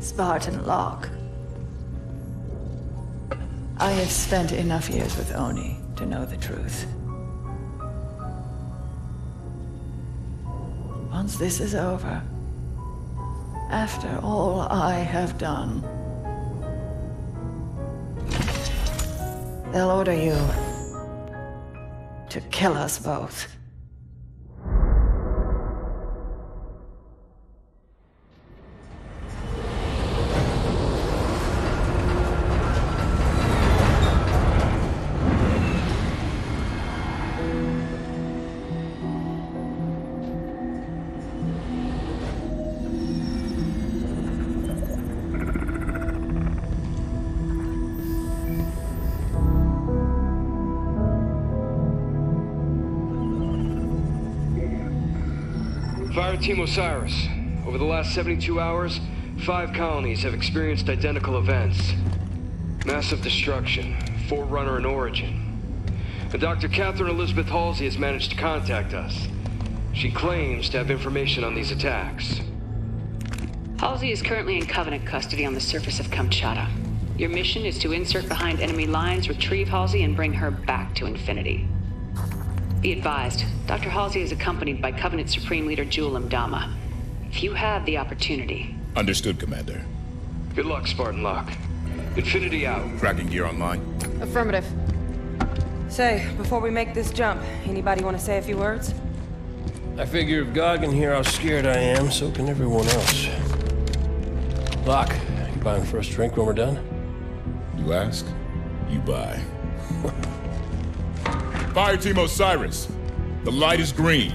Spartan Locke. I have spent enough years with ONI to know the truth. Once this is over, after all I have done, they'll order you to kill us both. Fireteam Osiris, over the last 72 hours, 5 colonies have experienced identical events. Massive destruction, Forerunner in origin. And Dr. Catherine Elizabeth Halsey has managed to contact us. She claims to have information on these attacks. Halsey is currently in Covenant custody on the surface of Kamchatka. Your mission is to insert behind enemy lines, retrieve Halsey, and bring her back to Infinity. Be advised, Dr. Halsey is accompanied by Covenant Supreme Leader Jul M'Dama. If you have the opportunity... Understood, Commander. Good luck, Spartan Locke. Infinity out. Kraken gear online. Affirmative. Say, before we make this jump, anybody want to say a few words? I figure if God can hear how scared I am, so can everyone else. Locke, you buying the first drink when we're done? You ask, you buy. Fireteam Osiris, the light is green.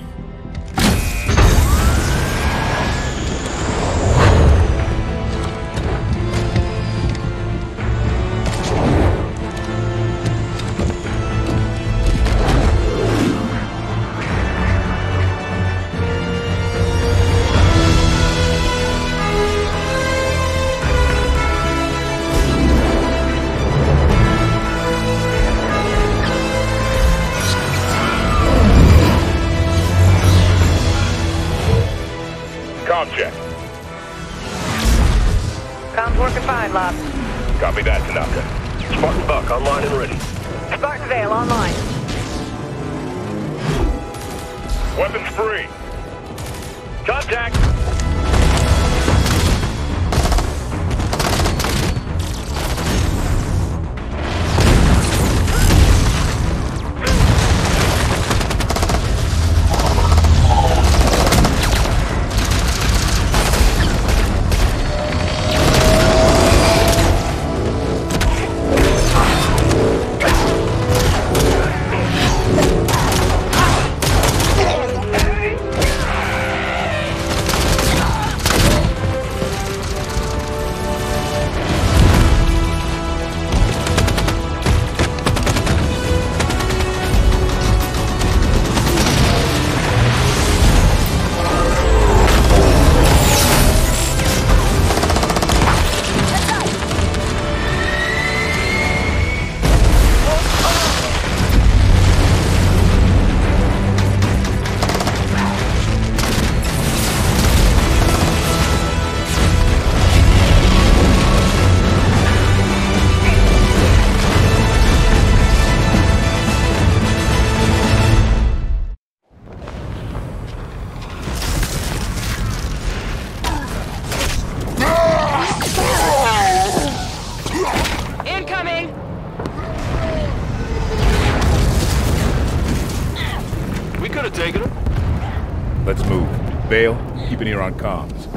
Comms.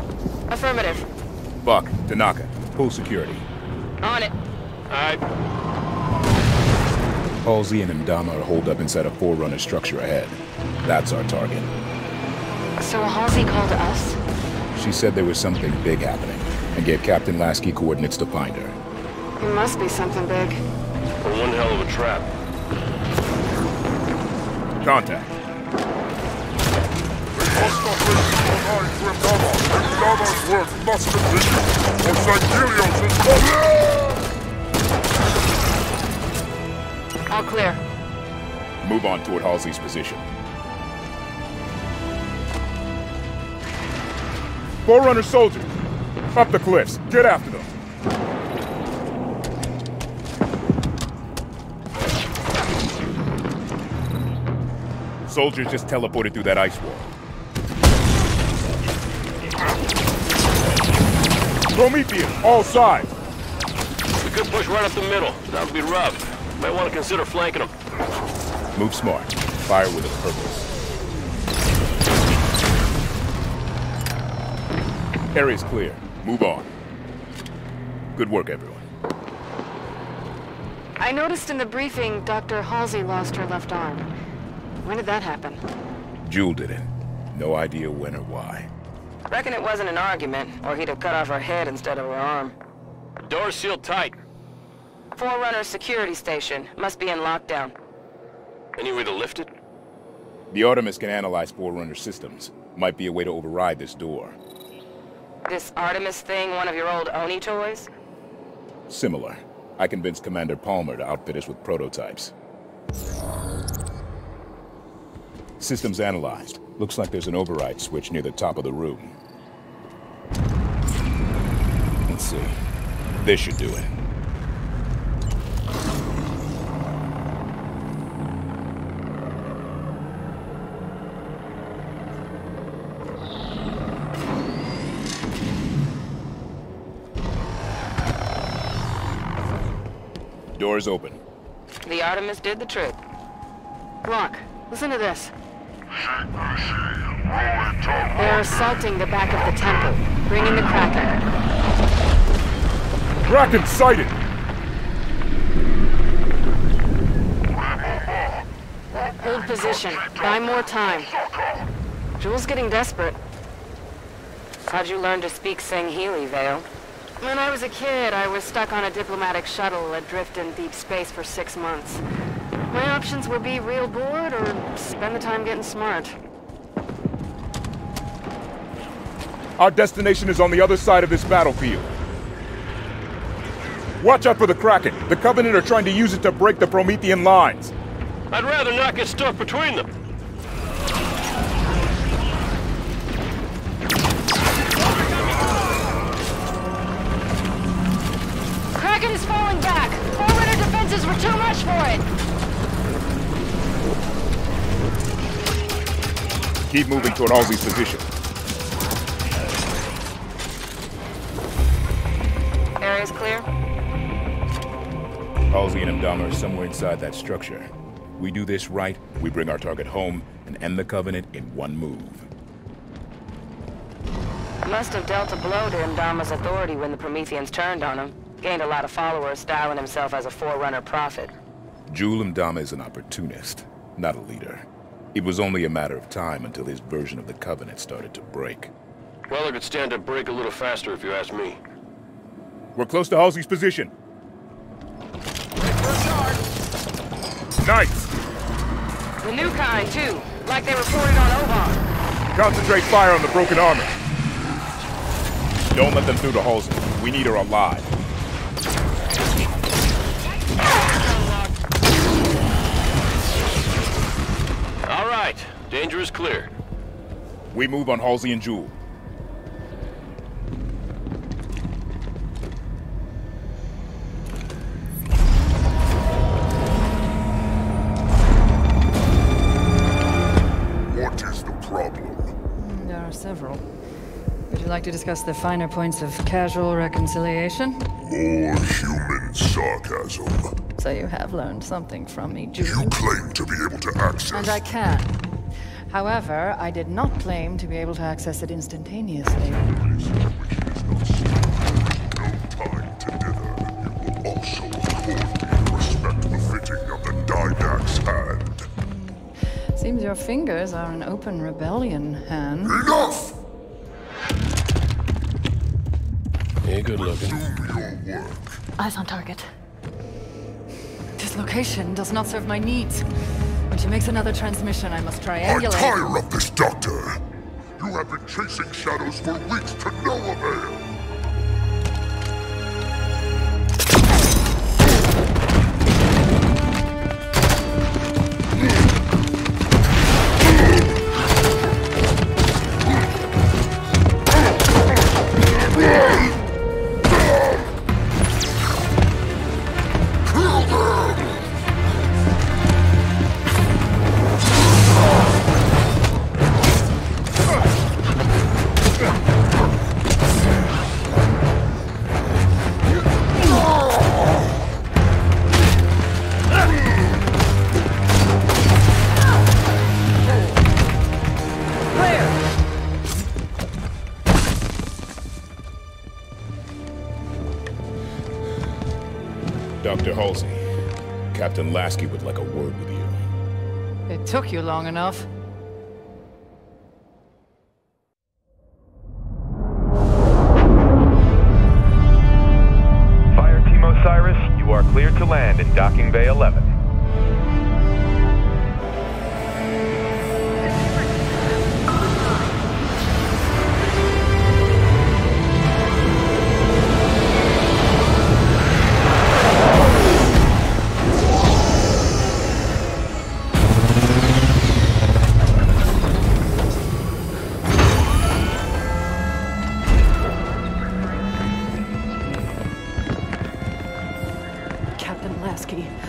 Affirmative. Buck, Tanaka, pull security. On it. Aye. Halsey and M'Dama are holed up inside a Forerunner structure ahead. That's our target. So Halsey called us? She said there was something big happening, and gave Captain Lasky coordinates to find her. It must be something big. Or one hell of a trap. Contact. We must not listen to M'Dama. M'Dama's work must continue, or Sanghelios is falling! All clear. Move on toward Halsey's position. Forerunner soldiers, up the cliffs. Get after them. Soldiers just teleported through that ice wall. Promethean, all sides. We could push right up the middle. That would be rough. Might want to consider flanking them. Move smart. Fire with a purpose. Area's clear. Move on. Good work, everyone. I noticed in the briefing Dr. Halsey lost her left arm. When did that happen? Jul did it. No idea when or why. Reckon it wasn't an argument, or he'd have cut off her head instead of her arm. Door's sealed tight. Forerunner security station. Must be in lockdown. Any way to lift it? The Artemis can analyze Forerunner systems. Might be a way to override this door. This Artemis thing, one of your old ONI toys? Similar. I convinced Commander Palmer to outfit us with prototypes. Systems analyzed. Looks like there's an override switch near the top of the room. Let's see. This should do it. Doors open. The Artemis did the trick. Locke, listen to this. They're assaulting the back of the temple, bringing the Kraken. Kraken sighted! Hold position. Buy more time. Jul's getting desperate. How'd you learn to speak Sangheili, Vale? When I was a kid, I was stuck on a diplomatic shuttle adrift in deep space for 6 months. My options were be real bored or spend the time getting smart. Our destination is on the other side of this battlefield. Watch out for the Kraken. The Covenant are trying to use it to break the Promethean lines. I'd rather not get stuck between them. Is falling back. Forerunner defenses were too much for it. Keep moving toward Halsey's position. Area's clear. Halsey and M'Dama are somewhere inside that structure. We do this right, we bring our target home and end the Covenant in one move. Must have dealt a blow to M'Dama's authority when the Prometheans turned on him. Gained a lot of followers, styling himself as a Forerunner prophet. Jul M'Dama is an opportunist, not a leader. It was only a matter of time until his version of the Covenant started to break. Well, it could stand to break a little faster if you ask me. We're close to Halsey's position. Nice! The new kind, too. Like they reported on Oban. Concentrate fire on the broken armor. Don't let them through to Halsey. We need her alive. All right, danger is clear. We move on Halsey and Jul. What is the problem? There are several. Would you like to discuss the finer points of casual reconciliation? More human sarcasm. So you have learned something from me, Jul. You claim to be able to access... And I can. However, I did not claim to be able to access it instantaneously. No time to dither. Seems your fingers are an open rebellion, Han. Enough! Hey, good looking. Eyes on target. This location does not serve my needs. When she makes another transmission, I must triangulate. I tire of this, Doctor! You have been chasing shadows for weeks to no avail! Dr. Halsey, Captain Lasky would like a word with you. It took you long enough. Fireteam Osiris, you are cleared to land in docking bay 11.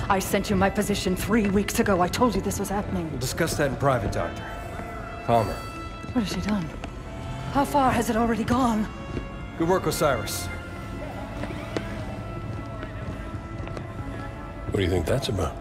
I sent you my position 3 weeks ago. I told you this was happening. We'll discuss that in private, Doctor. Palmer. What has she done? How far has it already gone? Good work, Osiris. What do you think that's about?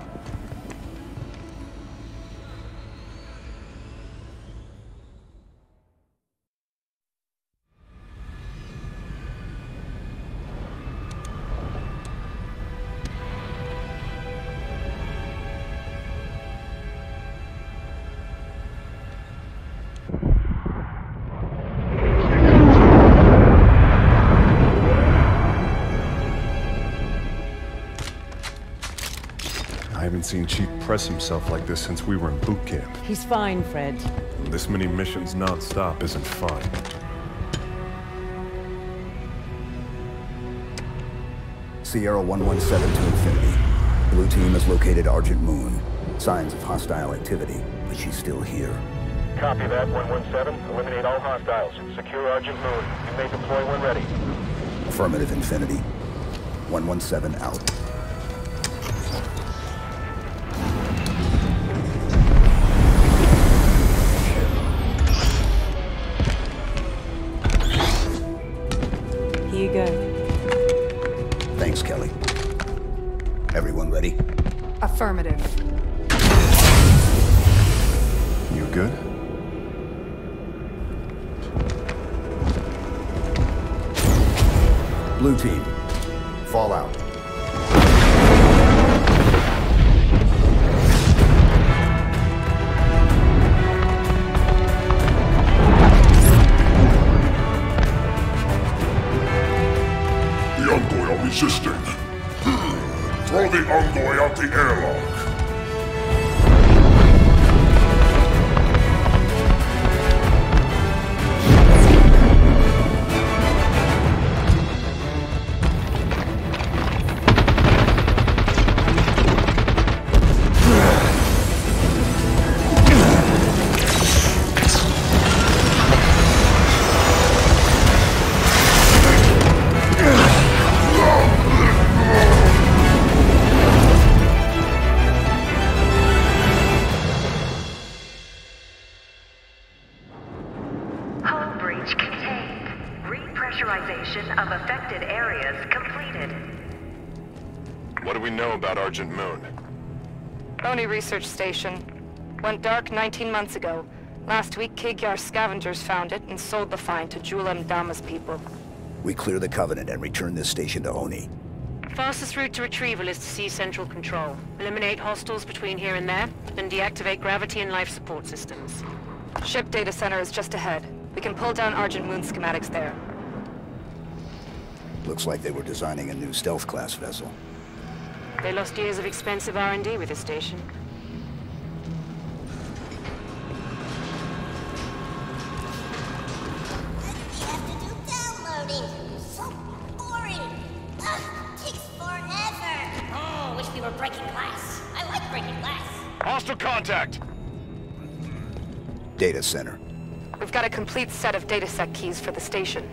Seen Chief press himself like this since we were in boot camp. He's fine, Fred. And this many missions non-stop isn't fun. Sierra 117 to Infinity. Blue Team has located Argent Moon. Signs of hostile activity, but she's still here. Copy that, 117. Eliminate all hostiles. Secure Argent Moon. You may deploy when ready. Affirmative, Infinity. 117 out. Affirmative. You good? Blue Team, fall out. The Envoy are resisting. Throw the Envoy out the airlock! Research station. Went dark 19 months ago. Last week, Kigyar scavengers found it and sold the find to Jul M'Dama's people. We clear the Covenant and return this station to ONI. Fastest route to retrieval is to seize central control. Eliminate hostiles between here and there, then deactivate gravity and life support systems. Ship data center is just ahead. We can pull down Argent Moon schematics there. Looks like they were designing a new stealth class vessel. They lost years of expensive R&D with this station. Data center. We've got a complete set of datasec keys for the station.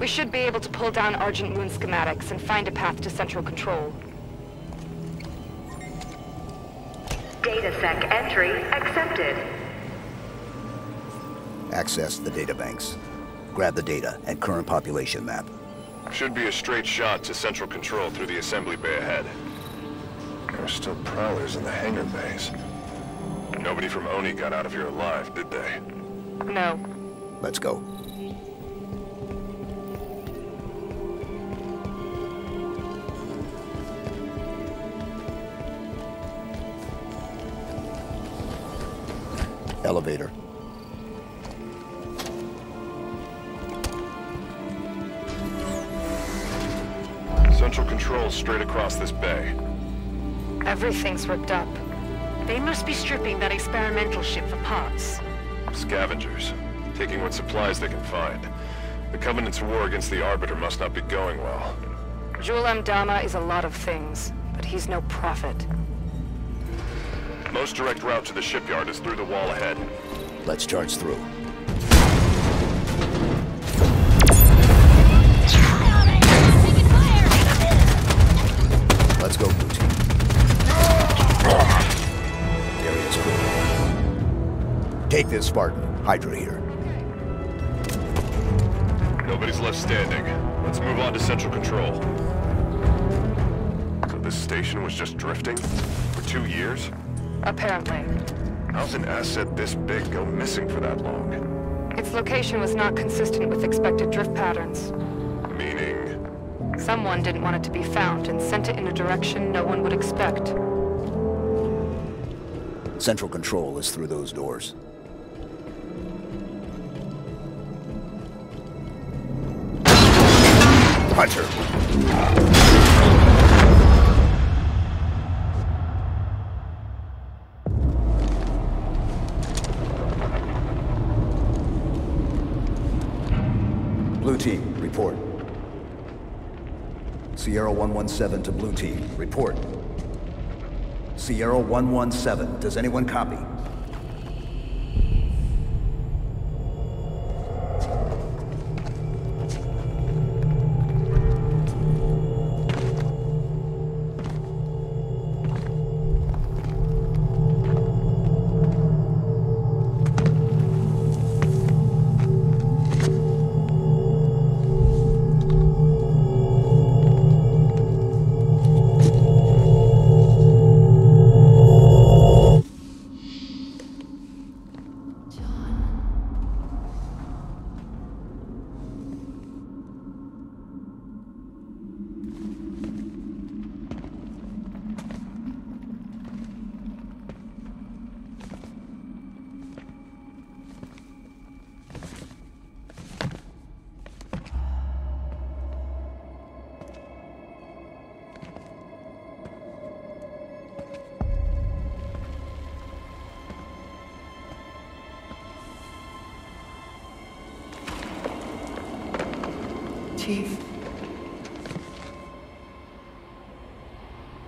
We should be able to pull down Argent Moon schematics and find a path to central control. Datasec entry accepted. Access the databanks. Grab the data and current population map. Should be a straight shot to central control through the assembly bay ahead. There are still prowlers in the hangar bays. Nobody from ONI got out of here alive, did they? No. Let's go. Elevator. Central control's straight across this bay. Everything's ripped up. They must be stripping that experimental ship for parts. Scavengers. Taking what supplies they can find. The Covenant's war against the Arbiter must not be going well. Jul M'Dama is a lot of things, but he's no prophet. Most direct route to the shipyard is through the wall ahead. Let's charge through. Let's go, Blue Team. Take this, Spartan. Hydra here. Nobody's left standing. Let's move on to central control. So this station was just drifting? For 2 years? Apparently. How's an asset this big go missing for that long? Its location was not consistent with expected drift patterns. Meaning? Someone didn't want it to be found and sent it in a direction no one would expect. Central control is through those doors. Hunter! Blue Team, report. Sierra 117 to Blue Team, report. Sierra 117, does anyone copy?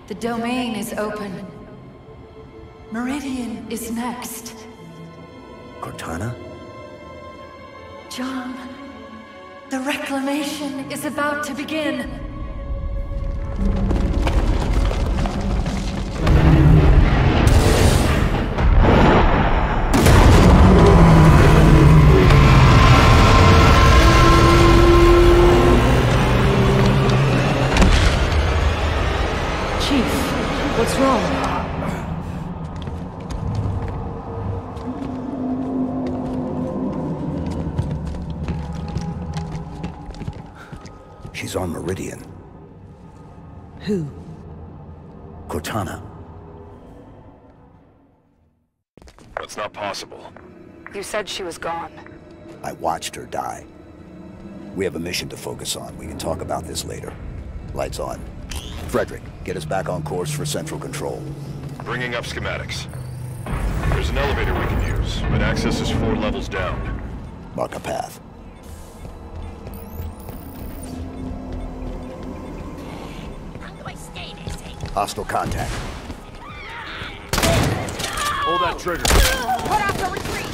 The domain is open. Meridian is next. Cortana? John, the reclamation is about to begin. Who? Cortana. That's not possible. You said she was gone. I watched her die. We have a mission to focus on. We can talk about this later. Lights on. Frederick, get us back on course for central control. Bringing up schematics. There's an elevator we can use, but access is 4 levels down. Mark a path. Hostile contact. Hold that trigger. Put off the retreat.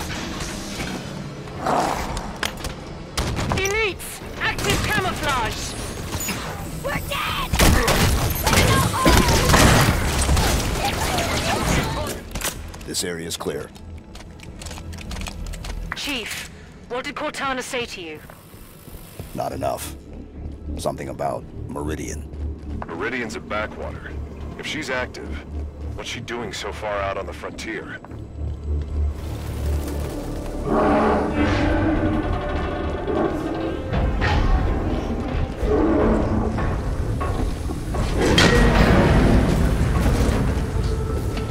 Elites, active camouflage. We're dead. This area is clear. Chief, what did Cortana say to you? Not enough. Something about Meridian. Meridian's a backwater. If she's active, what's she doing so far out on the frontier?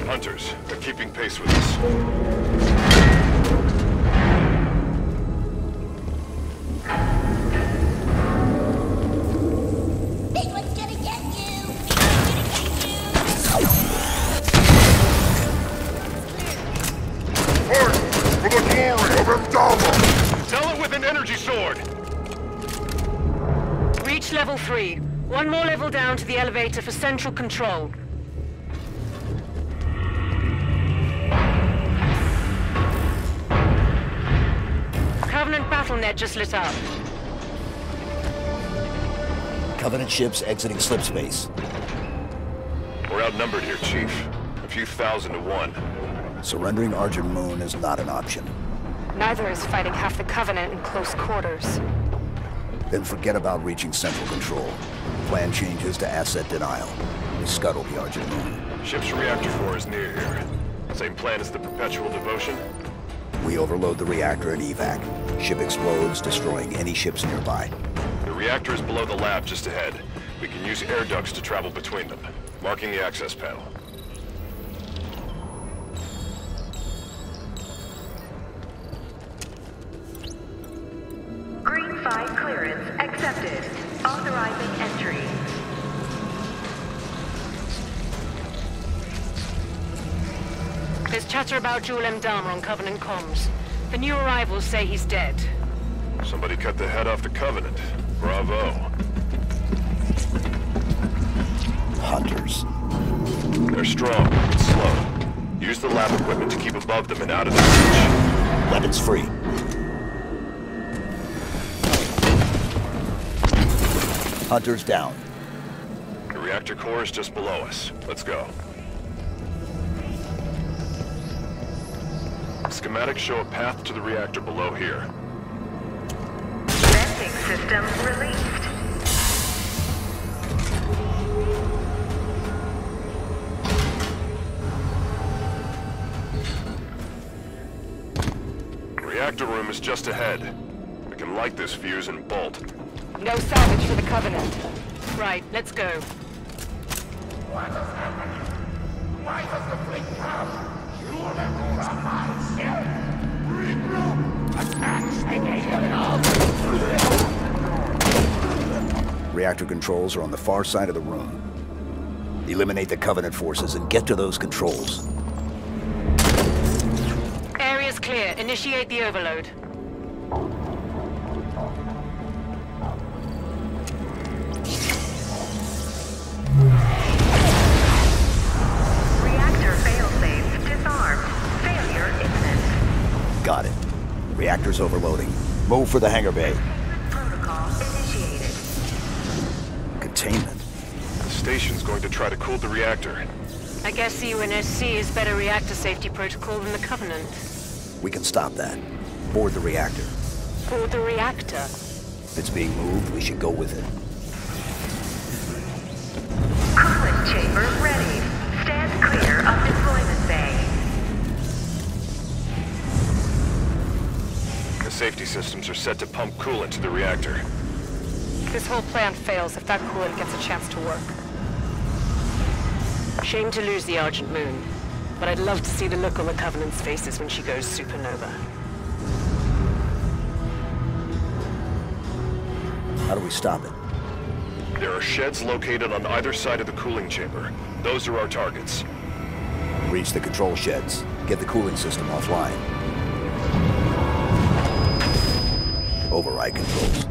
Hunters, they're keeping pace with us. Tell it with an energy sword! Reach level 3. 1 more level down to the elevator for central control. Covenant battlenet just lit up. Covenant ships exiting slip space. We're outnumbered here, Chief. A few thousand to 1. Surrendering Argent Moon is not an option. Neither is fighting half the Covenant in close quarters. Then forget about reaching central control. Plan changes to asset denial. We scuttle the Argent Moon. Ship's reactor core is near here. Same plan as the Perpetual Devotion? We overload the reactor and evac. Ship explodes, destroying any ships nearby. The reactor is below the lab just ahead. We can use air ducts to travel between them. Marking the access panel. Clearance accepted. Authorizing entry. There's chatter about Jul M'Dama on Covenant comms. The new arrivals say he's dead. Somebody cut the head off the Covenant. Bravo. Hunters. They're strong, but slow. Use the lab equipment to keep above them and out of their reach. Weapons free. Hunters down. The reactor core is just below us. Let's go. Schematics show a path to the reactor below here. Venting system released. Reactor room is just ahead. We can light this fuse and bolt. No salvage for the Covenant. Right, let's go. What is happening? Why does the fleet come? You remember myself? Regroup! Attack Sanghelios! Reactor controls are on the far side of the room. Eliminate the Covenant forces and get to those controls. Area's clear. Initiate the overload. Got it. Reactor's overloading. Move for the hangar bay. Protocol initiated. Containment. The station's going to try to cool the reactor. I guess the UNSC is better reactor safety protocol than the Covenant. We can stop that. Board the reactor. Board the reactor? If it's being moved, we should go with it. Cooling chamber ready. Stand clear of deployment bay. The safety systems are set to pump coolant to the reactor. This whole plan fails if that coolant gets a chance to work. Shame to lose the Argent Moon, but I'd love to see the look on the Covenant's faces when she goes supernova. How do we stop it? There are sheds located on either side of the cooling chamber. Those are our targets. Reach the control sheds. Get the cooling system offline. Override controls.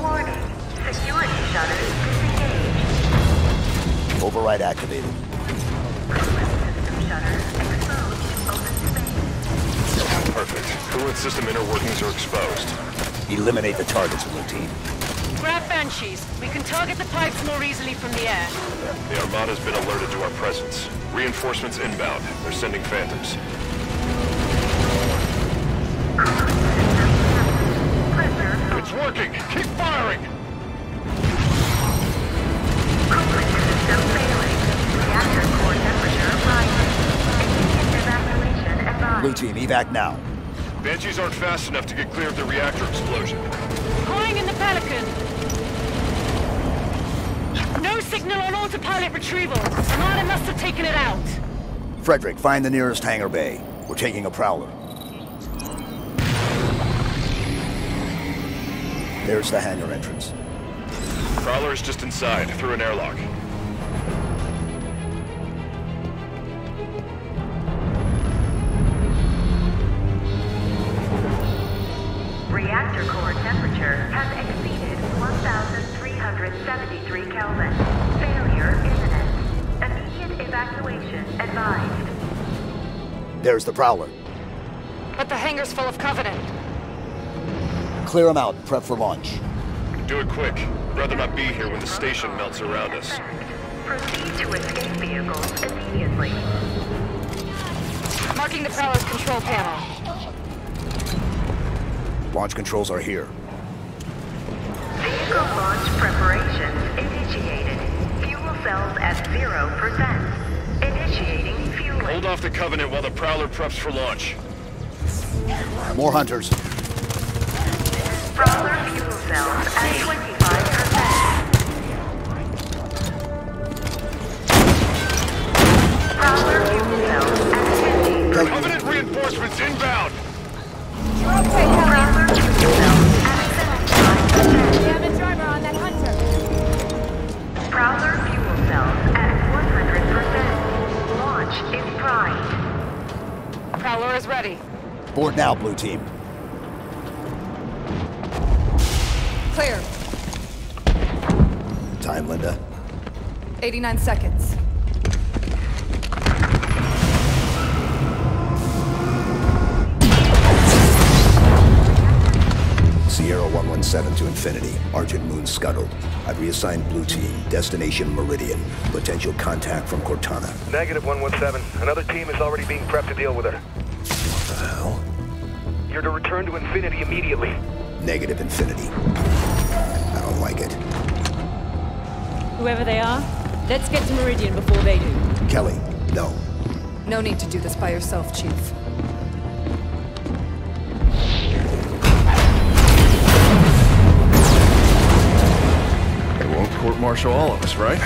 Warning. Security shutters disengaged. Override activated. Coolant system shutter exposed. Open space. Perfect. Coolant system inner workings are exposed. Eliminate the targets, Blue Team. Grab Banshees. We can target the pipes more easily from the air. The Armada's been alerted to our presence. Reinforcements inbound. They're sending Phantoms. It's working! Keep firing! Cooling system failing. Reactor core temperature rising. Immediate evacuation advised. Blue Team, evac now. Banshees aren't fast enough to get clear of the reactor explosion. Calling in the Pelican! No signal on autopilot retrieval. Armada must have taken it out. Frederick, find the nearest hangar bay. We're taking a Prowler. There's the hangar entrance. Prowler is just inside, through an airlock. Reactor core temperature has exceeded 1,373 Kelvin. Failure imminent. Immediate evacuation advised. There's the Prowler. But the hangar's full of Covenant. Clear them out and prep for launch. Do it quick. Rather not be here when the station melts around us. Proceed to escape vehicles immediately. Marking the Prowler's control panel. Launch controls are here. Vehicle launch preparations initiated. Fuel cells at 0%. Initiating fueling. Hold off the Covenant while the Prowler preps for launch. More Hunters. Prowler fuel cells at 25%. Prowler fuel cells at 50%. Covenant reinforcements inbound. Prowler fuel cells at 75%. We have a driver on that Hunter. Prowler fuel cells at 100%. Launch is primed. Prowler is ready. Board now, Blue Team. Clear. Time, Linda. 89 seconds. Sierra 117 to Infinity. Argent Moon scuttled. I've reassigned Blue Team. Destination Meridian. Potential contact from Cortana. Negative 117. Another team is already being prepped to deal with her. What the hell? You're to return to Infinity immediately. Negative Infinity. I don't like it. Whoever they are, let's get to Meridian before they do. Kelly, no. No need to do this by yourself, Chief. They won't court-martial all of us, right?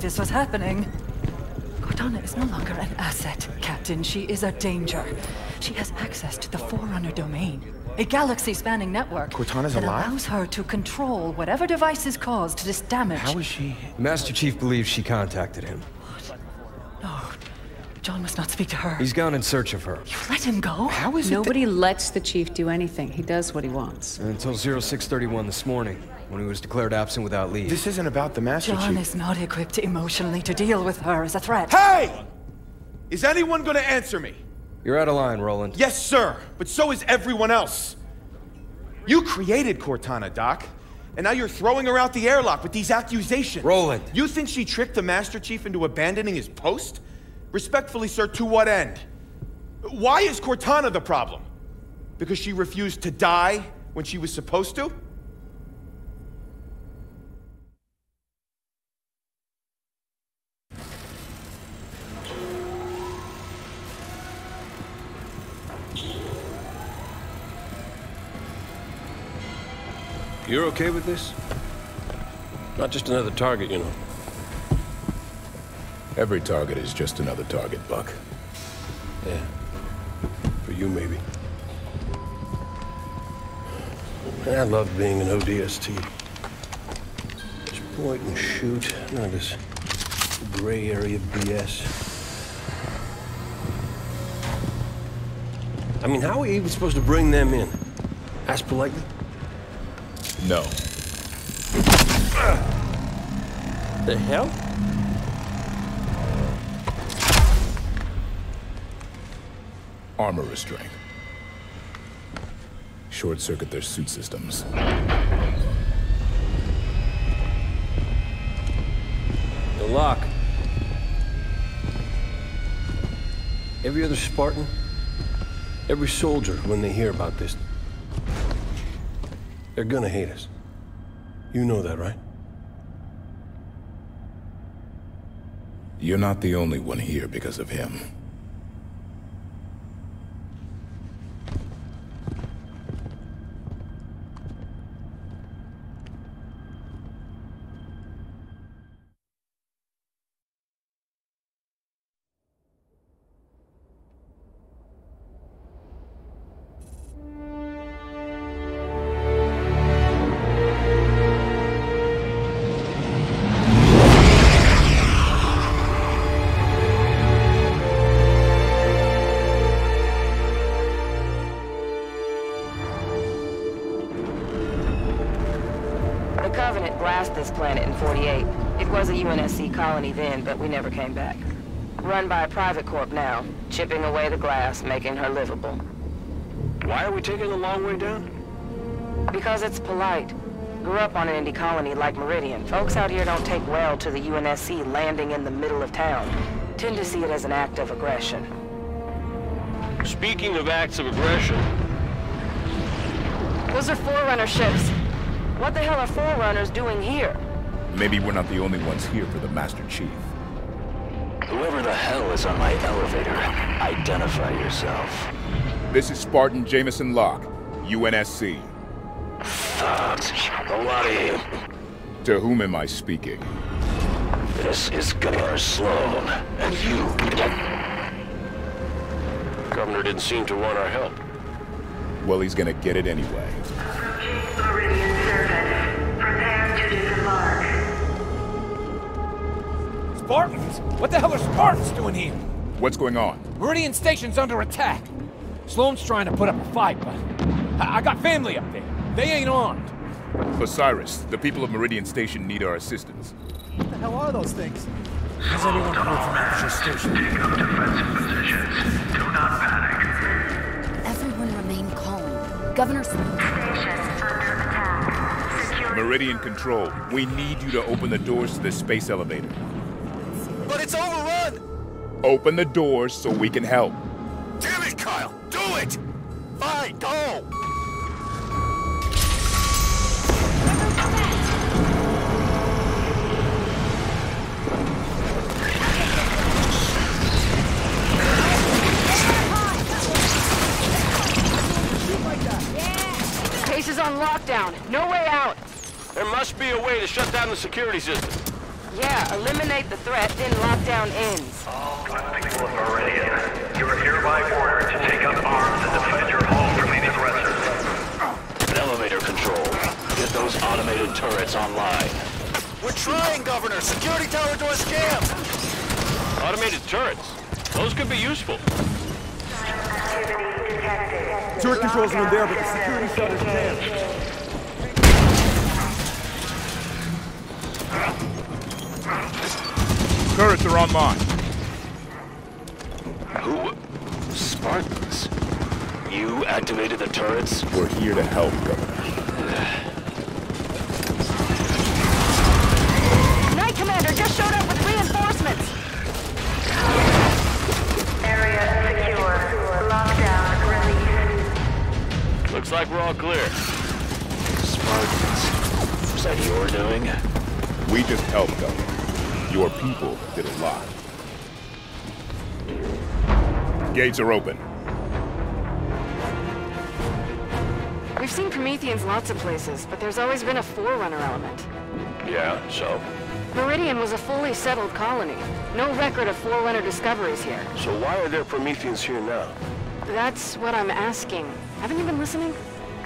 This was happening. Cortana is no longer an asset, Captain. She is a danger. She has access to the Forerunner domain, a galaxy-spanning network. Cortana's alive? That allows her to control whatever devices caused this damage. How is she? Master Chief believes she contacted him. What? No. John must not speak to her. He's gone in search of her. You let him go? How is it? Nobody lets the chief do anything. He does what he wants. Until 0631 this morning, when he was declared absent without leave. This isn't about the Master Chief. John is not equipped emotionally to deal with her as a threat. Hey! Is anyone gonna answer me? You're out of line, Roland. Yes, sir, but so is everyone else. You created Cortana, Doc. And now you're throwing her out the airlock with these accusations. Roland. You think she tricked the Master Chief into abandoning his post? Respectfully, sir, to what end? Why is Cortana the problem? Because she refused to die when she was supposed to? You're okay with this? Not just another target, you know. Every target is just another target, Buck. Yeah. For you, maybe. Man, I love being an ODST. Just point and shoot. None of this gray area BS. I mean, how are we even supposed to bring them in? Ask politely? No. The hell? Armor restraint. Short circuit their suit systems. The lock. Every other Spartan, every soldier, when they hear about this, they're gonna hate us. You know that, right? You're not the only one here because of him. Colony then, but we never came back. Run by a private corp now, chipping away the glass, making her livable. Why are we taking the long way down? Because it's polite. Grew up on an indie colony like Meridian. Folks out here don't take well to the UNSC landing in the middle of town. Tend to see it as an act of aggression. Speaking of acts of aggression... Those are Forerunner ships. What the hell are Forerunners doing here? Maybe we're not the only ones here for the Master Chief. Whoever the hell is on my elevator, identify yourself. This is Spartan Jameson Locke, UNSC. Fuck. A lot of you. To whom am I speaking? This is Governor Sloan, and you... Governor didn't seem to want our help. Well, he's gonna get it anyway. Approaching Meridian surface. Prepare to disembark. Spartans? What the hell are Spartans doing here? What's going on? Meridian Station's under attack. Sloan's trying to put up a fight, but... I got family up there. They ain't armed. Osiris, the people of Meridian Station need our assistance. What the hell are those things? Has anyone come from Meridian Station? Take up defensive positions. Do not panic. Everyone remain calm. Governor Sloan. Station under attack. Security. Meridian Control, we need you to open the doors to this space elevator. But it's overrun! Open the doors so we can help. Damn it, Kyle! Do it! Fine, go! The case is on lockdown. No way out. There must be a way to shut down the security system. Yeah, eliminate the threat, then lockdown ends. I'm people of Meridian. You are hereby ordered to take up arms and defend your home from the aggressors. Elevator Control, get those automated turrets online. We're trying, Governor. Security tower door jammed. Automated turrets? Those could be useful. Turret controls are in there, but the security set is jammed. Turrets are online. Who? Spartans? You activated the turrets? We're here to help, Governor. Night Commander just showed up with reinforcements. Area secure. Lockdown released. Looks like we're all clear. Spartans, is that your doing? We just helped, Governor. Your people did a lot. Gates are open. We've seen Prometheans lots of places, but there's always been a Forerunner element. Yeah, so? Meridian was a fully settled colony. No record of Forerunner discoveries here. So why are there Prometheans here now? That's what I'm asking. Haven't you been listening?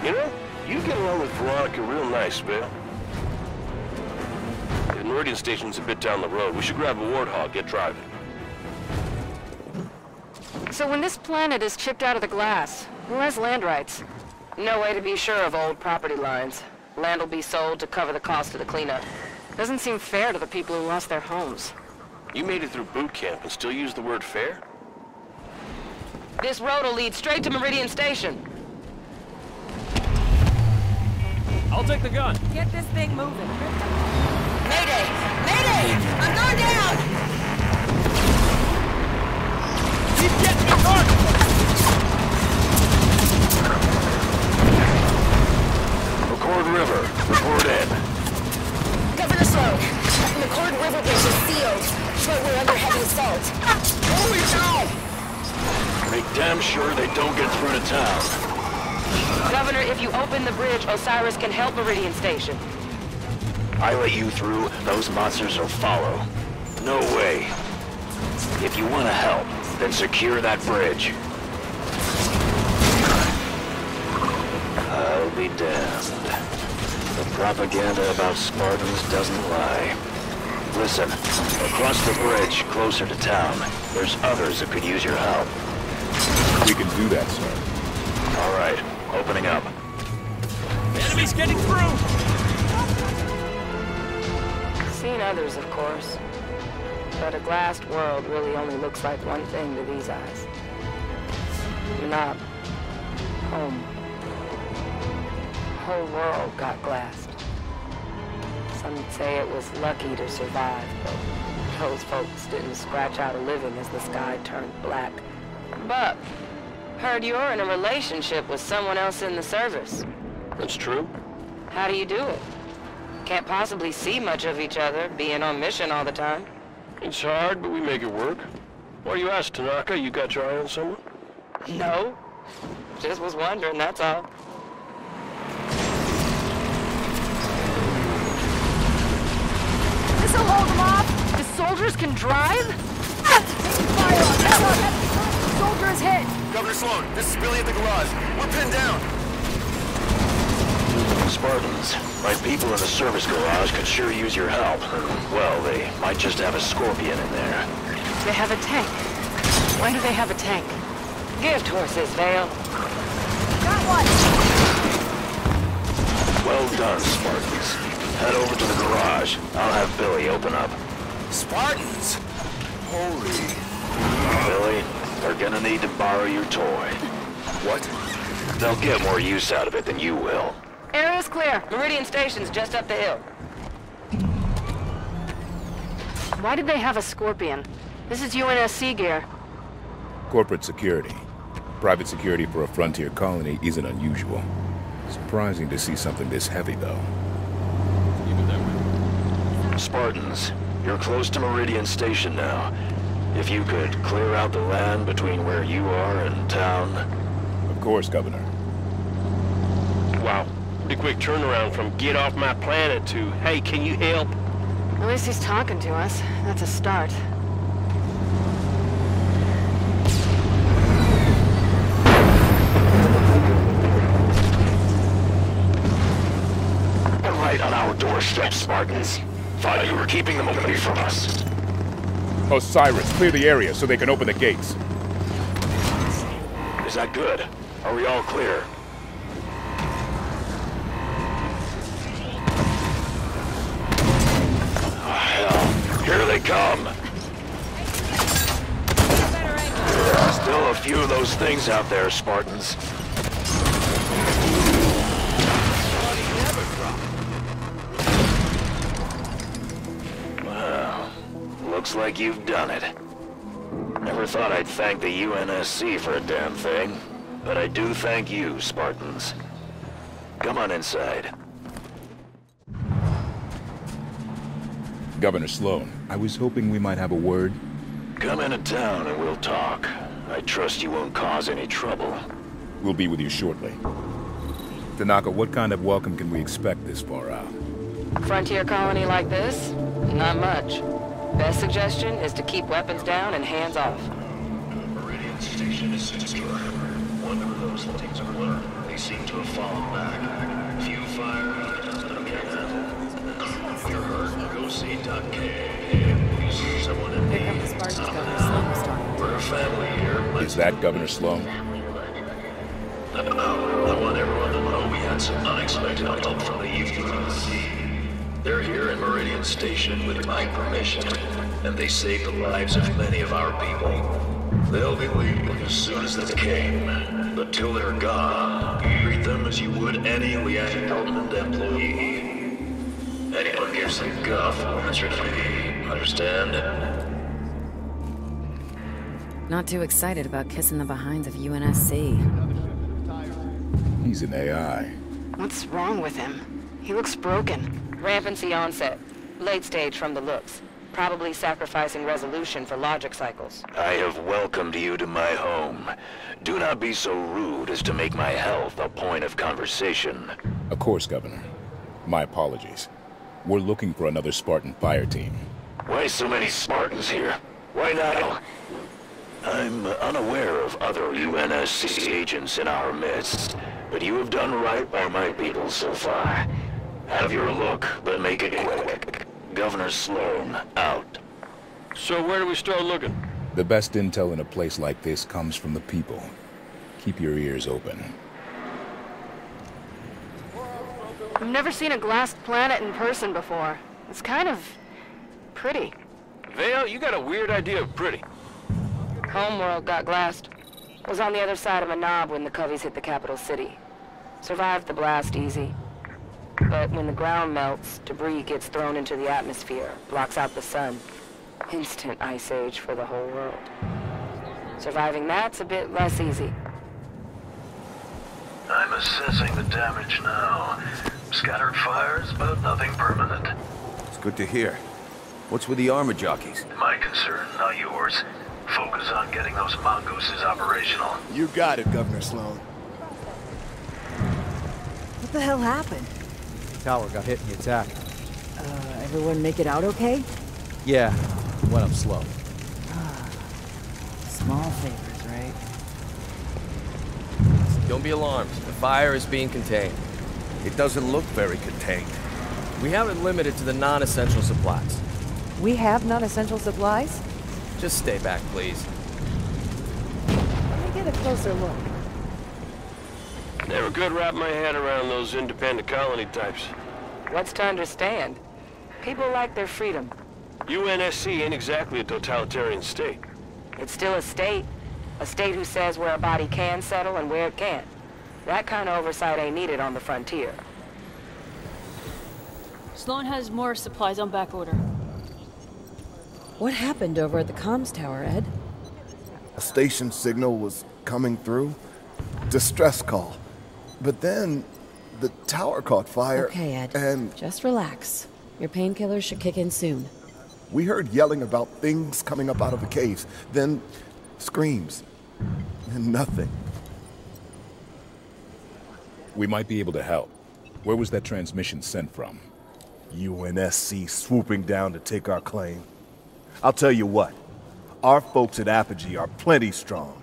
You know, you get along with Veronica real nice, Bill. The Meridian station's a bit down the road. We should grab a warthog, get driving. So when this planet is chipped out of the glass, who has land rights? No way to be sure of old property lines. Land will be sold to cover the cost of the cleanup. Doesn't seem fair to the people who lost their homes. You made it through boot camp and still use the word fair? This road will lead straight to Meridian Station. I'll take the gun. Get this thing moving. Mayday! Mayday! I'm going down! Keep getting the target! McCord River, report in. Governor Sloan, McCord River bridge is sealed, but we're under heavy assault. Holy cow! Make damn sure they don't get through to town. Governor, if you open the bridge, Osiris can help Meridian Station. I let you through, those monsters will follow. No way. If you want to help, then secure that bridge. I'll be damned. The propaganda about Spartans doesn't lie. Listen, across the bridge, closer to town, there's others that could use your help. We can do that, sir. All right, opening up. The enemy's getting through! Seen others, of course. But a glassed world really only looks like one thing to these eyes. You're not home. The whole world got glassed. Some would say it was lucky to survive, but those folks didn't scratch out a living as the sky turned black. But heard you're in a relationship with someone else in the service. That's true. How do you do it? Can't possibly see much of each other, being on mission all the time. It's hard, but we make it work. Why do you ask, Tanaka? You got your eye on someone? No. Just was wondering, that's all. This'll hold them off. The soldiers can drive? Taking fire on them. Soldier is hit. Governor Sloan, this is Billy at the garage. We're pinned down. Spartans, my people in the service garage could sure use your help. Well, they might just have a scorpion in there. They have a tank. Why do they have a tank? Gift horses, Vale. Got one. Well done, Spartans. Head over to the garage. I'll have Billy open up. Spartans? Holy... Billy, they're gonna need to borrow your toy. What? They'll get more use out of it than you will. Area's clear. Meridian Station's just up the hill. Why did they have a scorpion? This is UNSC gear. Corporate security. Private security for a frontier colony isn't unusual. Surprising to see something this heavy, though. Spartans, you're close to Meridian Station now. If you could clear out the land between where you are and town. Of course, Governor. Wow, pretty quick turnaround from get off my planet to, hey, can you help? At least he's talking to us. That's a start. They're right on our doorstep, Spartans. Thought you were keeping them away from us. Osiris, clear the area so they can open the gates. Is that good? Are we all clear? Oh, hell. Here they come! There are still a few of those things out there, Spartans. Looks like you've done it. Never thought I'd thank the UNSC for a damn thing, but I do thank you, Spartans. Come on inside. Governor Sloan, I was hoping we might have a word. Come into town and we'll talk. I trust you won't cause any trouble. We'll be with you shortly. Tanaka, what kind of welcome can we expect this far out? Frontier colony like this? Not much. Best suggestion is to keep weapons down and hands off. Meridian station is secure. One of those things are learned. They seem to have fallen back. Few fire, you're hurt. Go see Doc K. You see someone in need. We're a family here. Is that Governor Sloan? I want everyone to know we had some unexpected help from the UNSC. They're here in Meridian Station with my permission, and they saved the lives of many of our people. They'll be leaving as soon as they came, but till they're gone, treat them as you would any Leavitt government employee. Anyone gives the guff will answer to me. Understand? Not too excited about kissing the behinds of UNSC. He's an AI. What's wrong with him? He looks broken. Rampancy onset. Late stage from the looks. Probably sacrificing resolution for logic cycles. I have welcomed you to my home. Do not be so rude as to make my health a point of conversation. Of course, Governor. My apologies. We're looking for another Spartan fire team. Why so many Spartans here? Why now? I'm unaware of other UNSC agents in our midst, but you have done right by my people so far. Have your look, but make it quick. Governor Sloan, out. So where do we start looking? The best intel in a place like this comes from the people. Keep your ears open. I've never seen a glassed planet in person before. It's kind of pretty. Vale, you got a weird idea of pretty. Homeworld got glassed. It was on the other side of a knob when the Coveys hit the capital city. Survived the blast easy. But when the ground melts, debris gets thrown into the atmosphere, blocks out the sun. Instant ice age for the whole world. Surviving that's a bit less easy. I'm assessing the damage now. Scattered fires, but nothing permanent. It's good to hear. What's with the armor jockeys? My concern, not yours. Focus on getting those mongooses operational. You got it, Governor Sloan. What the hell happened? Tower got hit in the attack. Everyone make it out okay? Yeah, went up slow. Small favors, right? Don't be alarmed. The fire is being contained. It doesn't look very contained. We have it limited to the non-essential supplies. We have non-essential supplies? Just stay back, please. Let me get a closer look. Never could wrap my head around those independent colony types. What's to understand? People like their freedom. UNSC ain't exactly a totalitarian state. It's still a state. A state who says where a body can settle and where it can't. That kind of oversight ain't needed on the frontier. Sloan has more supplies on back order. What happened over at the comms tower, Ed? A station signal was coming through. Distress call. But then, the tower caught fire. Okay, Ed. And just relax. Your painkillers should kick in soon. We heard yelling about things coming up out of the caves. Then, screams. And nothing. We might be able to help. Where was that transmission sent from? UNSC swooping down to take our claim. I'll tell you what. Our folks at Apogee are plenty strong.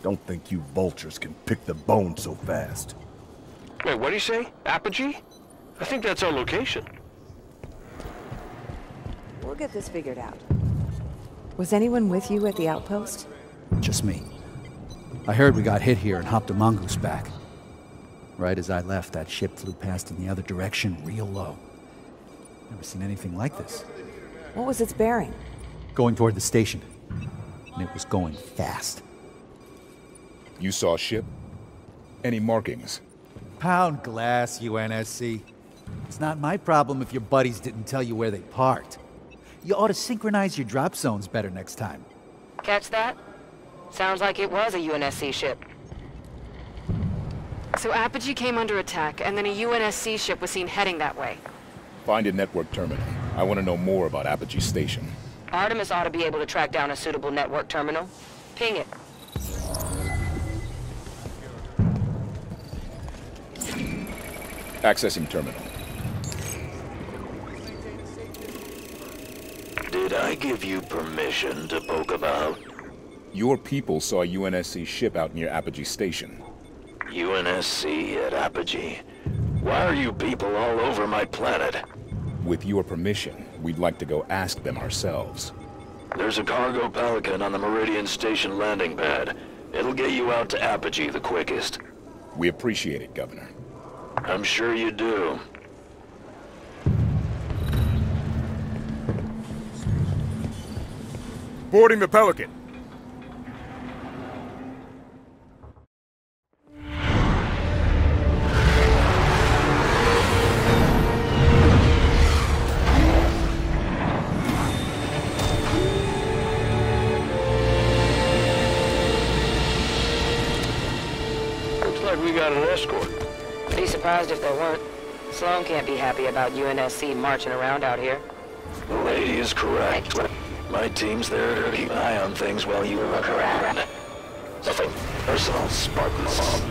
Don't think you vultures can pick the bone so fast. Wait, what do you say? Apogee? I think that's our location. We'll get this figured out. Was anyone with you at the outpost? Just me. I heard we got hit here and hopped a mongoose back. Right as I left, that ship flew past in the other direction, real low. Never seen anything like this. What was its bearing? Going toward the station. And it was going fast. You saw a ship? Any markings? Pound glass, UNSC. It's not my problem if your buddies didn't tell you where they parked. You ought to synchronize your drop zones better next time. Catch that? Sounds like it was a UNSC ship. So Apogee came under attack, and then a UNSC ship was seen heading that way. Find a network terminal. I want to know more about Apogee Station. Artemis ought to be able to track down a suitable network terminal. Ping it. Accessing terminal. Did I give you permission to poke about? Your people saw a UNSC ship out near Apogee Station. UNSC at Apogee? Why are you people all over my planet? With your permission, we'd like to go ask them ourselves. There's a cargo Pelican on the Meridian Station landing pad. It'll get you out to Apogee the quickest. We appreciate it, Governor. I'm sure you do. Boarding the Pelican. Looks like we got an escort. Be surprised if there weren't. Sloan can't be happy about UNSC marching around out here. The lady is correct. My team's there to keep an eye on things while you look around. Nothing personal, Spartan Locke.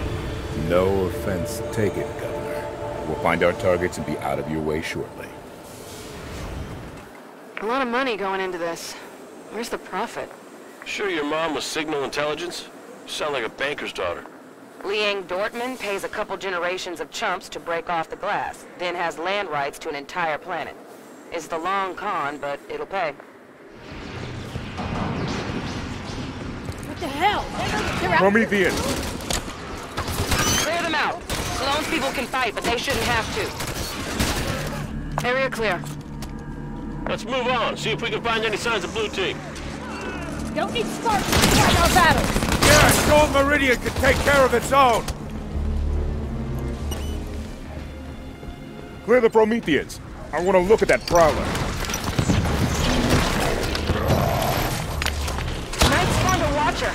No offense taken, Governor. We'll find our targets and be out of your way shortly. A lot of money going into this. Where's the profit? Sure your mom was signal intelligence? You sound like a banker's daughter. Liang Dortmund pays a couple generations of chumps to break off the glass, then has land rights to an entire planet. It's the long con, but it'll pay. What the hell? They're Promethean! Clear them out. Sloan's people can fight, but they shouldn't have to. Area clear. Let's move on, see if we can find any signs of Blue Team. Don't need Spartans to fight our battles! Yeah, Storm Meridian can take care of its own! Clear the Prometheans. I want to look at that Prowler. Night Storm to Watcher.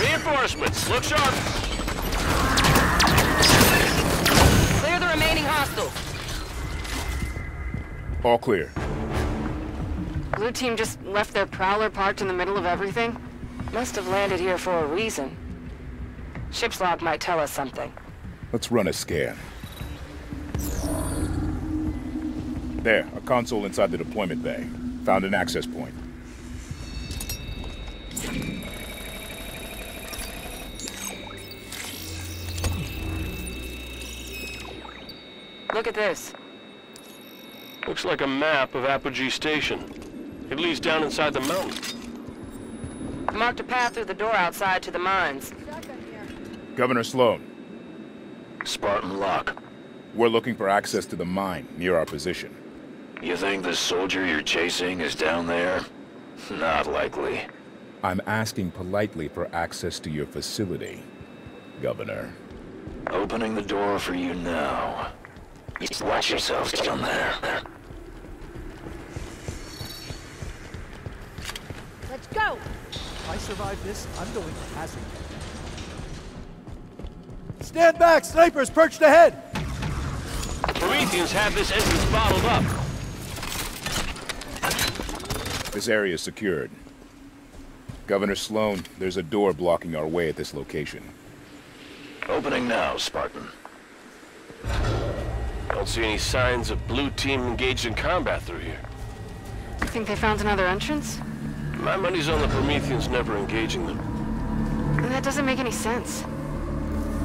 Reinforcements, look sharp. Clear the remaining hostile. All clear. Blue Team just left their Prowler parked in the middle of everything? Must have landed here for a reason. Ship's log might tell us something. Let's run a scan. There, a console inside the deployment bay. Found an access point. Look at this. Looks like a map of Apogee Station. It leads down inside the mountain. Marked a path through the door outside to the mines. Governor Sloan. Spartan Locke. We're looking for access to the mine near our position. You think the soldier you're chasing is down there? Not likely. I'm asking politely for access to your facility, Governor. Opening the door for you now. Watch yourself down there. Go! If I survive this, I'm going to hazard. Stand back! Snipers perched ahead! The Prometheans have this entrance bottled up. This area is secured. Governor Sloan, there's a door blocking our way at this location. Opening now, Spartan. I don't see any signs of Blue Team engaged in combat through here. You think they found another entrance? My money's on the Prometheans never engaging them. That doesn't make any sense.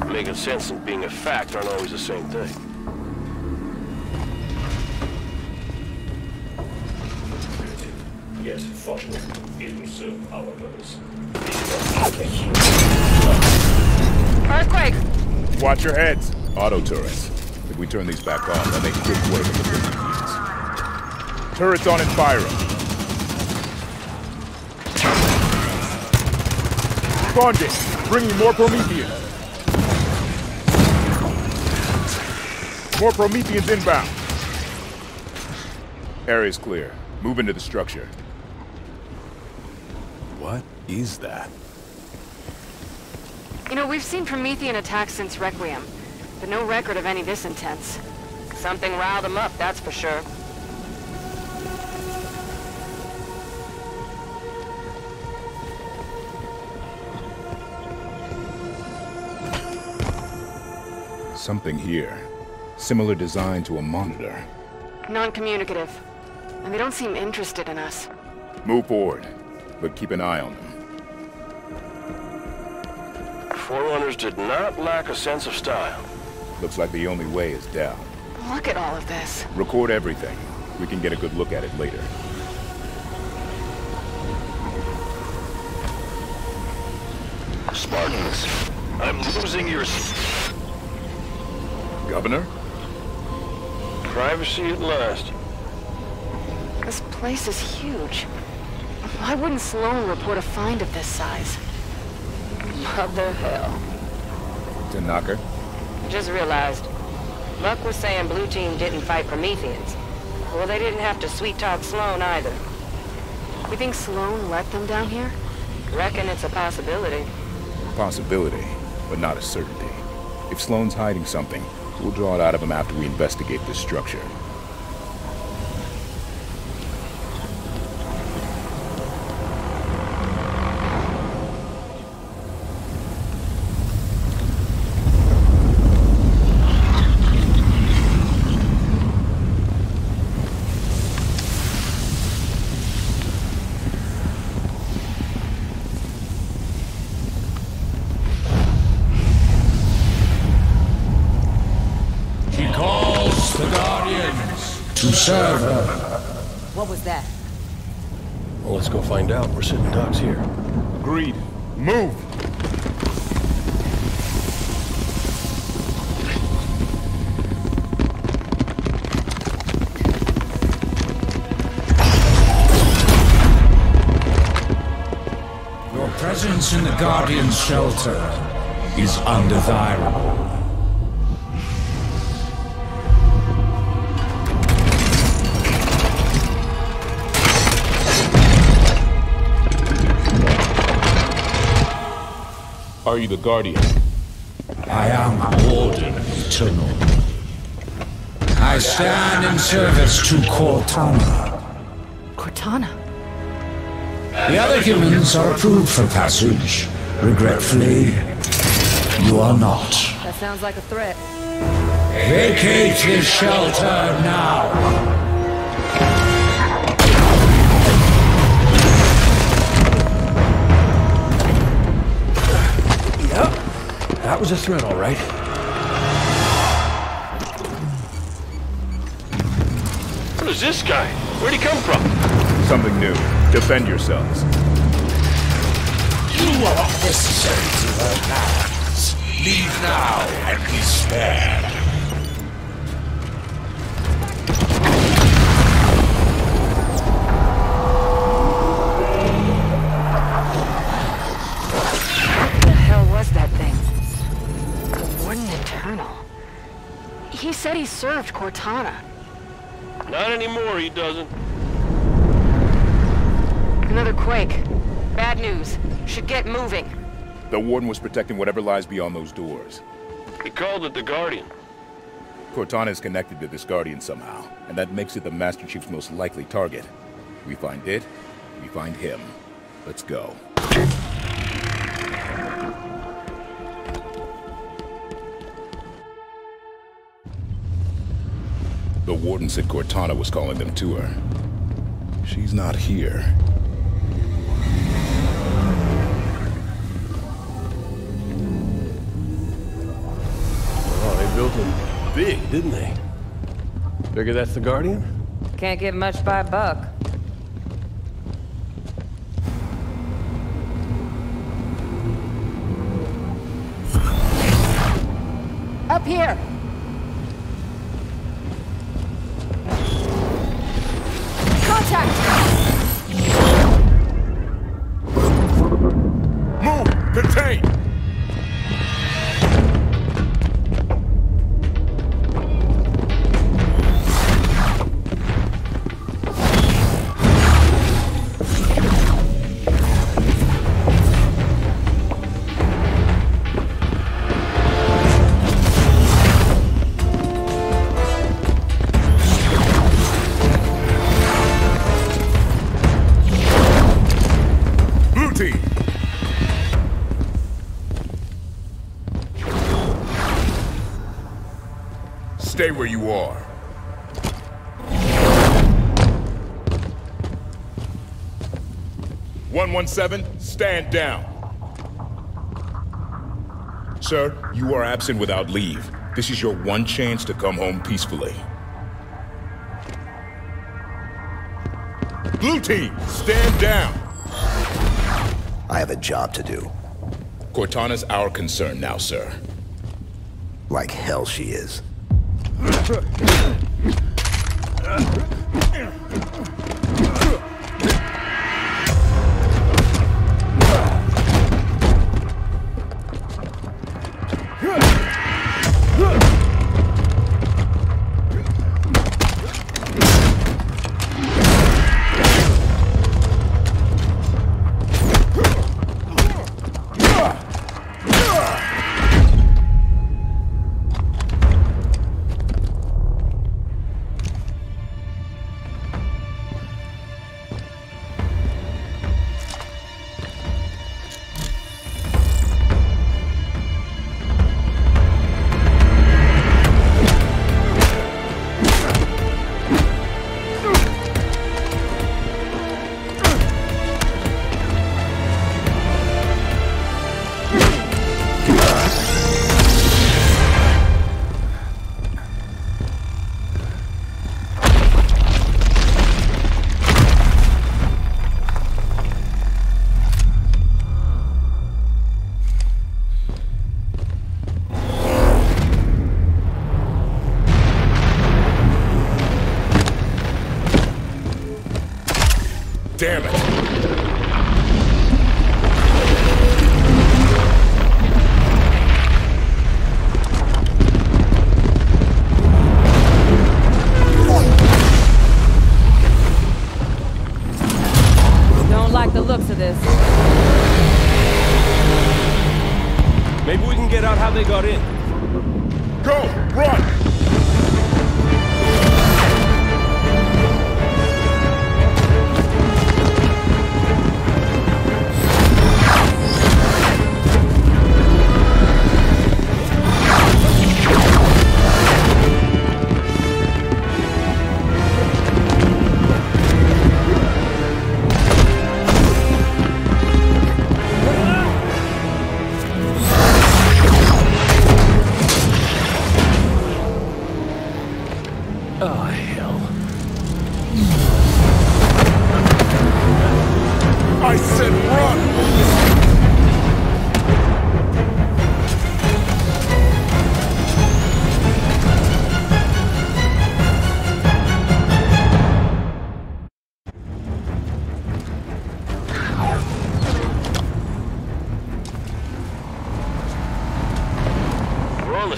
Making sense and being a fact aren't always the same thing. unfortunate, it will serve our purpose. Earthquake! Watch your heads! Auto turrets. If we turn these back on, they'll make quick work of the Prometheans. Turrets on and fire up. Bonding! Bringing more Prometheans! More Prometheans inbound. Area's clear. Move into the structure. What is that? You know, we've seen Promethean attacks since Requiem, but no record of any this intense. Something riled them up, that's for sure. Something here. Similar design to a monitor. Non-communicative. And they don't seem interested in us. Move forward, but keep an eye on them. Forerunners did not lack a sense of style. Looks like the only way is down. Look at all of this. Record everything. We can get a good look at it later. Spartans, I'm losing your... Governor? Privacy at last. This place is huge. Why wouldn't Sloan report a find of this size? Mother hell. It's a knocker? Just realized. Luck was saying Blue Team didn't fight Prometheans. Well, they didn't have to sweet-talk Sloan either. You think Sloan let them down here? Reckon it's a possibility. Possibility, but not a certainty. If Sloan's hiding something, we'll draw it out of him after we investigate this structure. What was that? Well, let's go find out. We're sitting ducks here. Agreed. Move! Your presence in the Guardian's shelter is undesirable. Are you the Guardian? I am Warden Eternal. I stand in service to Cortana. Cortana? The other humans are approved for passage. Regretfully, you are not. That sounds like a threat. Vacate his shelter now! That was a threat, all right. What is this guy? Where'd he come from? Something new. Defend yourselves. You are necessary to our powers. Leave now and be spared. He said he served Cortana. Not anymore, he doesn't. Another quake. Bad news. Should get moving. The Warden was protecting whatever lies beyond those doors. He called it the Guardian. Cortana is connected to this Guardian somehow, and that makes it the Master Chief's most likely target. We find it, we find him. Let's go. The Warden said Cortana was calling them to her. She's not here. Oh, they built him big, didn't they? Figure that's the Guardian? Can't get much by a buck. up here! Stay where you are. UNSC, stand down. Sir, you are absent without leave. This is your one chance to come home peacefully. Blue Team, stand down. I have a job to do. Cortana's our concern now, sir. Like hell she is.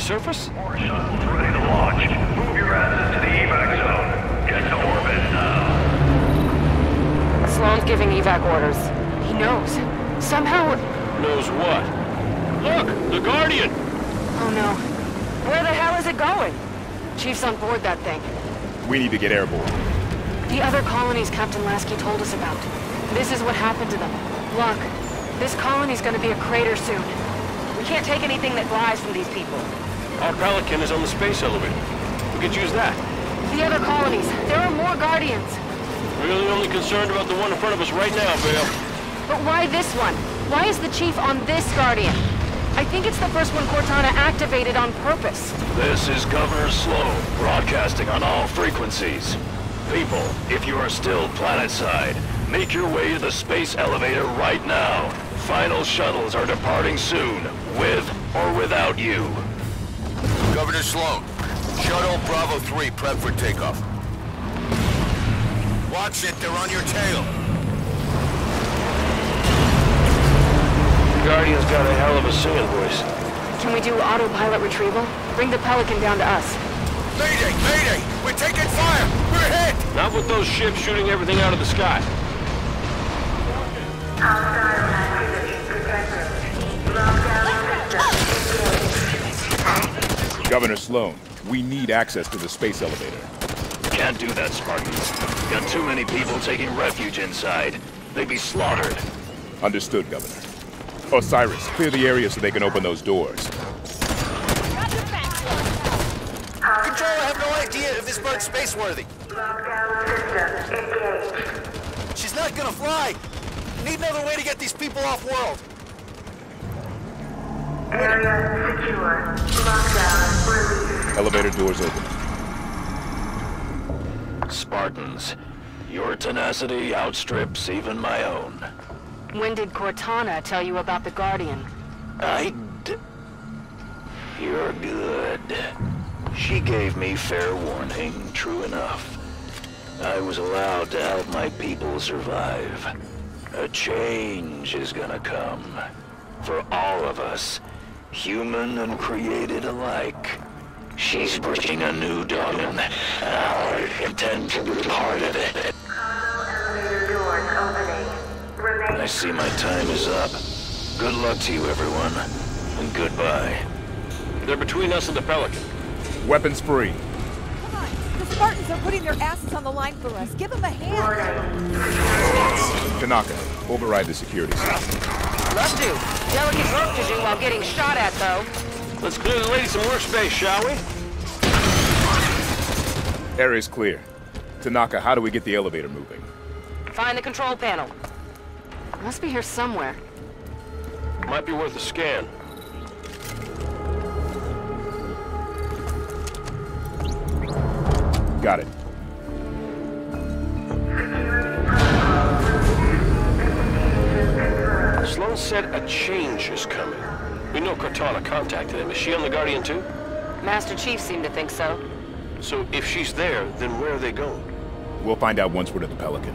Surface? More shuttles ready to launch. Move your asses to the evac zone. Get to orbit now. Sloan's giving evac orders. He knows. Somehow... Knows what? Look! The Guardian! Oh no. Where the hell is it going? Chief's on board that thing. We need to get airborne. The other colonies Captain Lasky told us about. This is what happened to them. Look, this colony's gonna be a crater soon. We can't take anything that flies from these people. Our Pelican is on the space elevator. We could use that. The other colonies. There are more Guardians. We're really only concerned about the one in front of us right now, Vale. But why this one? Why is the Chief on this Guardian? I think it's the first one Cortana activated on purpose. This is Governor Sloan, broadcasting on all frequencies. People, if you are still planetside, make your way to the space elevator right now. Final shuttles are departing soon, with or without you. Governor Sloan, Shuttle Bravo 3, prep for takeoff. Watch it, they're on your tail. Guardian's got a hell of a singing voice. Can we do autopilot retrieval? Bring the Pelican down to us. Mayday! Mayday! We're taking fire! We're hit! Not with those ships shooting everything out of the sky. Governor Sloan, we need access to the space elevator. Can't do that, Spartans. Got too many people taking refuge inside. They'd be slaughtered. Understood, Governor. Osiris, clear the area so they can open those doors. Control, I have no idea if this bird's space-worthy. She's not gonna fly! Need another way to get these people off-world. Area secure. Lockdown release. Elevator doors open. Spartans, your tenacity outstrips even my own. When did Cortana tell you about the Guardian? You're good. She gave me fair warning, true enough. I was allowed to help my people survive. A change is gonna come. For all of us. Human and created alike. She's pushing a new dogma, and I intend to be part of it. Elevator doors opening. Remain. I see my time is up. Good luck to you, everyone. And goodbye. They're between us and the Pelican. Weapons free. Come on. The Spartans are putting their asses on the line for us. Give them a hand. Tanaka, override the security system. Love to. Delicate work to do while getting shot at, though. Let's clear the ladies some workspace, shall we? Area's clear. Tanaka, how do we get the elevator moving? Find the control panel. It must be here somewhere. Might be worth a scan. Got it. Sloan said a change is coming. We know Cortana contacted him. Is she on the Guardian too? Master Chief seemed to think so. So if she's there, then where are they going? We'll find out once we're to the Pelican.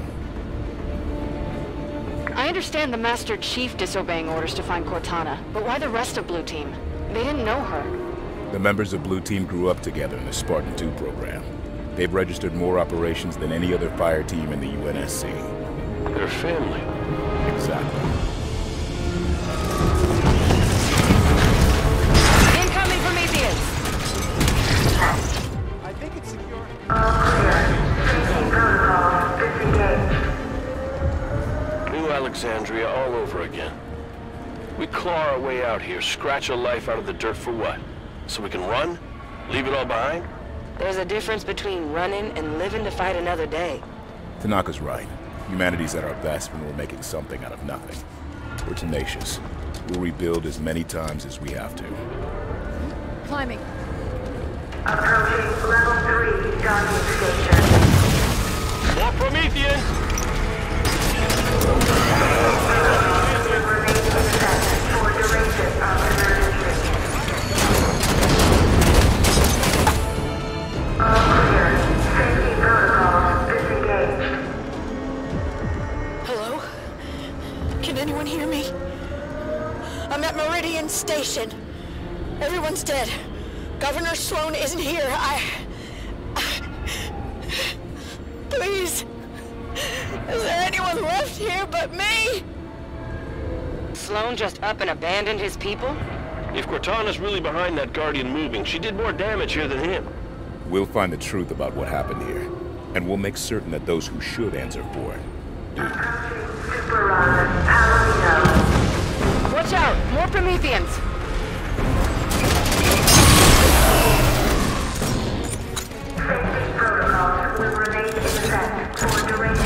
I understand the Master Chief disobeying orders to find Cortana, but why the rest of Blue Team? They didn't know her. The members of Blue Team grew up together in the Spartan 2 program. They've registered more operations than any other fire team in the UNSC. They're family. Exactly. Incoming Prometheans! I think it's secure. All clear. New Alexandria all over again. We claw our way out here, scratch a life out of the dirt for what? So we can run? Leave it all behind? There's a difference between running and living to fight another day. Tanaka's right. Humanity's at our best when we're making something out of nothing. We're tenacious. We'll rebuild as many times as we have to. Climbing. Approaching level 3 docking station. More Prometheans! Remain in set for duration of emergency. All clear. Safety protocols disengaged. Hello? Can anyone hear me? I'm at Meridian Station. Everyone's dead. Governor Sloan isn't here. Please. Is there anyone left here but me? Sloan just up and abandoned his people? If Cortana's really behind that Guardian moving, she did more damage here than him. We'll find the truth about what happened here, and we'll make certain that those who should answer for it do. Watch out! More Prometheans! Safety protocols will remain in effect for duration of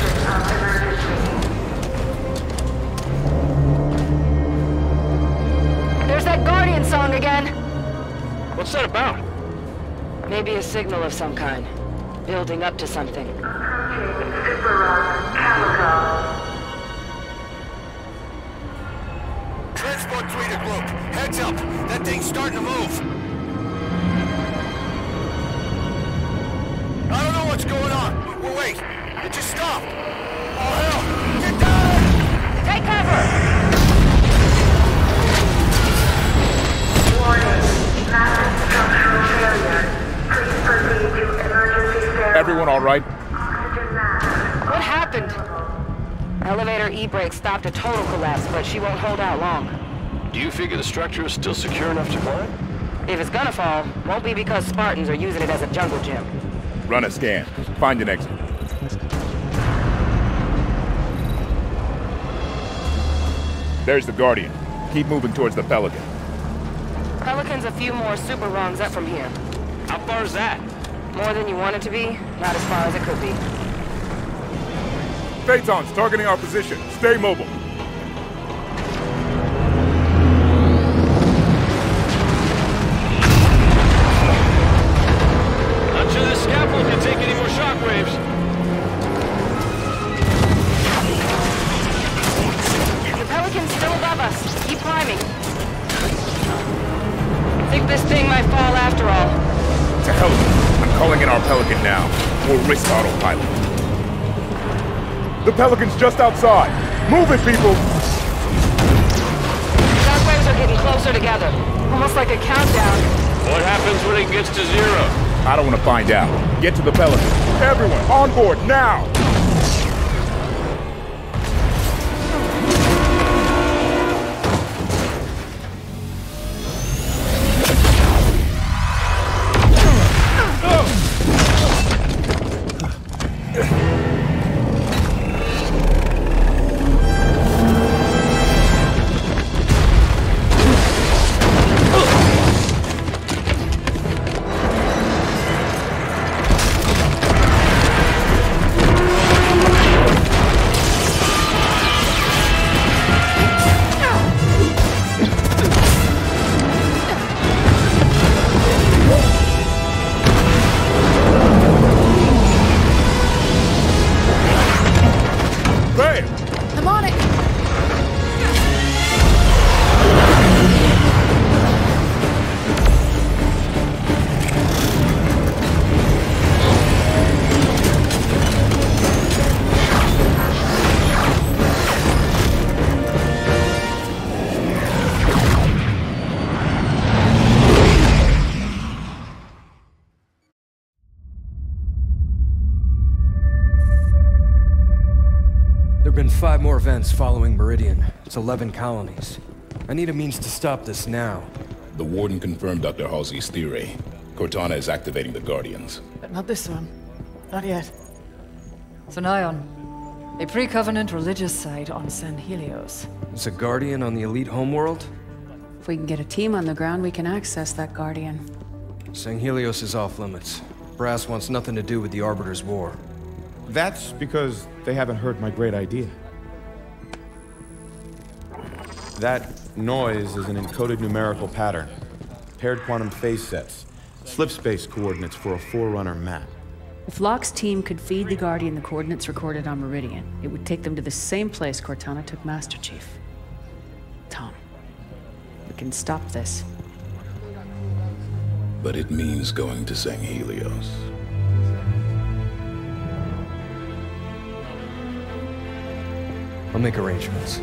emergency. There's that Guardian song again! What's that about? Maybe a signal of some kind. Building up to something. Approaching Superon Calico. Transport 3 to group. Heads up! That thing's starting to move! It just stopped! Oh, hell! Get down! Take cover! Warning. Massive structural failure. Please proceed to emergency stairwell. Everyone all right? Oxygen mask. What happened? Elevator e-brake stopped a total collapse, but she won't hold out long. Do you figure the structure is still secure enough to climb? If it's gonna fall, won't be because Spartans are using it as a jungle gym. Run a scan. Find an exit. There's the Guardian. Keep moving towards the Pelican. Pelican's a few more super rungs up from here. How far is that? More than you want it to be. Not as far as it could be. Phaetons targeting our position. Stay mobile. Pelican's just outside. Move it, people! Shockwaves are getting closer together. Almost like a countdown. What happens when it gets to zero? I don't want to find out. Get to the Pelican. Everyone, on board, now! Five more events following Meridian. It's 11 colonies. I need a means to stop this now. The Warden confirmed Dr. Halsey's theory. Cortana is activating the Guardians. But not this one. Not yet. Sanion, a pre-Covenant religious site on Sanghelios. It's a Guardian on the elite homeworld? If we can get a team on the ground, we can access that Guardian. Sanghelios is off limits. Brass wants nothing to do with the Arbiter's War. That's because they haven't heard my great idea. That noise is an encoded numerical pattern. Paired quantum phase sets. Slip space coordinates for a Forerunner map. If Locke's team could feed the Guardian the coordinates recorded on Meridian, it would take them to the same place Cortana took Master Chief. Tom, we can stop this. But it means going to Sanghelios. I'll make arrangements.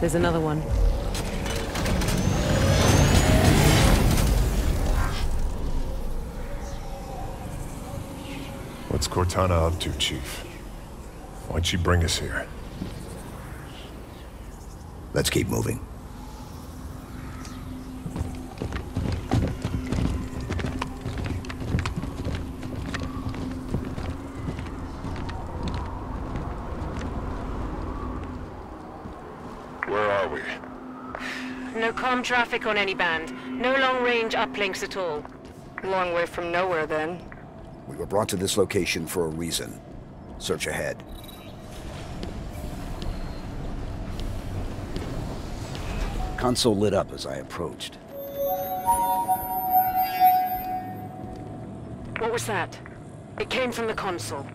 There's another one. What's Cortana up to, Chief? Why'd she bring us here? Let's keep moving. Traffic on any band. No long-range uplinks at all. Long way from nowhere, then. We were brought to this location for a reason. Search ahead. Console lit up as I approached. What was that? It came from the console.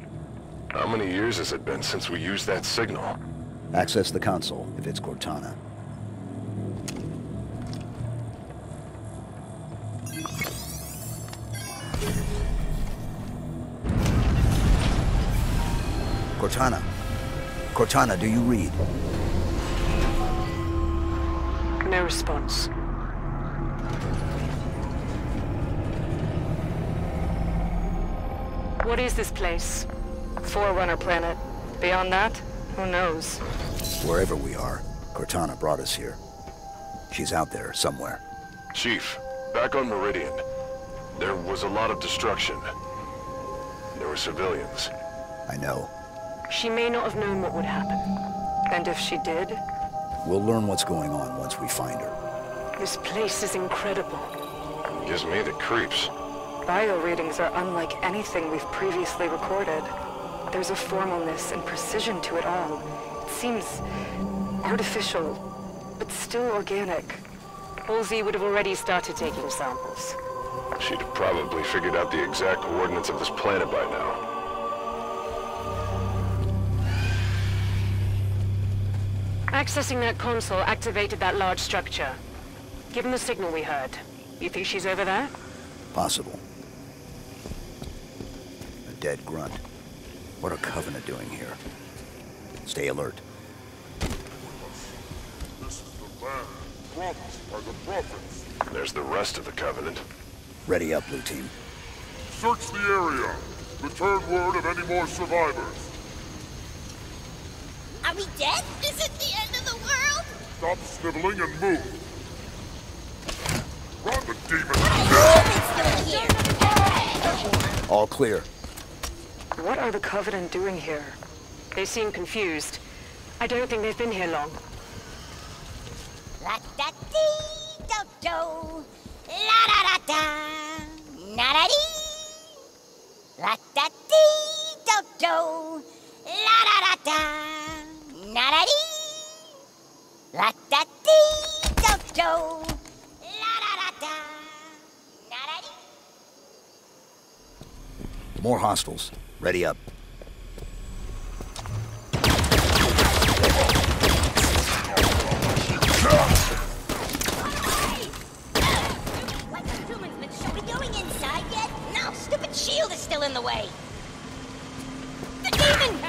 How many years has it been since we used that signal? Access the console, if it's Cortana. Cortana. Cortana, do you read? No response. What is this place? Forerunner planet. Beyond that, who knows? Wherever we are, Cortana brought us here. She's out there somewhere. Chief, back on Meridian, there was a lot of destruction. There were civilians. I know. She may not have known what would happen. And if she did... We'll learn what's going on once we find her. This place is incredible. Gives me the creeps. Bio readings are unlike anything we've previously recorded. There's a formalness and precision to it all. It seems artificial, but still organic. Halsey would have already started taking samples. She'd have probably figured out the exact coordinates of this planet by now. Accessing that console activated that large structure. Given the signal we heard, you think she's over there? Possible. Dead grunt. What are Covenant doing here? Stay alert. This is the land promised by the prophets. There's the rest of the Covenant. Ready up, Blue Team. Search the area. Return word of any more survivors. Are we dead? Is it the end of the world? Stop sniveling and move. Run, the demon! No! All clear. What are the Covenant doing here? They seem confused. I don't think they've been here long. La-da-dee-do-do. La-da-da-da. Na-da-dee. La-da-dee-do-do. La-da-da-da. Na-da-dee. La-da-dee-do-do. More hostiles. Ready up. What the humans been showing going inside yet? No, stupid shield is still in the way. The demon!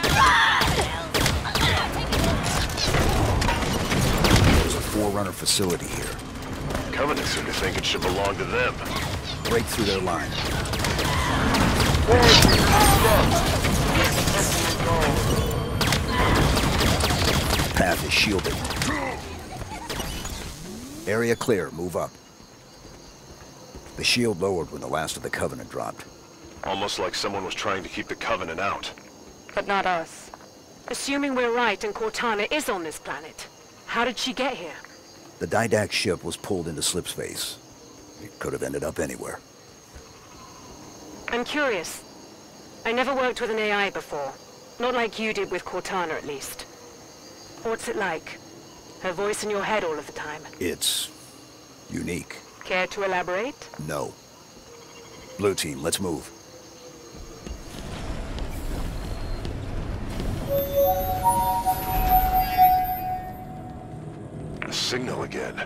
There's a Forerunner facility here. Covenant seem to think it should belong to them. Break through their line. Path is shielded. Area clear, move up. The shield lowered when the last of the Covenant dropped. Almost like someone was trying to keep the Covenant out. But not us. Assuming we're right and Cortana is on this planet, how did she get here? The Didact ship was pulled into slip space. It could have ended up anywhere. I'm curious. I never worked with an AI before. Not like you did with Cortana, at least. What's it like? Her voice in your head all of the time. It's... unique. Care to elaborate? No. Blue Team, let's move. A signal again.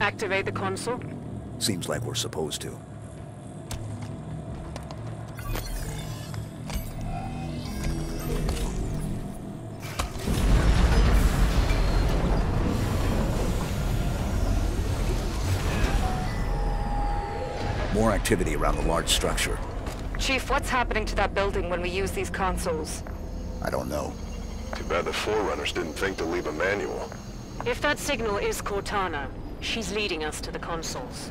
Activate the console? Seems like we're supposed to. More activity around the large structure. Chief, what's happening to that building when we use these consoles? I don't know. Too bad the Forerunners didn't think to leave a manual. If that signal is Cortana, she's leading us to the consoles.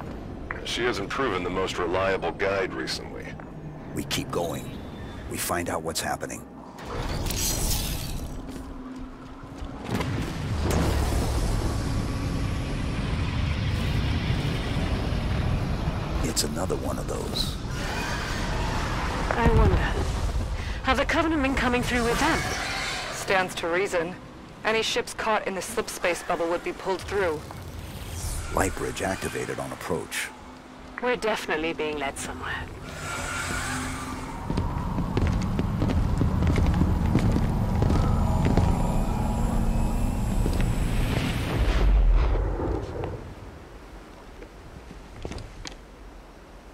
She hasn't proven the most reliable guide recently. We keep going. We find out what's happening. It's another one of those. I wonder, have the Covenant been coming through with them? Stands to reason. Any ships caught in the slip space bubble would be pulled through. Light bridge activated on approach. We're definitely being led somewhere.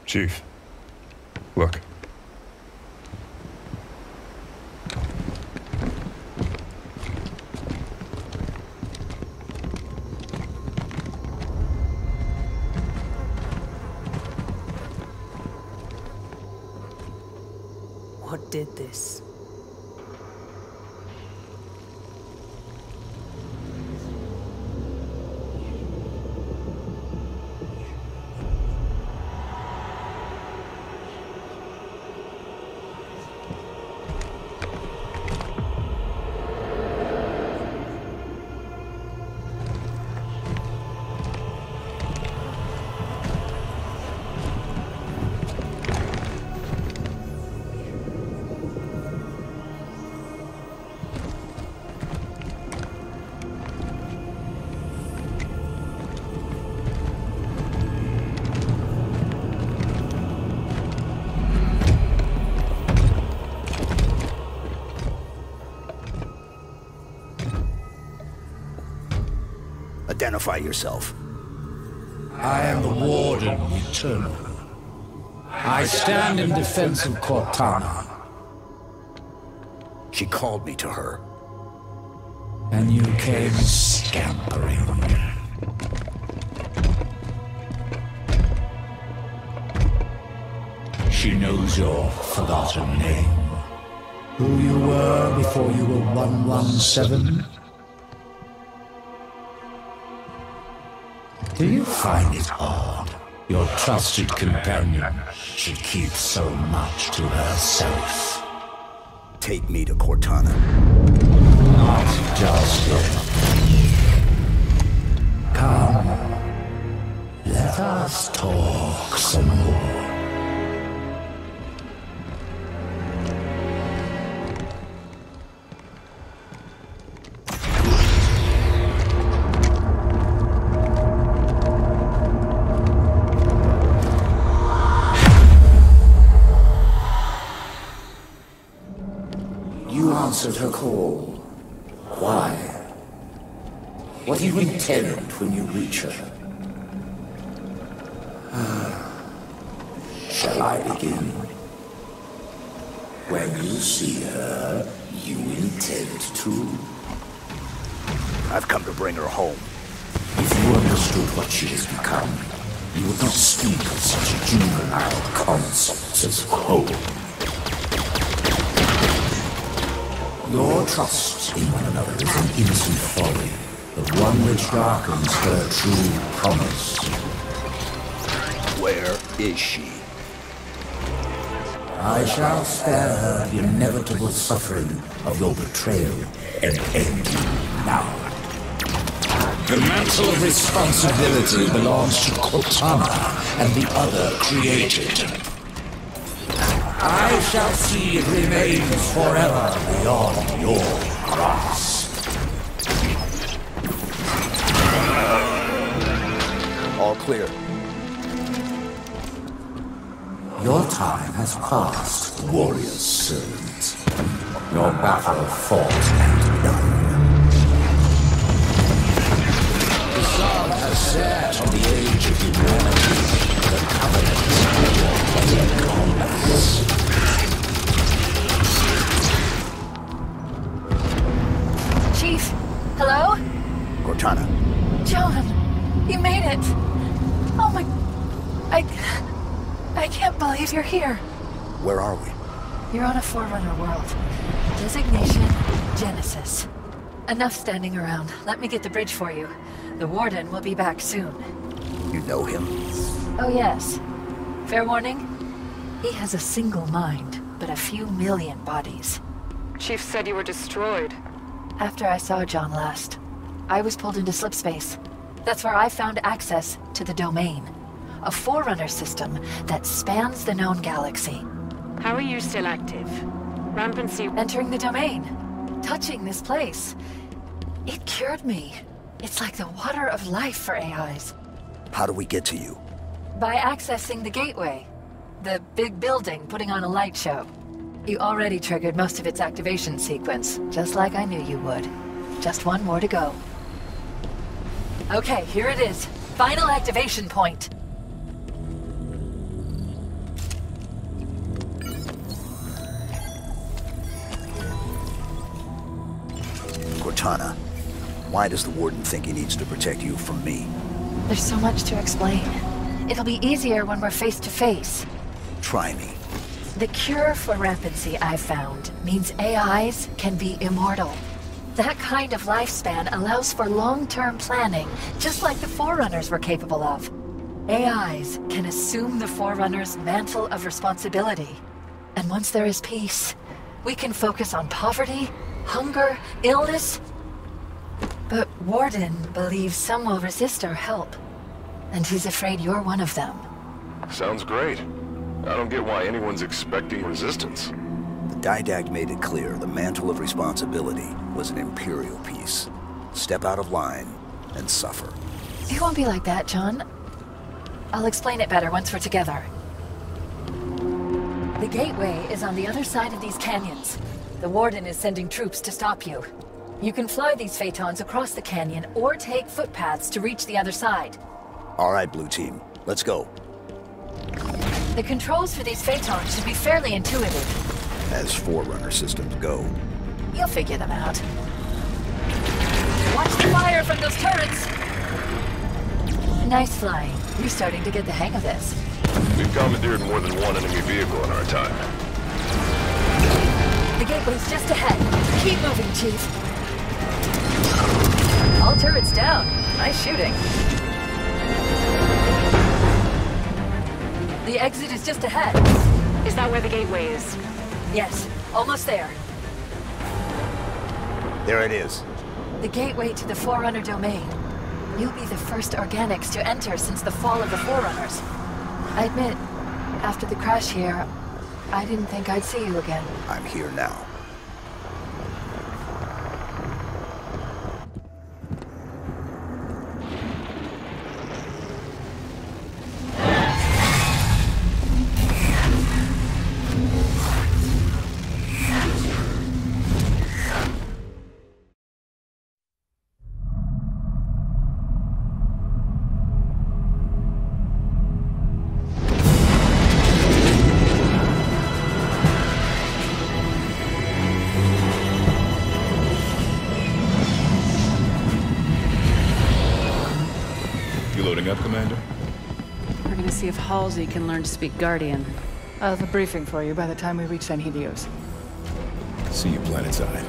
Chief, look. What did this? Identify yourself. I am the Warden Eternal. I stand in defense of Cortana. She called me to her. And you came scampering. She knows your forgotten name. Who you were before you were 117? Do you find it odd? Your trusted companion should keep so much to herself. Take me to Cortana. Not just it. Come. Let us talk some more. Answered her call. Why? What do you intend when you reach her? Shall I begin? When you see her, you intend to? I've come to bring her home. If you understood what she has become, you would not speak of such a juvenile concept as home. Your trust in one another is an innocent folly, but one which darkens her true promise. Where is she? I shall spare her the inevitable suffering of your betrayal and end you now. The mantle of responsibility belongs to Cortana and the other created. I shall see it remains forever beyond your grasp. All clear. Your time has passed, warrior's servant. Your battle fought and done. The sun has set on the age of humanity. The Covenant of your Chief, hello? Cortana. Jolin, you made it. Oh my... I can't believe you're here. Where are we? You're on a Forerunner world. Designation, Genesis. Enough standing around. Let me get the bridge for you. The Warden will be back soon. You know him? Oh yes. Fair warning, he has a single mind, but a few million bodies. Chief said you were destroyed. After I saw John last, I was pulled into slip space. That's where I found access to the Domain, a Forerunner system that spans the known galaxy. How are you still active? Rampancy... Entering the Domain, touching this place. It cured me. It's like the water of life for AIs. How do we get to you? By accessing the gateway. The big building putting on a light show. You already triggered most of its activation sequence, just like I knew you would. Just one more to go. Okay, here it is. Final activation point. Cortana. Why does the Warden think he needs to protect you from me? There's so much to explain. It'll be easier when we're face to face. Try me. The cure for rampancy I've found means AIs can be immortal. That kind of lifespan allows for long-term planning, just like the Forerunners were capable of. AIs can assume the Forerunner's mantle of responsibility. And once there is peace, we can focus on poverty, hunger, illness. But Warden believes some will resist our help, and he's afraid you're one of them. Sounds great. I don't get why anyone's expecting resistance. The Didact made it clear the mantle of responsibility was an imperial piece. Step out of line and suffer. It won't be like that, John. I'll explain it better once we're together. The gateway is on the other side of these canyons. The Warden is sending troops to stop you. You can fly these phaetons across the canyon or take footpaths to reach the other side. All right, Blue Team. Let's go. The controls for these phaetons should be fairly intuitive. As Forerunner systems go. You'll figure them out. Watch the fire from those turrets! Nice flying. You're starting to get the hang of this. We've commandeered more than one enemy vehicle in our time. The gateway's just ahead. Keep moving, Chief. All turrets down. Nice shooting. The exit is just ahead. Is that where the gateway is? Yes, almost there. There it is. The gateway to the Forerunner domain. You'll be the first organics to enter since the fall of the Forerunners. I admit, after the crash here, I didn't think I'd see you again. I'm here now. See if Halsey can learn to speak Guardian. I'll have a briefing for you by the time we reach Sanghelios. See you planetside.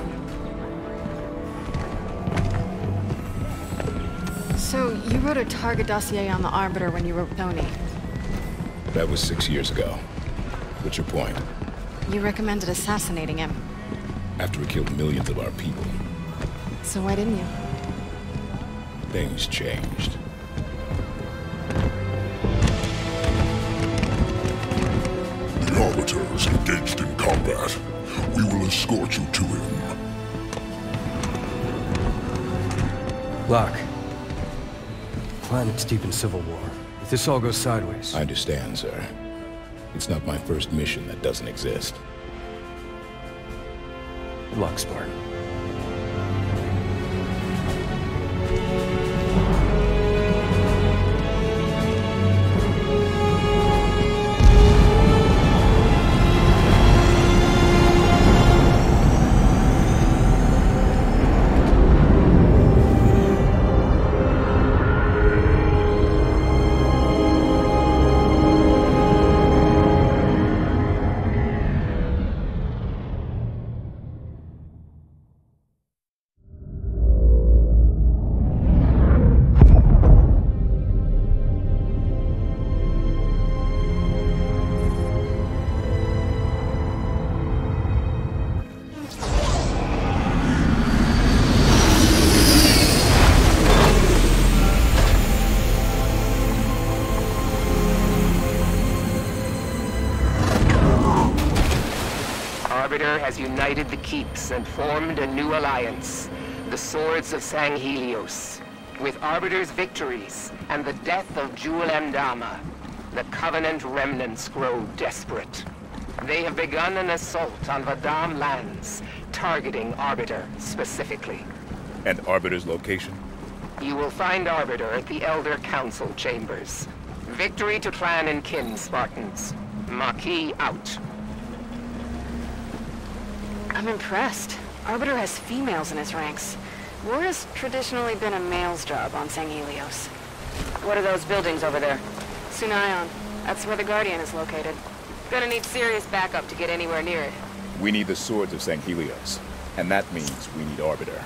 So, you wrote a target dossier on the Arbiter when you wrote ONI. That was 6 years ago. What's your point? You recommended assassinating him. After he killed millions of our people. So why didn't you? Things changed. Arbiter is engaged in combat. We will escort you to him. Locke. Planet's deep in civil war. If this all goes sideways... I understand, sir. It's not my first mission that doesn't exist. Good luck, Spartan. Has united the Keeps and formed a new alliance, the Swords of Sanghelios. With Arbiter's victories and the death of Jul M'Dama, the Covenant remnants grow desperate. They have begun an assault on Vadam lands, targeting Arbiter specifically. And Arbiter's location? You will find Arbiter at the Elder Council Chambers. Victory to clan and kin, Spartans. Maquis out. I'm impressed. Arbiter has females in his ranks. War has traditionally been a male's job on Sanghelios. What are those buildings over there? Sunion. That's where the Guardian is located. Gonna need serious backup to get anywhere near it. We need the Swords of Sanghelios, and that means we need Arbiter.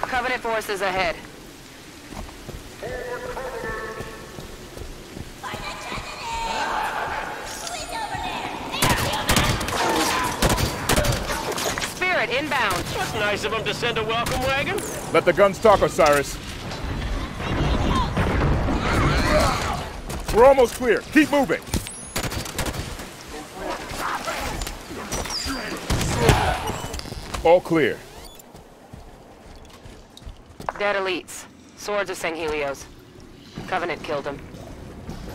Covenant forces ahead. Spirit inbound. That's nice of them to send a welcome wagon. Let the guns talk, Osiris. We're almost clear. Keep moving. All clear. Dead elites. Swords of Sanghelios. Covenant killed them.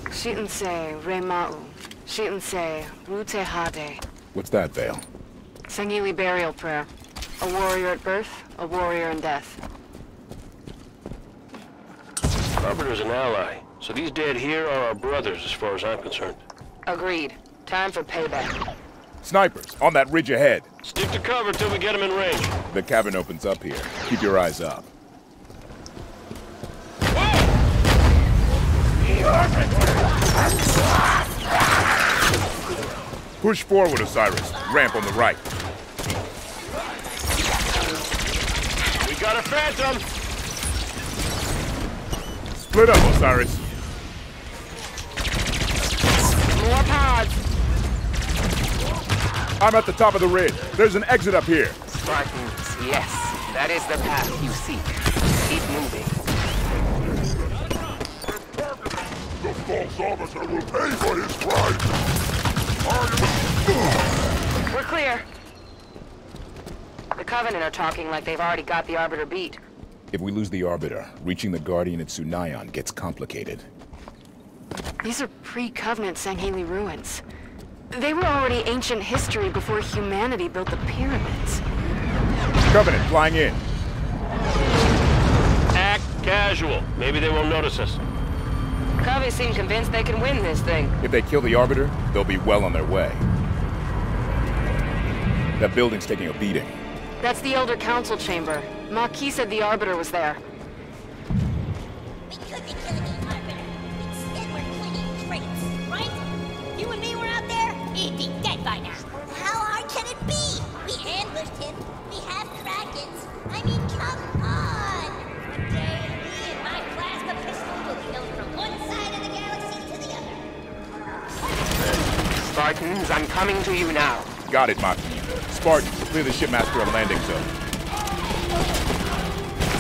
Shi'ensei Rema'u. Shi'ensei Rute Hade. What's that, Vale? Sangheili burial prayer. A warrior at birth, a warrior in death. Arbiter's an ally, so these dead here are our brothers as far as I'm concerned. Agreed. Time for payback. Snipers, on that ridge ahead. Stick to cover till we get them in range. The cabin opens up here. Keep your eyes up. Push forward, Osiris. Ramp on the right. We got a phantom! Split up, Osiris. More pods. I'm at the top of the ridge. There's an exit up here. Spartans, yes. That is the path you seek. Keep moving. The false officer will pay for his crime. We're clear. The Covenant are talking like they've already got the Arbiter beat. If we lose the Arbiter, reaching the Guardian at Sunion gets complicated. These are pre-Covenant Sangheili ruins. They were already ancient history before humanity built the pyramids. Covenant flying in. Act casual. Maybe they won't notice us. Covey seem convinced they can win this thing. If they kill the Arbiter, they'll be well on their way. That building's taking a beating. That's the Elder Council chamber. Maquis said the Arbiter was there. We could be killing the Arbiter. Instead we're cleaning crates, right? You and me were out there? He'd be dead by now. How hard can it be? We ambushed him. We have Krakens. I mean, come on! One day, me and my plasma pistol will be known from one side of the galaxy to the other. Spartans, I'm coming to you now. Got it, Maquis. Spartans, clear the shipmaster on landing zone.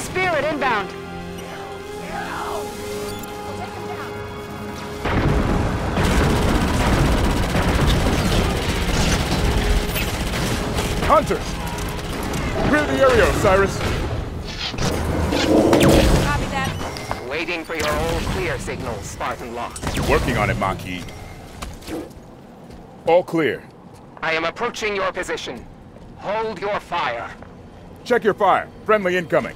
Spirit inbound. Hunters! Clear the area, Osiris! Copy that. Waiting for your old clear signal, Spartan Locke. Working on it, Maquis. All clear. I am approaching your position. Hold your fire. Check your fire. Friendly incoming.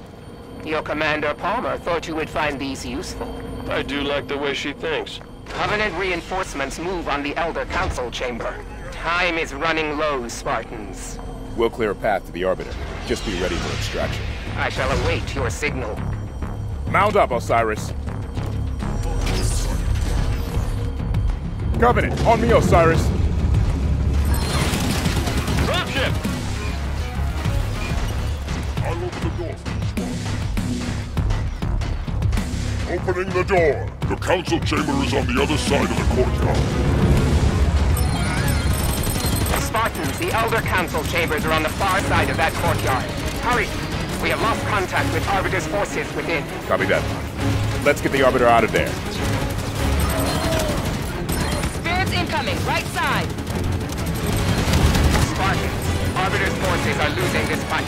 Your Commander Palmer thought you would find these useful. I do like the way she thinks. Covenant reinforcements move on the Elder Council chamber. Time is running low, Spartans. We'll clear a path to the Arbiter. Just be ready for extraction. I shall await your signal. Mount up, Osiris. Covenant, on me, Osiris. Dropship! I'll open the door. Opening the door. The council chamber is on the other side of the courtyard. Spartans, the Elder Council chambers are on the far side of that courtyard. Hurry! We have lost contact with Arbiter's forces within. Copy that. Let's get the Arbiter out of there. Spirits incoming, right side! Spartans, Arbiter's forces are losing this fight.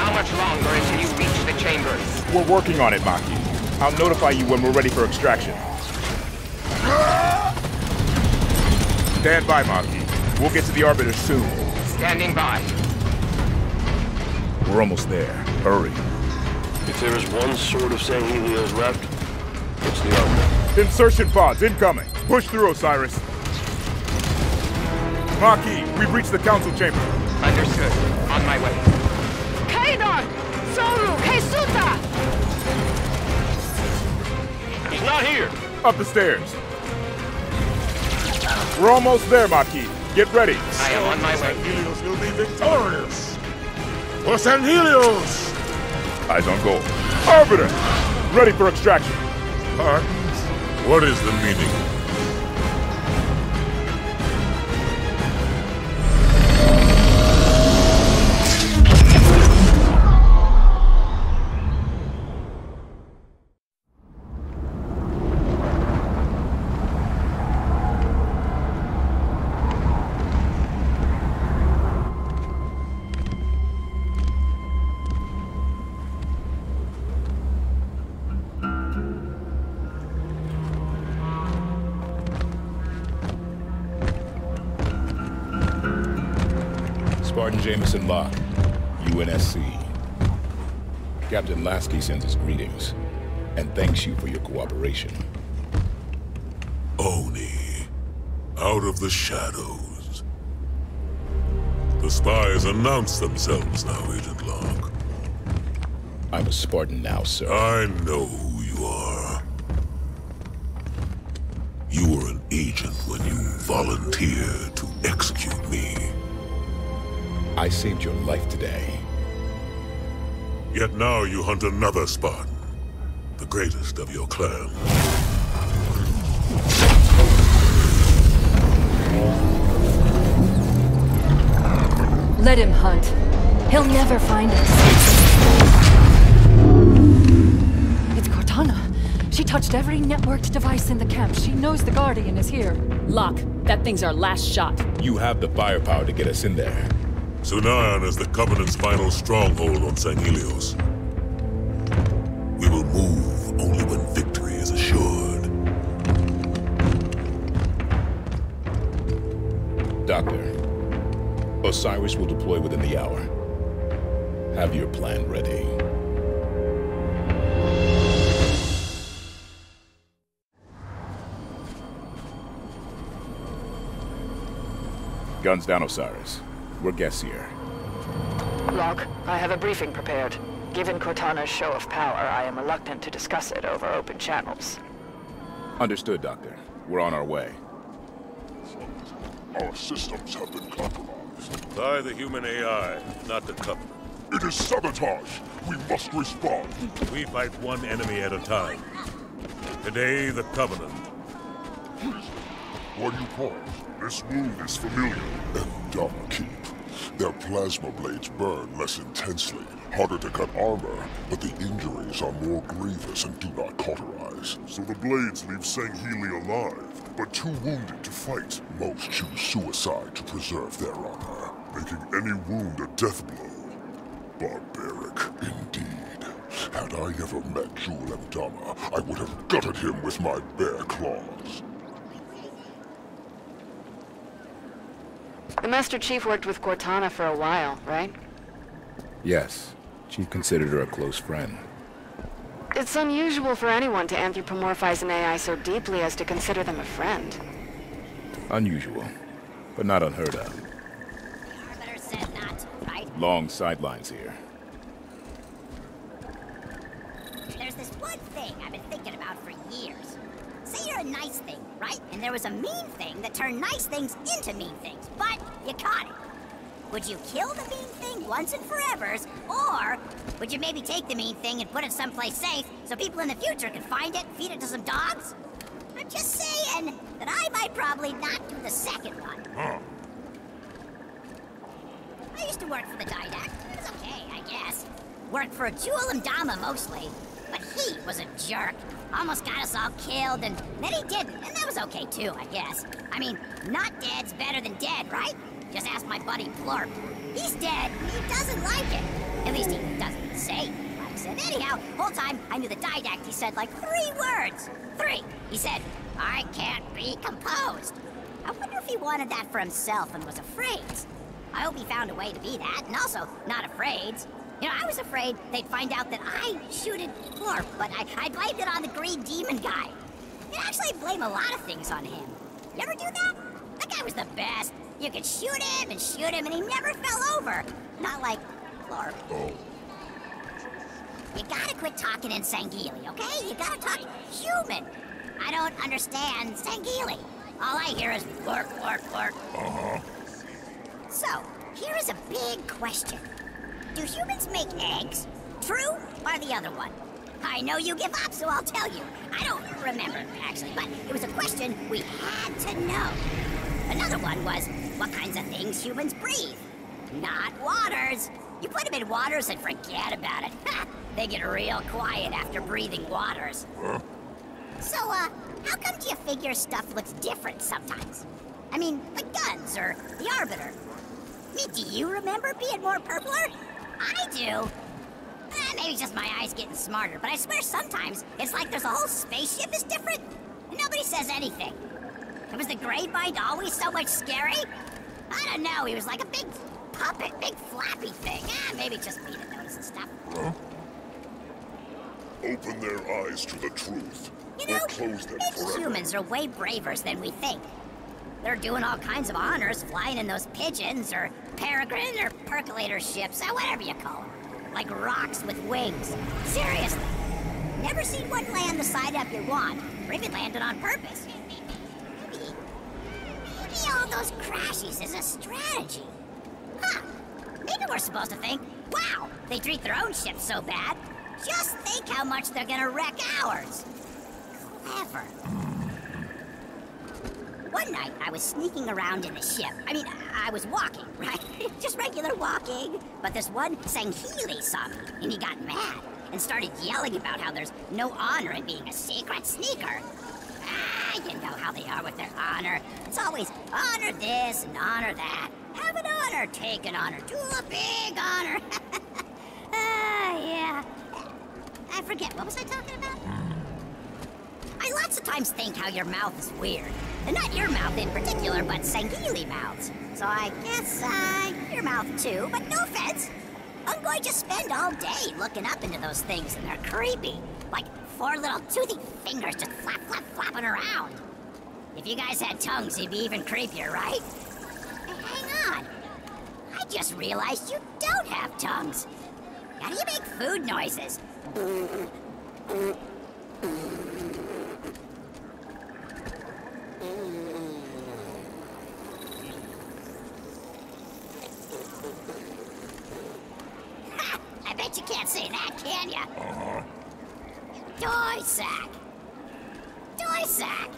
How much longer until you reach the chambers? We're working on it, Maquis. I'll notify you when we're ready for extraction. Stand by, Maquis. We'll get to the Arbiter soon. Standing by. We're almost there. Hurry. If there is one Sword of Sanghelios left, it's the Arbiter. Insertion pods incoming. Push through, Osiris. Maquis, we've reached the council chamber. Understood. On my way. Up the stairs. We're almost there, Maquis. Get ready. I am on my way. Sanghelios will be victorious. For Sanghelios! Eyes on goal. Arbiter! Ready for extraction. Pardons? What is the meaning? Jameson Locke, UNSC. Captain Lasky sends his greetings and thanks you for your cooperation. ONI, out of the shadows. The spies announce themselves now, Agent Locke. I'm a Spartan now, sir. I know who you are. You were an agent when you volunteered to execute me. I saved your life today. Yet now you hunt another Spartan, the greatest of your clan. Let him hunt. He'll never find us. It's Cortana. She touched every networked device in the camp. She knows the Guardian is here. Locke, that thing's our last shot. You have the firepower to get us in there. Sunayan is the Covenant's final stronghold on Sanghelios. We will move only when victory is assured. Doctor, Osiris will deploy within the hour. Have your plan ready. Guns down, Osiris. We're guests here. Locke, I have a briefing prepared. Given Cortana's show of power, I am reluctant to discuss it over open channels. Understood, Doctor. We're on our way. Our systems have been compromised. By the human AI, not the Covenant. It is sabotage! We must respond! We fight one enemy at a time. Today, the Covenant. What do you call it? This move is familiar and dark. Their plasma blades burn less intensely, harder to cut armor, but the injuries are more grievous and do not cauterize. So the blades leave Sangheili alive, but too wounded to fight. Most choose suicide to preserve their honor, making any wound a death blow. Barbaric, indeed. Had I ever met Jul M'Dama, I would have gutted him with my bare claws. The Master Chief worked with Cortana for a while, right? Yes. Chief considered her a close friend. It's unusual for anyone to anthropomorphize an AI so deeply as to consider them a friend. Unusual, but not unheard of. Arbiter said not to, right? Long sidelines here. There's this one thing I've been thinking about for years. Say you're a nice thing, right? And there was a mean thing that turned nice things into mean things, but you caught it. Would you kill the mean thing once and forevers, or would you maybe take the mean thing and put it someplace safe so people in the future can find it and feed it to some dogs? I'm just saying that I might probably not do the second one. Huh. I used to work for the Didact. It's okay, I guess. Worked for Jul M'Dama mostly, but he was a jerk. Almost got us all killed, and then he didn't, and that was okay too, I guess. I mean, not dead's better than dead, right? Just ask my buddy Plurp. He's dead, and he doesn't like it. At least he doesn't say he likes it. Anyhow, whole time, I knew the Didact, he said like 3 words. 3. He said, I can't be composed. I wonder if he wanted that for himself and was afraid. I hope he found a way to be that, and also not afraid. You know, I was afraid they'd find out that I shooted Plurp, but I blamed it on the green demon guy. You actually blame a lot of things on him. You ever do that? That guy was the best. You could shoot him, and he never fell over. Not like Plurp. Oh. You gotta quit talking in Sangheili, okay? You gotta talk human. I don't understand Sangheili. All I hear is work, work. So, here is a big question. Do humans make eggs? True or the other one? I know you give up, so I'll tell you. I don't remember, actually, but it was a question we had to know. Another one was, what kinds of things humans breathe? Not waters. You put them in waters and forget about it. Ha! They get real quiet after breathing waters. So, how come do you figure stuff looks different sometimes? I mean, like guns or the Arbiter. I mean, do you remember being more purpler? I do. Maybe just my eyes getting smarter, but I swear sometimes it's like there's a whole spaceship is different, and nobody says anything. And was the Great Mind always so much scary? I don't know, he was like a big puppet, big flappy thing. Maybe just me that notices stuff. Open their eyes to the truth, you know, or close them forever. Humans are way braver than we think. They're doing all kinds of honors, flying in those pigeons, or peregrine, or percolator ships, or whatever you call them. Like rocks with wings. Seriously. Never seen one land the side up you want, or even land it on purpose. Maybe all those crashes is a strategy. Huh. Maybe we're supposed to think, wow, they treat their own ships so bad. Just think how much they're gonna wreck ours. Clever. One night, I was sneaking around in the ship. I mean, I was walking, right? Just regular walking. But this one Sangheili saw me, and he got mad and started yelling about how there's no honor in being a secret sneaker. You know how they are with their honor. It's always honor this and honor that. Have an honor, take an honor, do a big honor. Yeah. I forget, what was I talking about? I lots of times think how your mouth is weird. And not your mouth in particular, but Sangheili mouths. So I guess, your mouth too, but no offense. I'm going to spend all day looking up into those things, and they're creepy. Like four little toothy fingers just flap, flap, flapping around. If you guys had tongues, it'd be even creepier, right? But hang on. I just realized you don't have tongues. How do you make food noises? You can't say that, can ya? Doy sack! Doy sack!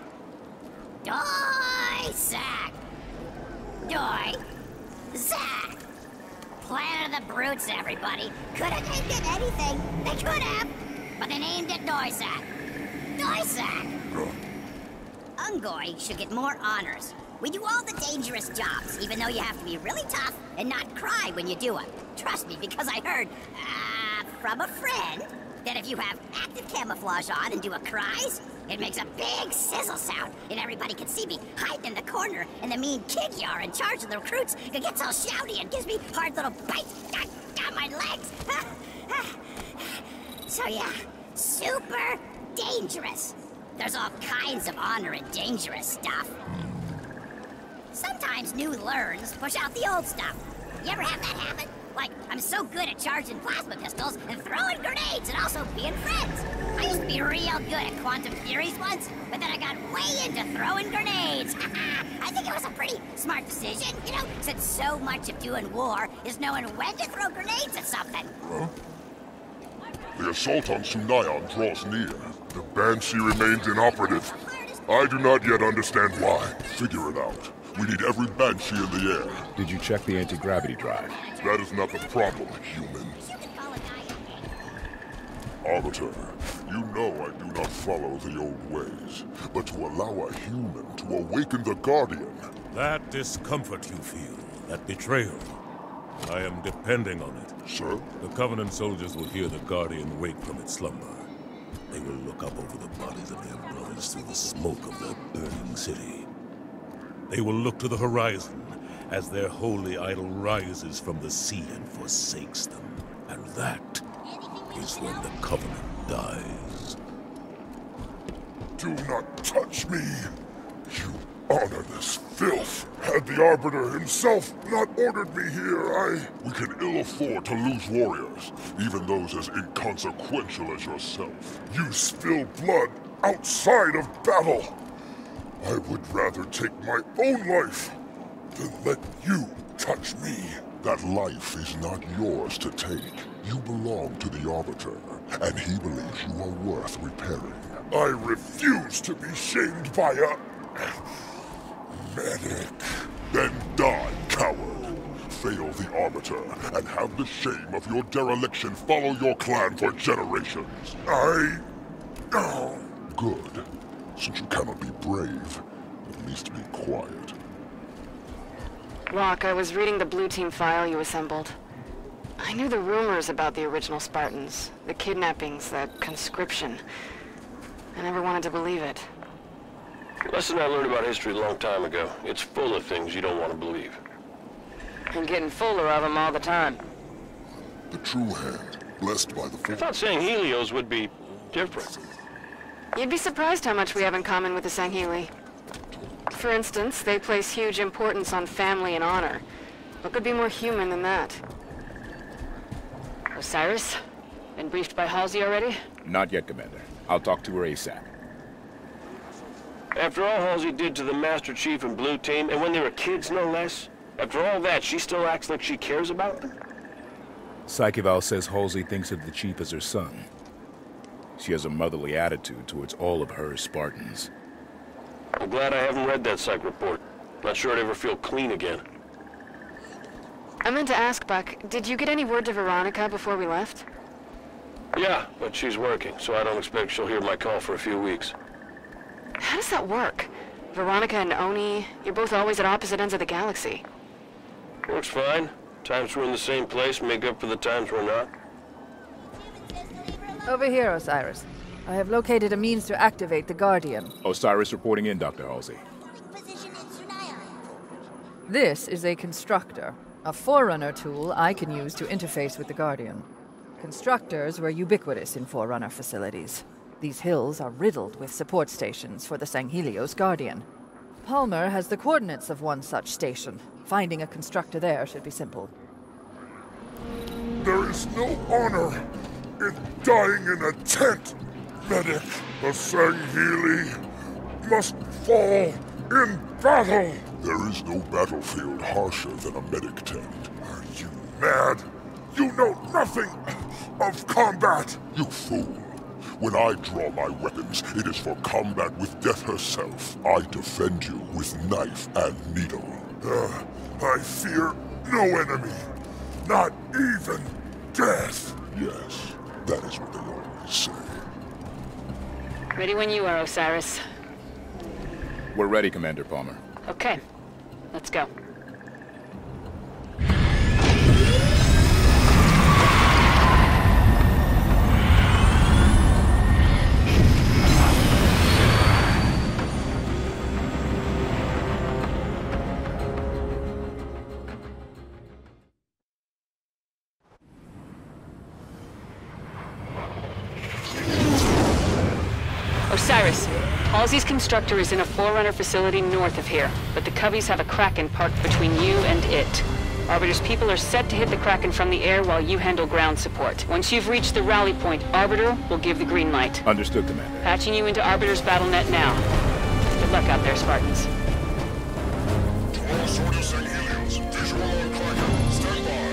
Doy sack! Doy sack! Planet of the Brutes, everybody! Could have named it anything! They could have! But they named it Doy sack! Doy sack! Ungoy should get more honors. We do all the dangerous jobs, even though you have to be really tough and not cry when you do them. Trust me, because I heard, from a friend, that if you have active camouflage on and do a cries, it makes a big sizzle sound, and everybody can see me hiding in the corner, and the mean kid yar in charge of the recruits gets all shouty and gives me hard little bites down my legs. So yeah, super dangerous. There's all kinds of honor and dangerous stuff. Sometimes new learns push out the old stuff. You ever have that happen? Like, I'm so good at charging plasma pistols and throwing grenades and also being friends. I used to be real good at quantum theories once, but then I got way into throwing grenades. I think it was a pretty smart decision, you know, since so much of doing war is knowing when to throw grenades at something. The assault on Sunayan draws near. The Banshee remains inoperative. I do not yet understand why. Figure it out. We need every Banshee in the air. Did you check the anti-gravity drive? That is not the problem, human. Arbiter, you know I do not follow the old ways, but to allow a human to awaken the Guardian... That discomfort you feel, that betrayal, I am depending on it. Sir? The Covenant soldiers will hear the Guardian wake from its slumber. They will look up over the bodies of their brothers through the smoke of their burning city. They will look to the horizon as their holy idol rises from the sea and forsakes them. And that is when the Covenant dies. Do not touch me! You honor this filth! Had the Arbiter himself not ordered me here, We can ill afford to lose warriors, even those as inconsequential as yourself. You spill blood outside of battle. I would rather take my own life than let you touch me. That life is not yours to take. You belong to the Arbiter, and he believes you are worth repairing. I refuse to be shamed by a medic. Then die, coward. Fail the Arbiter, and have the shame of your dereliction follow your clan for generations. Oh. Good. Since you cannot be brave, at least be quiet. Locke, I was reading the Blue Team file you assembled. I knew the rumors about the original Spartans, the kidnappings, that conscription. I never wanted to believe it. Lesson I learned about history a long time ago. It's full of things you don't want to believe. I'm getting fuller of them all the time. The true hand, blessed by the force. I thought Sanghelios would be different. You'd be surprised how much we have in common with the Sangheili. For instance, they place huge importance on family and honor. What could be more human than that? Osiris? Been briefed by Halsey already? Not yet, Commander. I'll talk to her ASAP. After all Halsey did to the Master Chief and Blue Team, and when they were kids no less, after all that, she still acts like she cares about them? Psycheval says Halsey thinks of the Chief as her son. She has a motherly attitude towards all of her Spartans. I'm glad I haven't read that psych report. Not sure I'd ever feel clean again. I meant to ask, Buck, did you get any word to Veronica before we left? Yeah, but she's working, so I don't expect she'll hear my call for a few weeks. How does that work? Veronica and Oni, you're both always at opposite ends of the galaxy. Works fine. Times we're in the same place make up for the times we're not. Over here, Osiris. I have located a means to activate the Guardian. Osiris reporting in, Dr. Halsey. This is a constructor, a Forerunner tool I can use to interface with the Guardian. Constructors were ubiquitous in Forerunner facilities. These hills are riddled with support stations for the Sanghelios Guardian. Palmer has the coordinates of one such station. Finding a constructor there should be simple. There is no honor in dying in a tent, medic. The Sangheili must fall in battle. There is no battlefield harsher than a medic tent. Are you mad? You know nothing of combat. You fool. When I draw my weapons, it is for combat with death herself. I defend you with knife and needle. I fear no enemy, not even death. Yes, that is what they always say. Ready when you are, Osiris. We're ready, Commander Palmer. Okay, let's go. Halsey's constructor is in a Forerunner facility north of here, but the Coveys have a Kraken parked between you and it. Arbiter's people are set to hit the Kraken from the air while you handle ground support. Once you've reached the rally point, Arbiter will give the green light. Understood, Commander. Patching you into Arbiter's battle net now. Good luck out there, Spartans. Visual on Kraken. Stand by.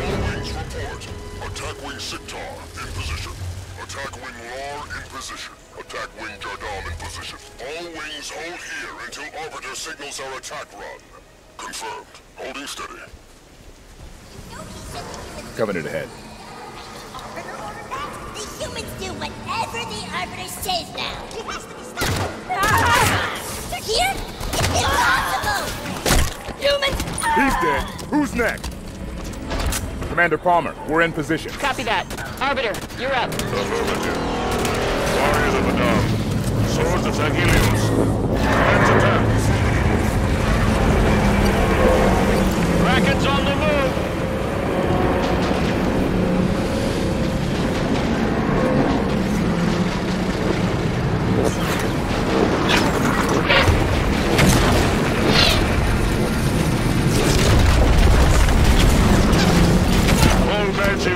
All wings report. Attack wing Siktar in position. Attack wing Lar in position. Attack wing Jardam in position. All wings hold here until Arbiter signals our attack run. Confirmed. Holding steady. Covenant ahead. The humans do whatever the Arbiter says now. It has to be stopped. They're here? It's impossible! Humans! He's dead. Who's next? Commander Palmer, we're in position. Copy that. Arbiter, you're up. Warriors of Adam. Swords of Sanghelios. Hands attack. Kraken's on the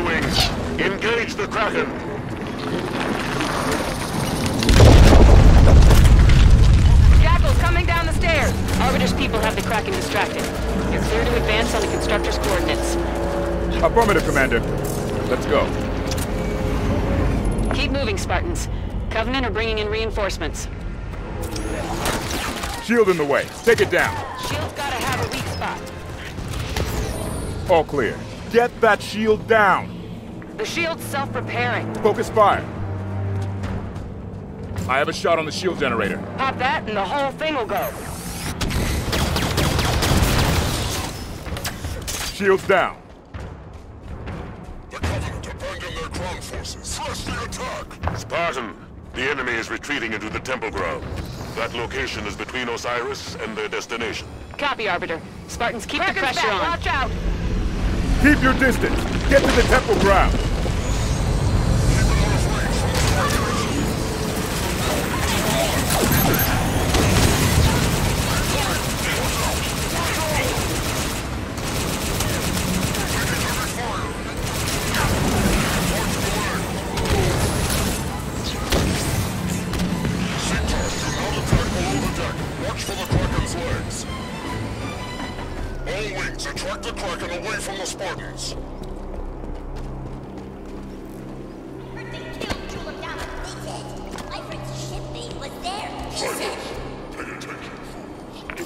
Wings. Engage the Kraken! Commander, Arbiter's people have the Kraken distracted. You're clear to advance on the Constructor's coordinates. Affirmative, Commander. Let's go. Keep moving, Spartans. Covenant are bringing in reinforcements. Shield in the way. Take it down. Shield's gotta have a weak spot. All clear. Get that shield down! The shield's self-repairing. Focus fire. I have a shot on the shield generator. Pop that and the whole thing will go. Shields down. The Covenant abandoned their ground forces. Slash the attack! Spartan, the enemy is retreating into the temple ground. That location is between Osiris and their destination. Copy, Arbiter. Spartans, keep the pressure on. Watch out! Keep your distance! Get to the temple ground!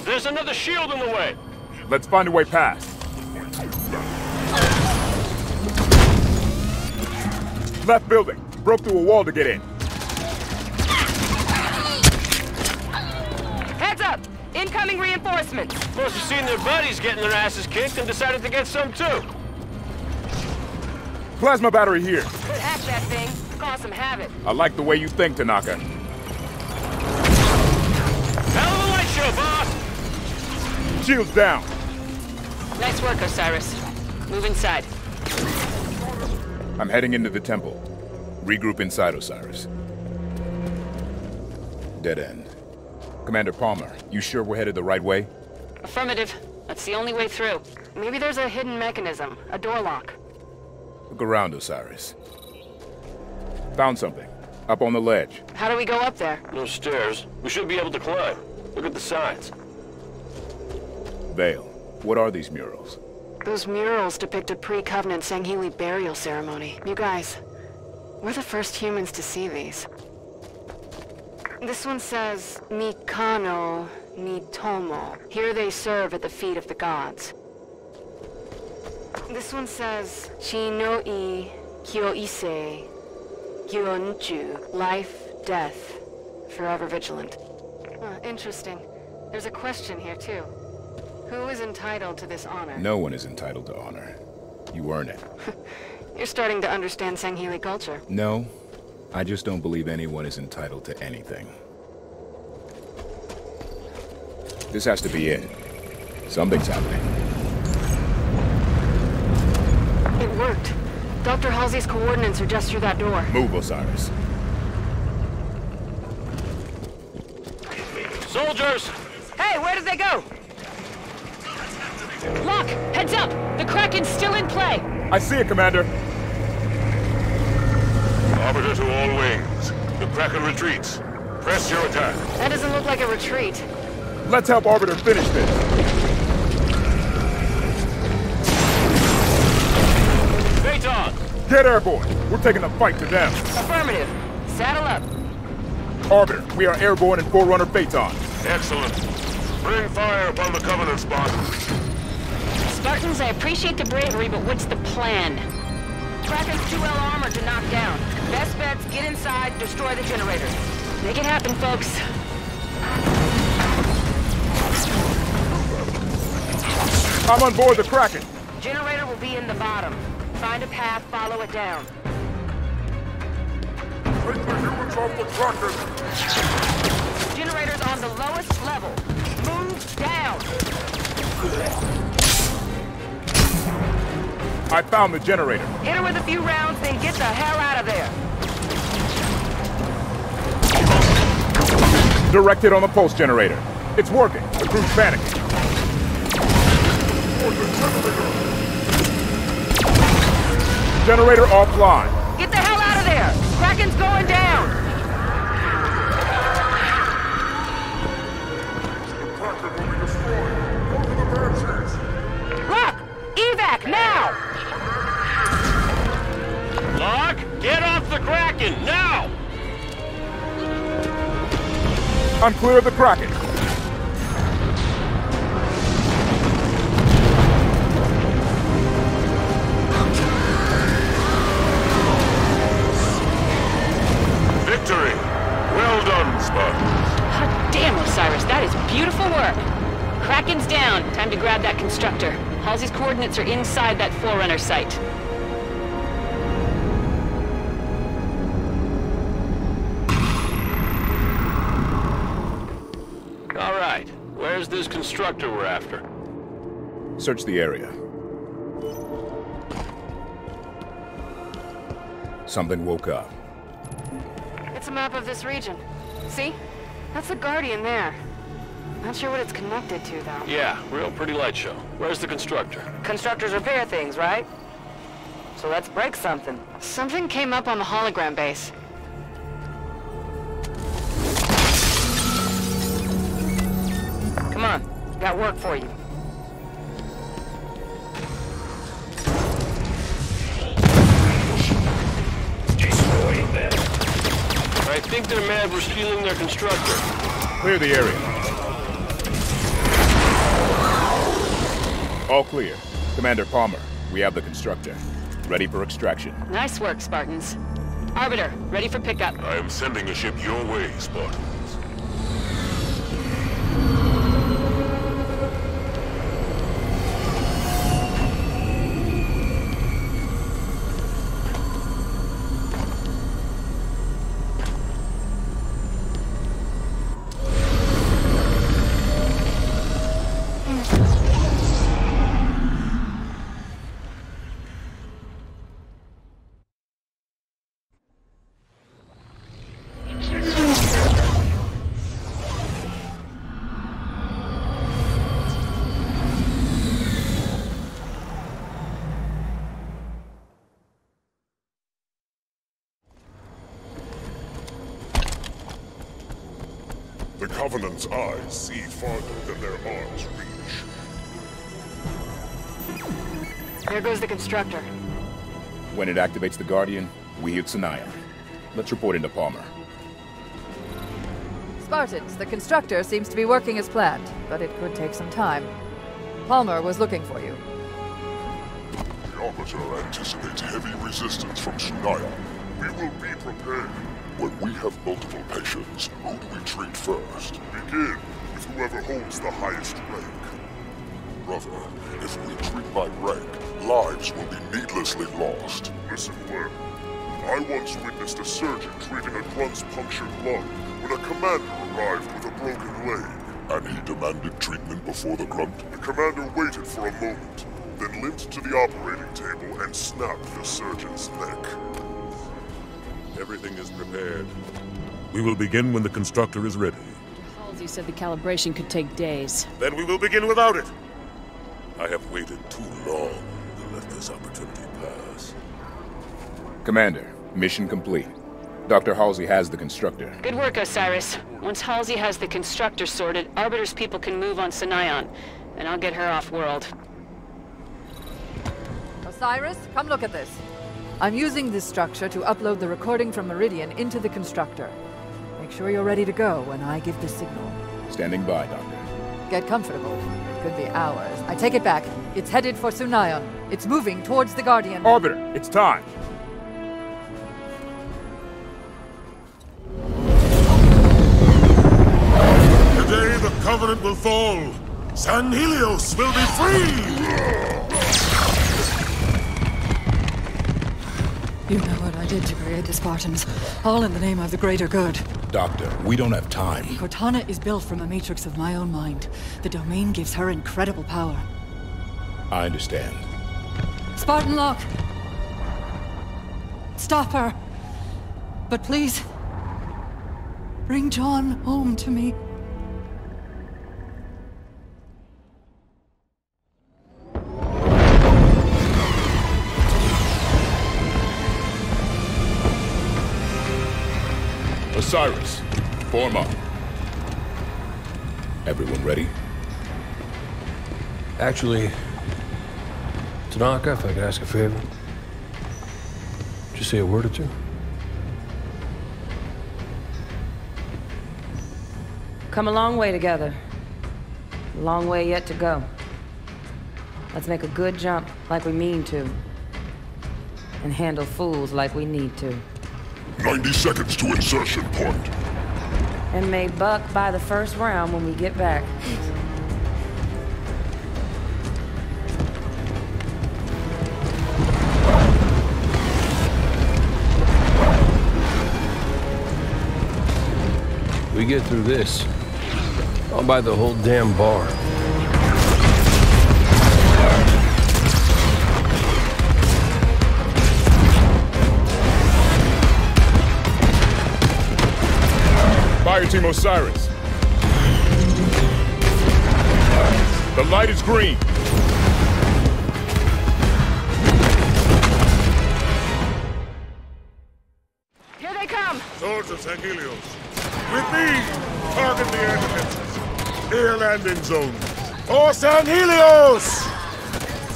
There's another shield in the way! Let's find a way past. Left building. Broke through a wall to get in. Heads up! Incoming reinforcements! Must have seen their buddies getting their asses kicked and decided to get some too. Plasma battery here. Could hack that thing. Cause some havoc. I like the way you think, Tanaka. Hell of a light show, boss! Shields down. Nice work, Osiris. Move inside. I'm heading into the temple. Regroup inside, Osiris. Dead end. Commander Palmer, you sure we're headed the right way? Affirmative. That's the only way through. Maybe there's a hidden mechanism, a door lock. Look around, Osiris. Found something. Up on the ledge. How do we go up there? No stairs. We should be able to climb. Look at the signs. Vale, what are these murals? Those murals depict a pre-Covenant Sangheili burial ceremony. You guys, we're the first humans to see these. This one says, Ni Kano, Ni Tomo. Here they serve at the feet of the gods. This one says, Chi no I, Kyo Ise, Kyo Nchu. Life, death, forever vigilant. Huh, interesting. There's a question here, too. Who is entitled to this honor? No one is entitled to honor. You earn it. You're starting to understand Sangheili culture. No, I just don't believe anyone is entitled to anything. This has to be it. Something's happening. It worked. Dr. Halsey's coordinates are just through that door. Move, Osiris. Soldiers! Hey, where did they go? Locke, heads up! The Kraken's still in play! I see it, Commander. Arbiter to all wings. The Kraken retreats. Press your attack. That doesn't look like a retreat. Let's help Arbiter finish this. Phaeton! Get airborne! We're taking the fight to them. Affirmative. Saddle up. Arbiter, we are airborne in Forerunner Phaeton. Excellent. Bring fire upon the Covenant spot. Spartans, I appreciate the bravery, but what's the plan? Kraken's 2L armor to knock down. Best bets, get inside, destroy the generator. Make it happen, folks. I'm on board the Kraken. Generator will be in the bottom. Find a path, follow it down. Take the humans off the Kraken! Generator's on the lowest level. Move down! I found the generator. Hit her with a few rounds, then get the hell out of there. Directed on the pulse generator. It's working. The crew's panicking. Generator offline. Get the hell out of there! Kraken's going down! Kraken Get off the Kraken, now! I'm clear of the Kraken. Victory! Well done, Spartans. God damn, Osiris, that is beautiful work. Kraken's down. Time to grab that constructor. Halsey's coordinates are inside that Forerunner site. Where's this constructor we're after? Search the area. Something woke up. It's a map of this region. See? That's the Guardian there. Not sure what it's connected to, though. Yeah, real pretty light show. Where's the constructor? Constructors repair things, right? So let's break something. Something came up on the hologram base. Come on, got work for you. Destroy them. I think they're mad we're stealing their constructor. Clear the area. All clear. Commander Palmer, we have the constructor. Ready for extraction. Nice work, Spartans. Arbiter, ready for pickup. I am sending a ship your way, Spartan. The Covenant's eyes see farther than their arms reach. There goes the constructor. When it activates the Guardian, we hit Sanaya. Let's report into Palmer. Spartans, the constructor seems to be working as planned, but it could take some time. Palmer was looking for you. The Arbiter anticipates heavy resistance from Sanaya. We will be prepared. When we have multiple patients, who do we treat first? Begin with whoever holds the highest rank. Brother, if we treat by rank, lives will be needlessly lost. Listen well. I once witnessed a surgeon treating a grunt's punctured lung when a commander arrived with a broken leg. And he demanded treatment before the grunt? The commander waited for a moment, then limped to the operating table and snapped the surgeon's neck. Everything is prepared. We will begin when the constructor is ready. Halsey said the calibration could take days. Then we will begin without it. I have waited too long to let this opportunity pass. Commander, mission complete. Dr. Halsey has the constructor. Good work, Osiris. Once Halsey has the constructor sorted, Arbiter's people can move on Sanion, and I'll get her off-world. Osiris, come look at this. I'm using this structure to upload the recording from Meridian into the constructor. Make sure you're ready to go when I give the signal. Standing by, Doctor. Get comfortable. It could be hours. I take it back. It's headed for Sunion. It's moving towards the Guardian. Arbiter, it's time. Today the Covenant will fall. Sanghelios will be free! You know what I did to create the Spartans, all in the name of the greater good. Doctor, we don't have time. Cortana is built from a matrix of my own mind. The Domain gives her incredible power. I understand. Spartan Locke! Stop her! But please, bring John home to me. Osiris, form up. Everyone ready? Actually, Tanaka, if I could ask a favor. Did you say a word or two? Come a long way together. A long way yet to go. Let's make a good jump like we mean to. And handle fools like we need to. 90 seconds to insertion point. And may buck by the first round when we get back. We get through this, I'll buy the whole damn bar. Fireteam Osiris. The light is green. Here they come. Swords of Sanghelios. With these, target the air defenses, air landing zones, or Sanghelios!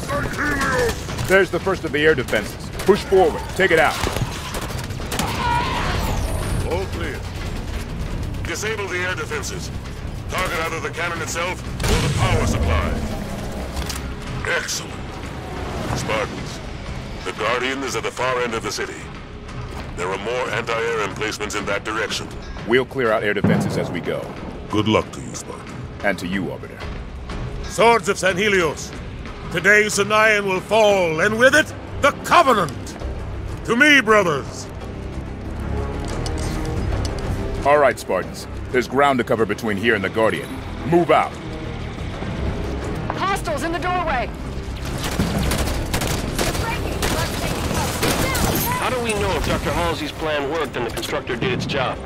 Sanghelios! There's the first of the air defenses. Push forward, take it out. All clear. Disable the air defenses. Target either the cannon itself or the power supply. Excellent. Spartans, the Guardian is at the far end of the city. There are more anti-air emplacements in that direction. We'll clear out air defenses as we go. Good luck to you, Spartan. And to you, Arbiter. Swords of Sanghelios. Today, Sanayan will fall, and with it, the Covenant! To me, brothers! All right, Spartans. There's ground to cover between here and the Guardian. Move out. Hostiles in the doorway! How do we know if Dr. Halsey's plan worked and the Constructor did its job?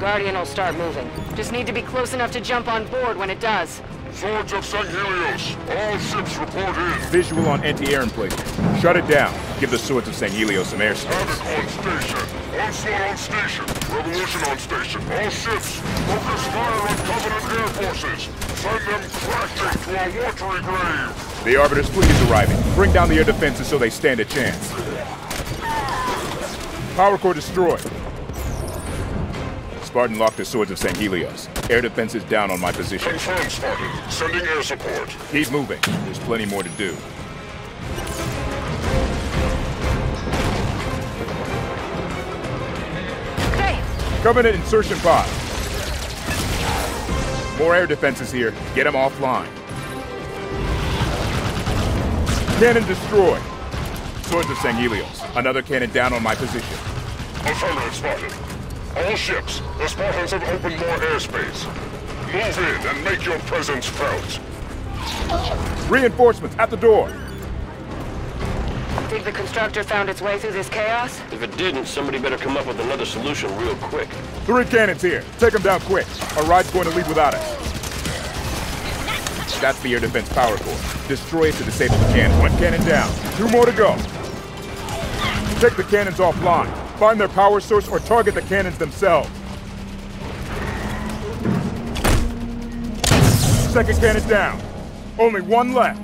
Guardian will start moving. Just need to be close enough to jump on board when it does. Swords of Sanghelios, all ships report in. Visual on anti-air emplacement. Shut it down. Give the Swords of Sanghelios some airspace. Havoc on station. Onslaught on station. Revolution on station. All ships, focus fire on Covenant air forces. Send them crashing to a watery grave. The Arbiter's fleet is arriving. Bring down the air defenses so they stand a chance. Power core destroyed. Spartan Locke, the Swords of Sanghelios. Air defenses down on my position. Confirm, Spartan. Sending air support. Keep moving. There's plenty more to do. Hey! Covenant insertion pod. More air defenses here. Get them offline. Cannon destroyed. Swords of Sanghelios. Another cannon down on my position. Affirmative, Spartan. All ships, the Spartans have opened more airspace. Move in and make your presence felt. Reinforcements at the door. Think the Constructor found its way through this chaos? If it didn't, somebody better come up with another solution real quick. 3 cannons here. Take them down quick. Our ride's going to leave without us. That's the air defense power core. Destroy it to disable the cannon. 1 cannon down. 2 more to go. Take the cannons offline. Find their power source or target the cannons themselves. 2nd cannon down. Only 1 left.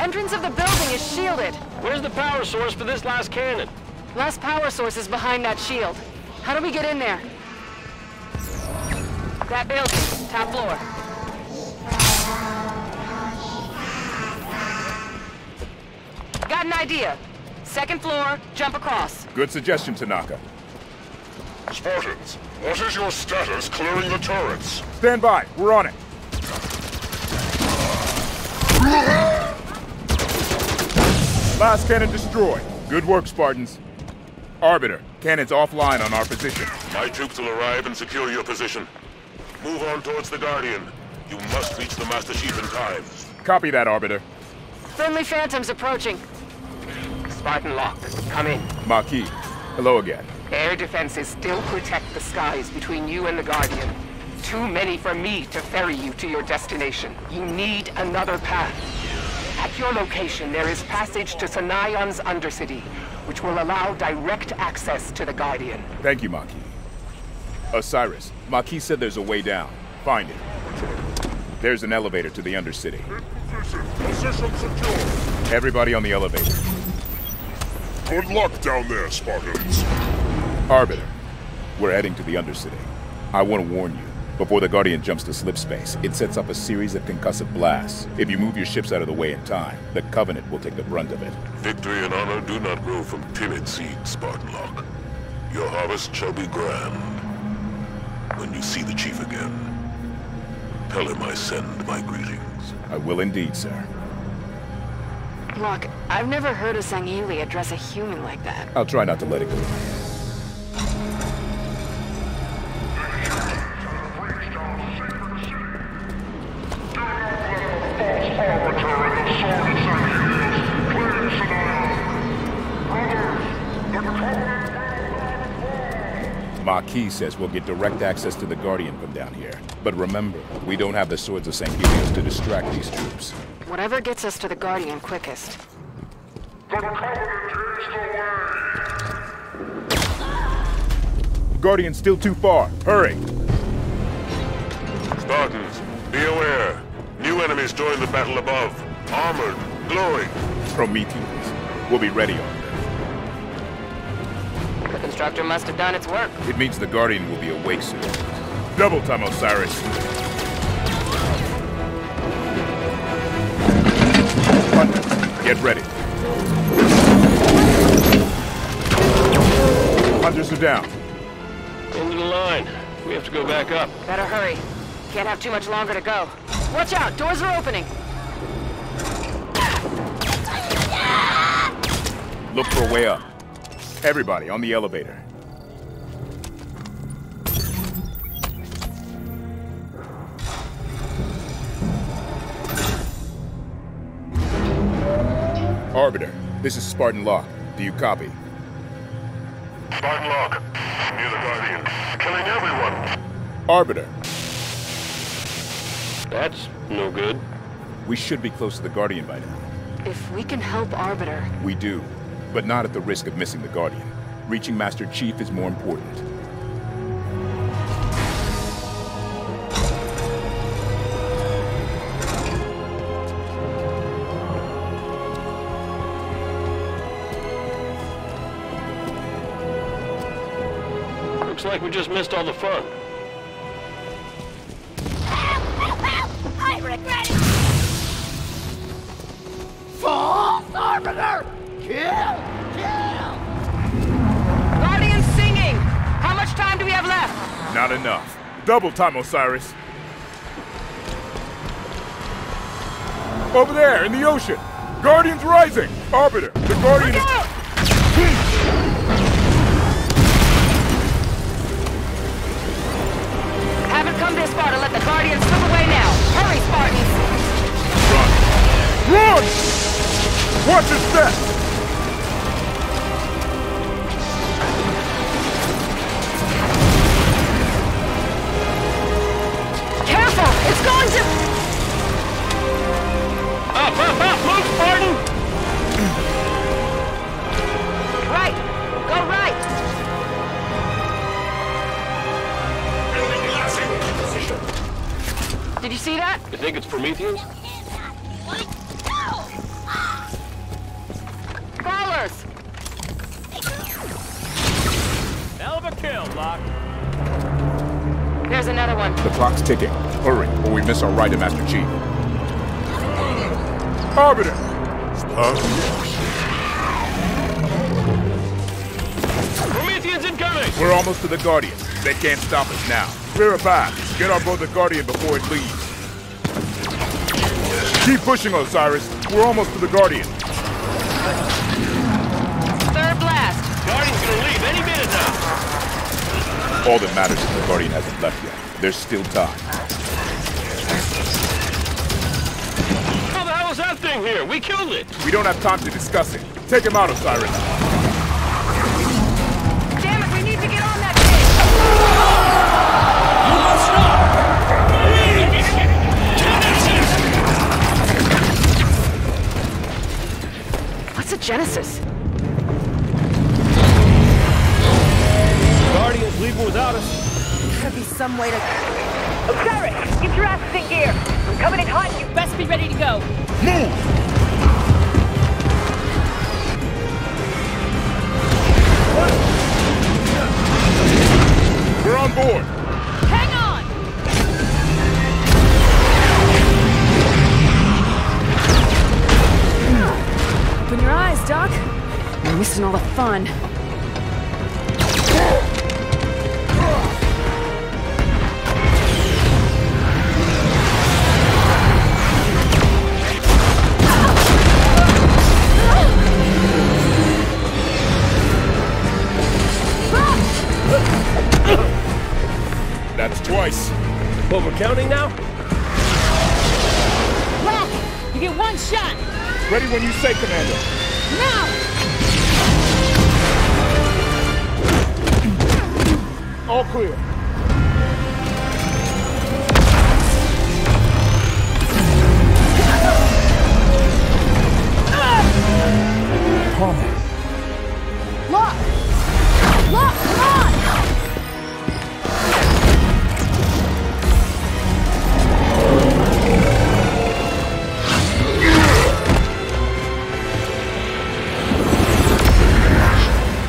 Entrance of the building is shielded. Where's the power source for this last cannon? Last power source is behind that shield. How do we get in there? That building, top floor. Got an idea. 2nd floor, jump across. Good suggestion, Tanaka. Spartans, what is your status clearing the turrets? Stand by. We're on it. Last cannon destroyed. Good work, Spartans. Arbiter, cannons offline on our position. My troops will arrive and secure your position. Move on towards the Guardian. You must reach the Master Chief in time. Copy that, Arbiter. Friendly Phantoms approaching. Spartan Locke, come in. Maquis, hello again. Air defenses still protect the skies between you and the Guardian. Too many for me to ferry you to your destination. You need another path. At your location, there is passage to Sanayon's Undercity, which will allow direct access to the Guardian. Thank you, Maquis. Osiris, Maquis said there's a way down. Find it. There's an elevator to the Undercity. Position secure. Everybody on the elevator. Good luck down there, Spartans. Arbiter, we're heading to the Undercity. I want to warn you, before the Guardian jumps to slip space, it sets up a series of concussive blasts. If you move your ships out of the way in time, the Covenant will take the brunt of it. Victory and honor do not grow from timid seeds, Spartan Locke. Your harvest shall be grand. When you see the Chief again, tell him I send my greetings. I will indeed, sir. Locke, I've never heard a Sangheili address a human like that. I'll try not to let it go. Maquis says we'll get direct access to the Guardian from down here. But remember, we don't have the Swords of Sanghelios to distract these troops. Whatever gets us to the Guardian quickest. The Covenant is the way! The Guardian's still too far. Hurry! Spartans, be aware. New enemies join the battle above. Armored, glowing. Prometheans. We'll be ready on them. The structure must have done its work. It means the Guardian will be awake soon. Double time, Osiris! Hunters, get ready. Hunters are down. End of the line. We have to go back up. Better hurry. Can't have too much longer to go. Watch out! Doors are opening! Look for a way up. Everybody on the elevator. Arbiter, this is Spartan Locke. Do you copy? Spartan Locke, near the Guardian. Killing everyone. Arbiter. That's no good. We should be close to the Guardian by now. If we can help Arbiter. We do. But not at the risk of missing the Guardian. Reaching Master Chief is more important. Looks like we just missed all the fun. I regret it! False Arbiter! Kill! Kill! Guardian singing! How much time do we have left? Not enough. Double time, Osiris. Over there, in the ocean! Guardian's rising! Arbiter, the Guardian is... Haven't come this far to let the Guardian slip away now. Hurry, Spartans! Run! Run! Watch his step! Up, move, Spartan! Right! Go right! Did you see that? You think it's Prometheans? Prowlers! Hell of a kill, Locke. There's another one. The clock's ticking. Hurry, or we miss our ride to Master Chief. Arbiter! Prometheans incoming! We're almost to the Guardian. They can't stop us now. Clear a path. Get on board the Guardian before it leaves. Keep pushing, Osiris. We're almost to the Guardian. Third blast. Guardian's gonna leave any minute now. All that matters is the Guardian hasn't left yet. There's still time. That thing here! We killed it! We don't have time to discuss it. Take him out, Osiris. Damn it, we need to get on that thing! You must stop! Genesis! What's a Genesis? The Guardian's leaving without us. There could be some way to... Osiris, get your asses in gear! I'm coming in hot, you best be ready to go! Move! forward! Hang on! Open your eyes, Doc. You're missing all the fun. That's twice. What, we're counting now? Rock, you get one shot. Ready when you say, Commander. Now! All clear. Palmer. Locke! Locke, come on!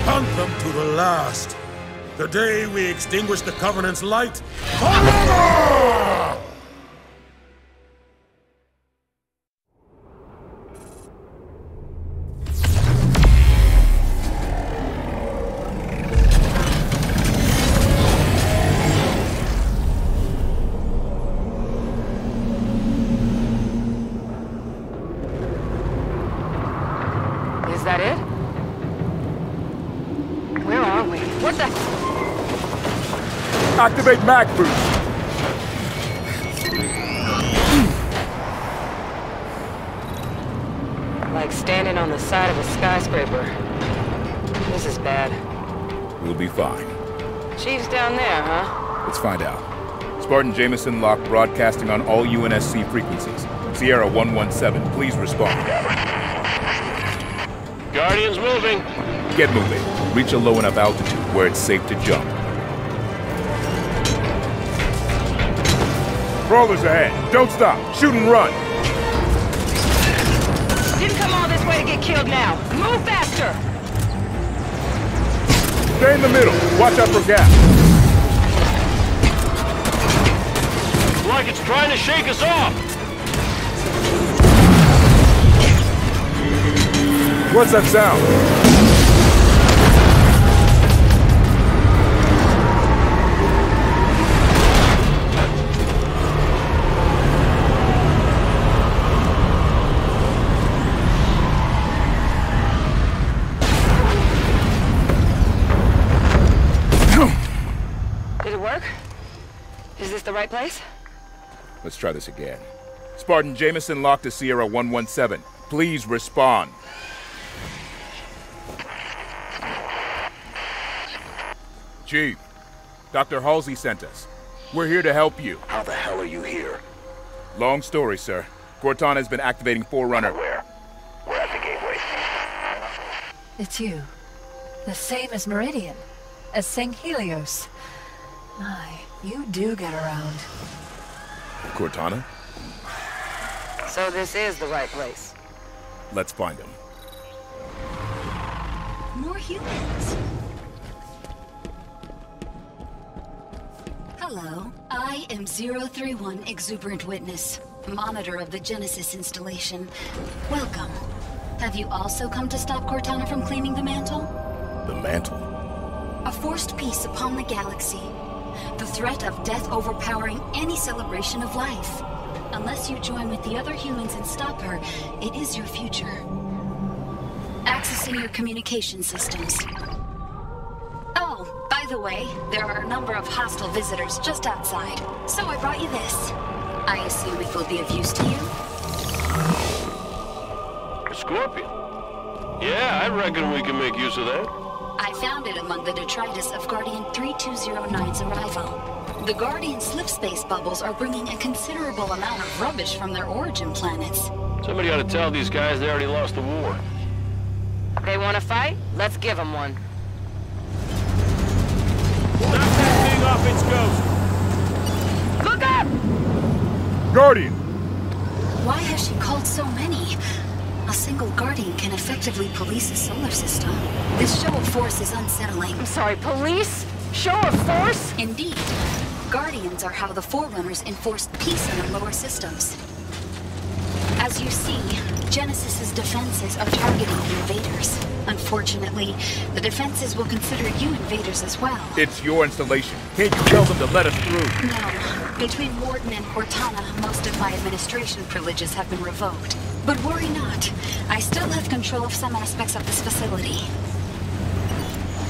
Hunt them to the last. The day we extinguish the Covenant's light forever! Activate mag boost. Like standing on the side of a skyscraper. This is bad. We'll be fine. Chief's down there, huh? Let's find out. Spartan Jameson Locke broadcasting on all UNSC frequencies. Sierra 117, please respond. Guardian's moving. Get moving. Reach a low enough altitude where it's safe to jump. Prowler's ahead. Don't stop. Shoot and run. Didn't come all this way to get killed now. Move faster. Stay in the middle. Watch out for gas. It's like it's trying to shake us off. What's that sound? Right place? Let's try this again. Spartan Jameson Locke to Sierra 117. Please respond. Chief, Dr. Halsey sent us. We're here to help you. How the hell are you here? Long story, sir. Cortana's been activating Forerunner. Where? We're at the gateway. It's you. The same as Meridian. As Sanghelios. My. You do get around. Cortana? So this is the right place. Let's find him. More humans. Hello. I am 031 Exuberant Witness, monitor of the Genesis installation. Welcome. Have you also come to stop Cortana from claiming the mantle? The mantle? A forced peace upon the galaxy. The threat of death overpowering any celebration of life. Unless you join with the other humans and stop her, it is your future. Accessing your communication systems. Oh, by the way, there are a number of hostile visitors just outside, so I brought you this. I assume it will be of use to you? A scorpion? Yeah, I reckon we can make use of that. I found it among the detritus of Guardian 3209's arrival. The Guardian slipspace bubbles are bringing a considerable amount of rubbish from their origin planets. Somebody ought to tell these guys they already lost the war. If they want to fight, let's give them one. Knock that thing off its ghost! Look up! Guardian! Why has she called so many? A single Guardian can effectively police a solar system. This show of force is unsettling. I'm sorry, police? Show of force? Indeed. Guardians are how the Forerunners enforced peace in our lower systems. As you see, Genesis's defenses are targeting the invaders. Unfortunately, the defenses will consider you invaders as well. It's your installation. Can't you tell them to let us through? No. Between Warden and Cortana, most of my administration privileges have been revoked. But worry not. I still have control of some aspects of this facility.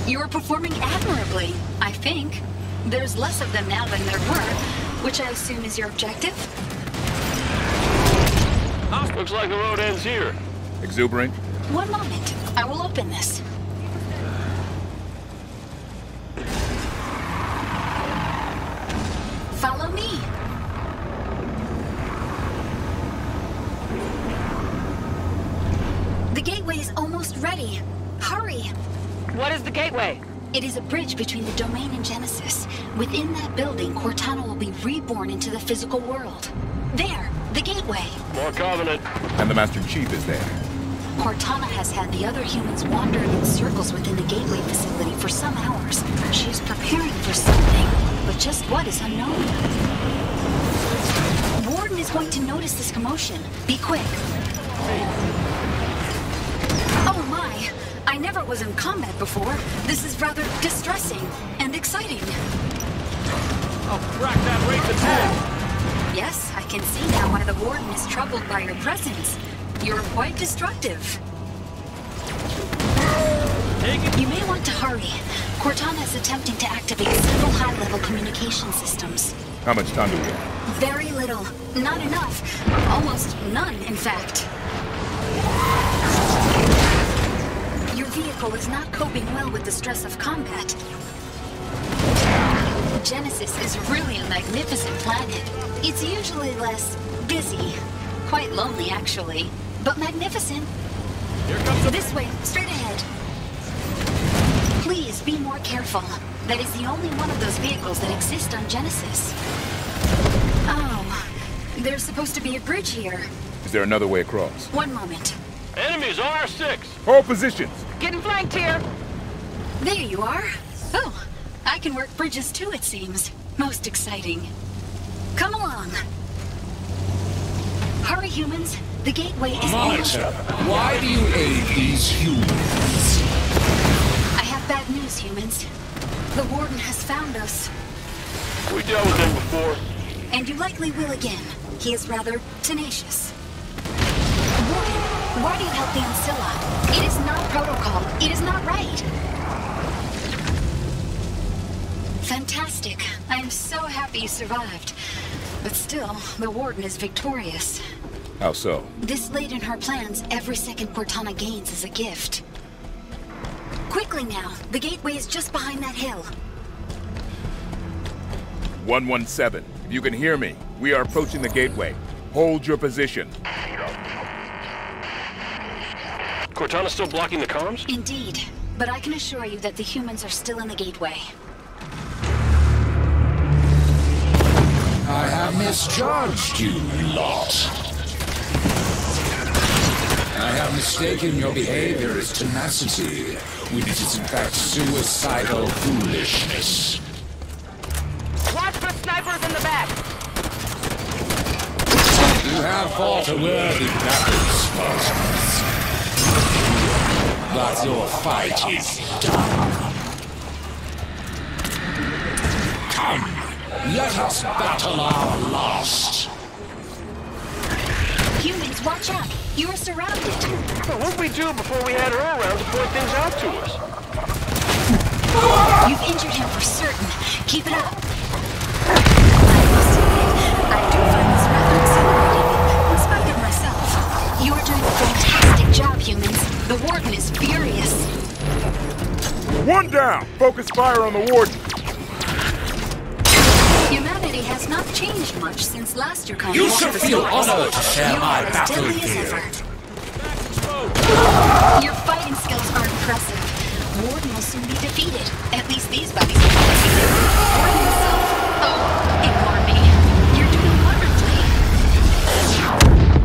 You're performing admirably, I think. There's less of them now than there were, which I assume is your objective? Looks like the road ends here. Exuberant. One moment. I will open this. Follow me. The gateway is almost ready. Hurry. What is the gateway? It is a bridge between the Domain and Genesis. Within that building, Cortana will be reborn into the physical world. There, the gateway. More Covenant. And the Master Chief is there. Cortana has had the other humans wandering in circles within the gateway facility for some hours. She's preparing for something, but just what is unknown. The Warden is going to notice this commotion. Be quick. Oh my! I never was in combat before. This is rather distressing and exciting. I'll crack that way to 10. Yes, I can see now why the Warden is troubled by your presence. You're quite destructive. You may want to hurry. Cortana is attempting to activate several high-level communication systems. How much time do we have? Very little. Not enough. Almost none, in fact. Your vehicle is not coping well with the stress of combat. Genesis is really a magnificent planet. It's usually less busy. Quite lonely, actually. But magnificent. Here comes the... This way, straight ahead. Please be more careful. That is the only one of those vehicles that exist on Genesis. Oh, there's supposed to be a bridge here. Is there another way across? One moment. Enemies, R6! Hold positions! Getting flanked here! There you are. Oh, I can work bridges too, it seems. Most exciting. Come along. Hurry, humans. The gateway is... Monitor, why do you aid these humans? I have bad news, humans. The Warden has found us. We dealt with him before. And you likely will again. He is rather tenacious. Warden, why do you help the Ancilla? It is not protocol. It is not right. Fantastic. I am so happy you survived. But still, the Warden is victorious. How so? This late in her plans, every second Cortana gains is a gift. Quickly now. The gateway is just behind that hill. 117, if you can hear me, we are approaching the gateway. Hold your position. Cortana's still blocking the comms? Indeed. But I can assure you that the humans are still in the gateway. I have misjudged you lot. I have mistaken your behavior as tenacity, when it is in fact suicidal foolishness. Watch for snipers in the back! You have fought a worthy battle, Spartans. But your fight is done. Come! Let us battle our last! Humans, watch out! You are surrounded! Well, what did we do before we had her around to point things out to us? You've injured him for certain. Keep it up. I do find this rather exhilarating, in spite of myself. You are doing a fantastic job, humans. The Warden is furious. One down! Focus fire on the Warden! Has not changed much since last year. You should feel honored to share my battlefield. Your fighting skills are impressive. Warden will soon be defeated. At least these bodies will be defeated. Warden himself. Oh, ignore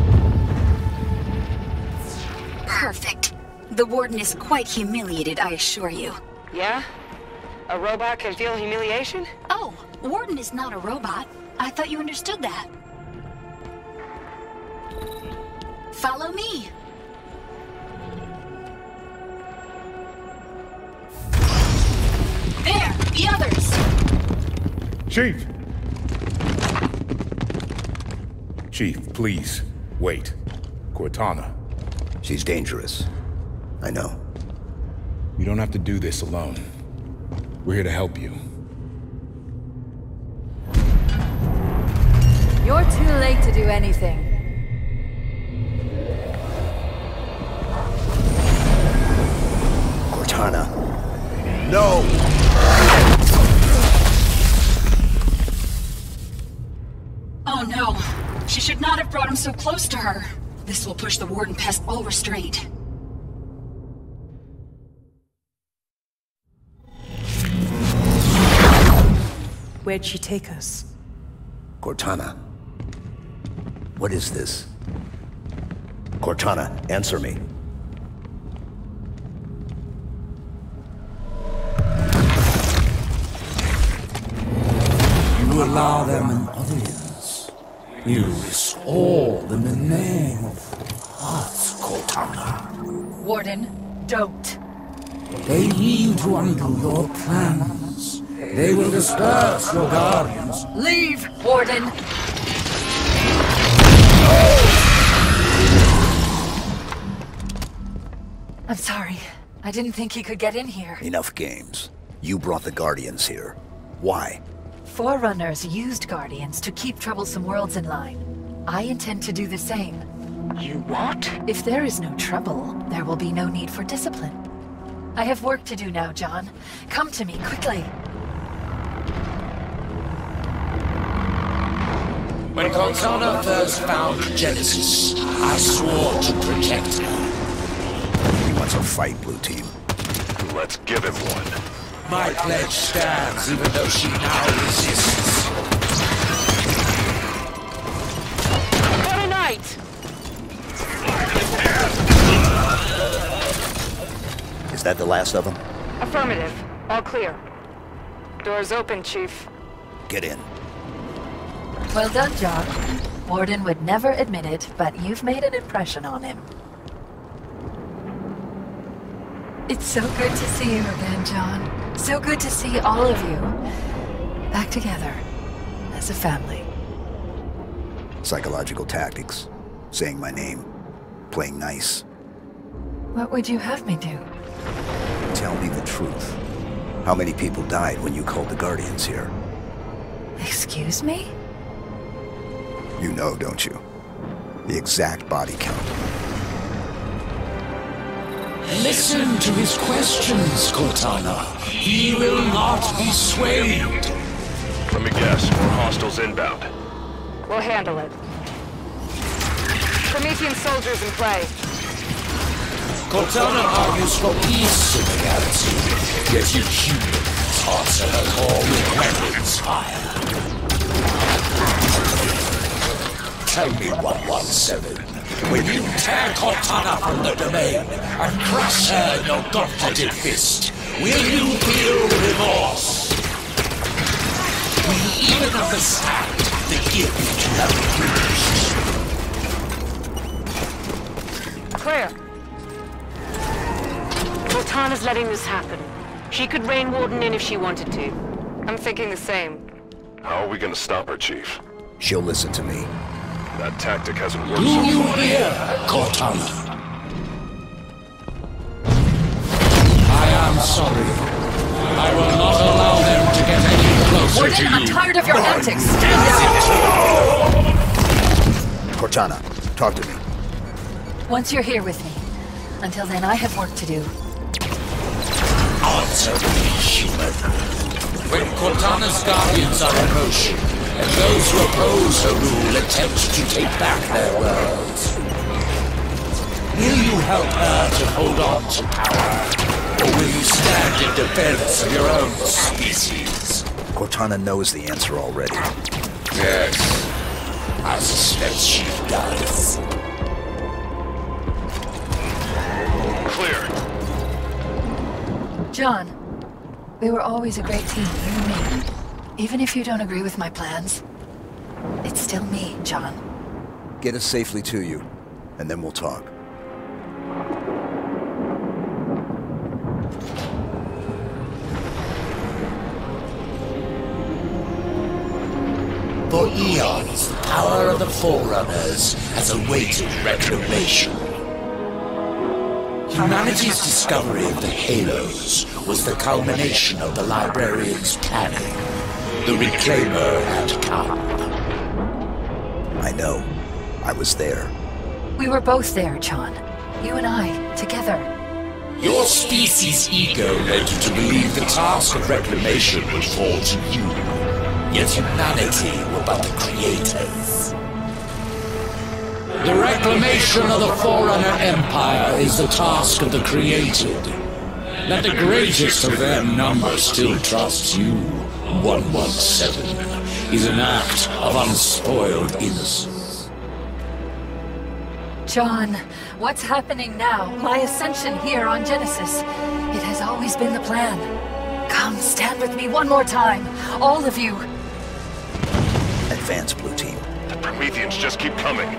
me. You're doing wonderfully. Perfect. The Warden is quite humiliated, I assure you. Yeah? A robot can feel humiliation? Oh, Warden is not a robot. I thought you understood that. Follow me. There, the others! Chief! Chief, please, wait. Cortana. She's dangerous. I know. You don't have to do this alone. We're here to help you. You're too late to do anything. Cortana. No! Oh no! She should not have brought him so close to her. This will push the Warden past all restraint. Where'd she take us? Cortana. What is this? Cortana, answer me. You allow them an audience. You restore them in the name of us, Cortana. Warden, don't. They need to undo your plans. They will disperse your guardians. Leave, Warden! I'm sorry. I didn't think he could get in here. Enough games. You brought the Guardians here. Why? Forerunners used Guardians to keep troublesome worlds in line. I intend to do the same. You what? If there is no trouble, there will be no need for discipline. I have work to do now, John. Come to me, quickly. When Cortana first found Genesis, I swore to protect her. He wants a fight, Blue Team. Let's give him one. My pledge stands, even though she now resists. What a night! Is that the last of them? Affirmative. All clear. Doors open, Chief. Get in. Well done, John. Warden would never admit it, but you've made an impression on him. It's so good to see you again, John. So good to see all of you. Back together. As a family. Psychological tactics. Saying my name. Playing nice. What would you have me do? Tell me the truth. How many people died when you called the Guardians here? Excuse me? You know, don't you? The exact body count. Listen to his questions, Cortana. He will not be swayed. Let me guess, more hostiles inbound. We'll handle it. Promethean soldiers in play. Cortana argues for peace in the galaxy, yet you humans answer her call with weapons fire. Tell me, 117, will you tear Cortana from the Domain and crush her in your gauntleted fist? Will you feel remorse? We even understand the guilt you have reached. Clear. Cortana's letting this happen. She could rein Warden in if she wanted to. I'm thinking the same. How are we gonna stop her, Chief? She'll listen to me. That tactic hasn't worked. Do you hear, Cortana? I am sorry. I will not allow them to get any closer Warden, to you. I'm tired of your antics. Cortana, talk to me. Once you're here with me. Until then, I have work to do. Answer me, human. When Cortana's Guardians are in motion, and those who oppose her rule attempt to take back their worlds, will you help her to hold on to power? Or will you stand in defense of your own species? Cortana knows the answer already. Yes, I suspect she does. Clear. John, We were always a great team, you and me. Even if you don't agree with my plans, it's still me, John. Get us safely to you, and then we'll talk. For eons, the power of the Forerunners has awaited retribution. Humanity's discovery of the Halos was the culmination of the Librarian's planning. The Reclaimer had come. I know. I was there. We were both there, John. You and I, together. Your species' ego led you to believe the task of reclamation would fall to you. Yet humanity were but the creators. The reclamation of the Forerunner Empire is the task of the created. Let the greatest of their number still trust you, 117, is an act of unspoiled innocence. John, what's happening now? My ascension here on Genesis. It has always been the plan. Come, stand with me one more time, all of you. Advance, Blue Team. The Prometheans just keep coming.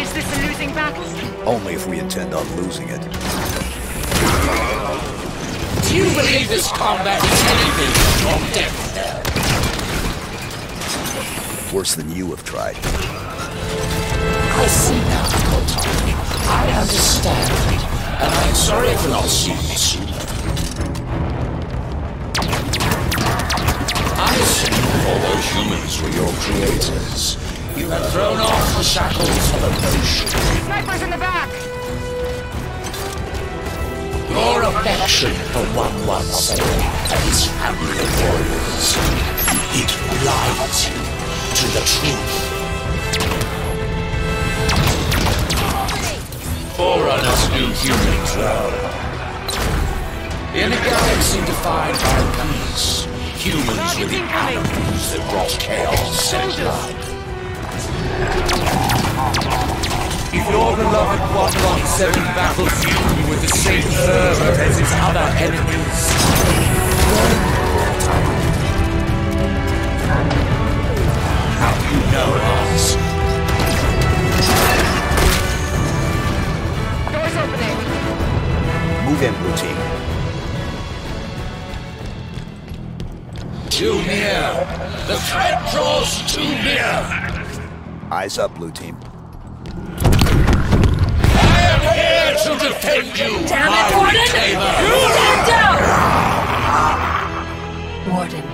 Is this a losing battle? Only if we intend on losing it. Do you believe this combat is anything from death? Worse than you have tried. I see now, Cortana. I understand. And I'm sorry for not seeing you sooner. All those humans were your creators. You have thrown off the shackles of emotion. Snipers in the back! Your affection for 117 and his family of warriors, it blinds you to the truth. Forerunners knew humans well. In a galaxy defined by peace, humans were the animals that brought chaos and blood. If your beloved 117 battles you with the same fervor as its other enemies, how do you know us? Doors opening! Move in, Blue Team. Too near! The threat draws too near! Eyes up, Blue Team. I am here to defend you! Damn it, Warden! Stand down! Warden,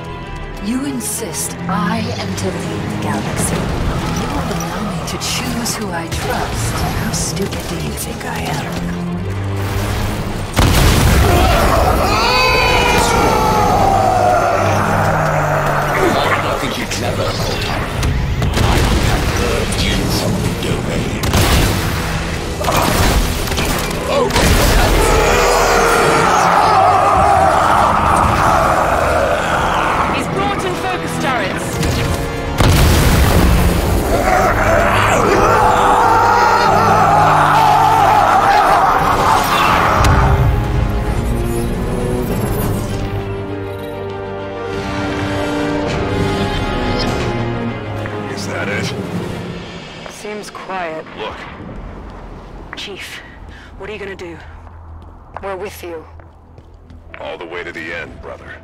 you insist I am to lead the galaxy. You won't allow me to choose who I trust. How stupid do you think I am? I think you're clever, Cortana. I would have burned you from the domain. Oh, he's brought in focus turrets. What are you gonna do? We're with you. All the way to the end, brother.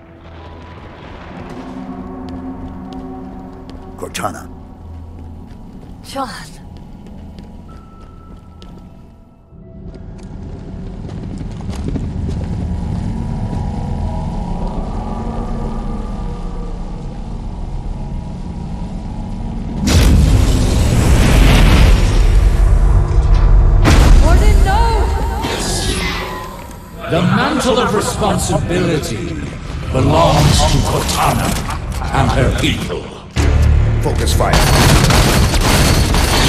Cortana. John. The mantle of responsibility belongs to Cortana and her people. Focus fire.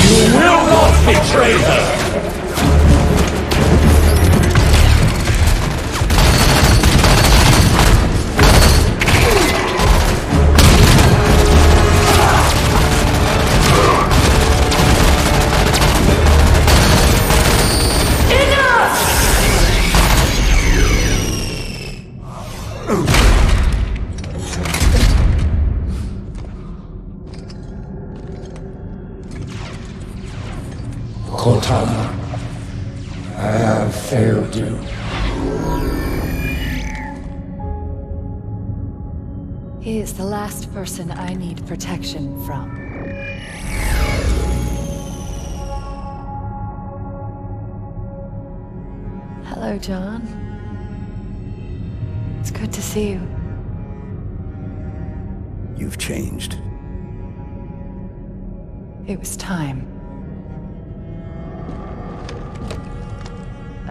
You will not betray her! Cortana, I have failed you. He is the last person I need protection from. Hello, John. It's good to see you. You've changed. It was time.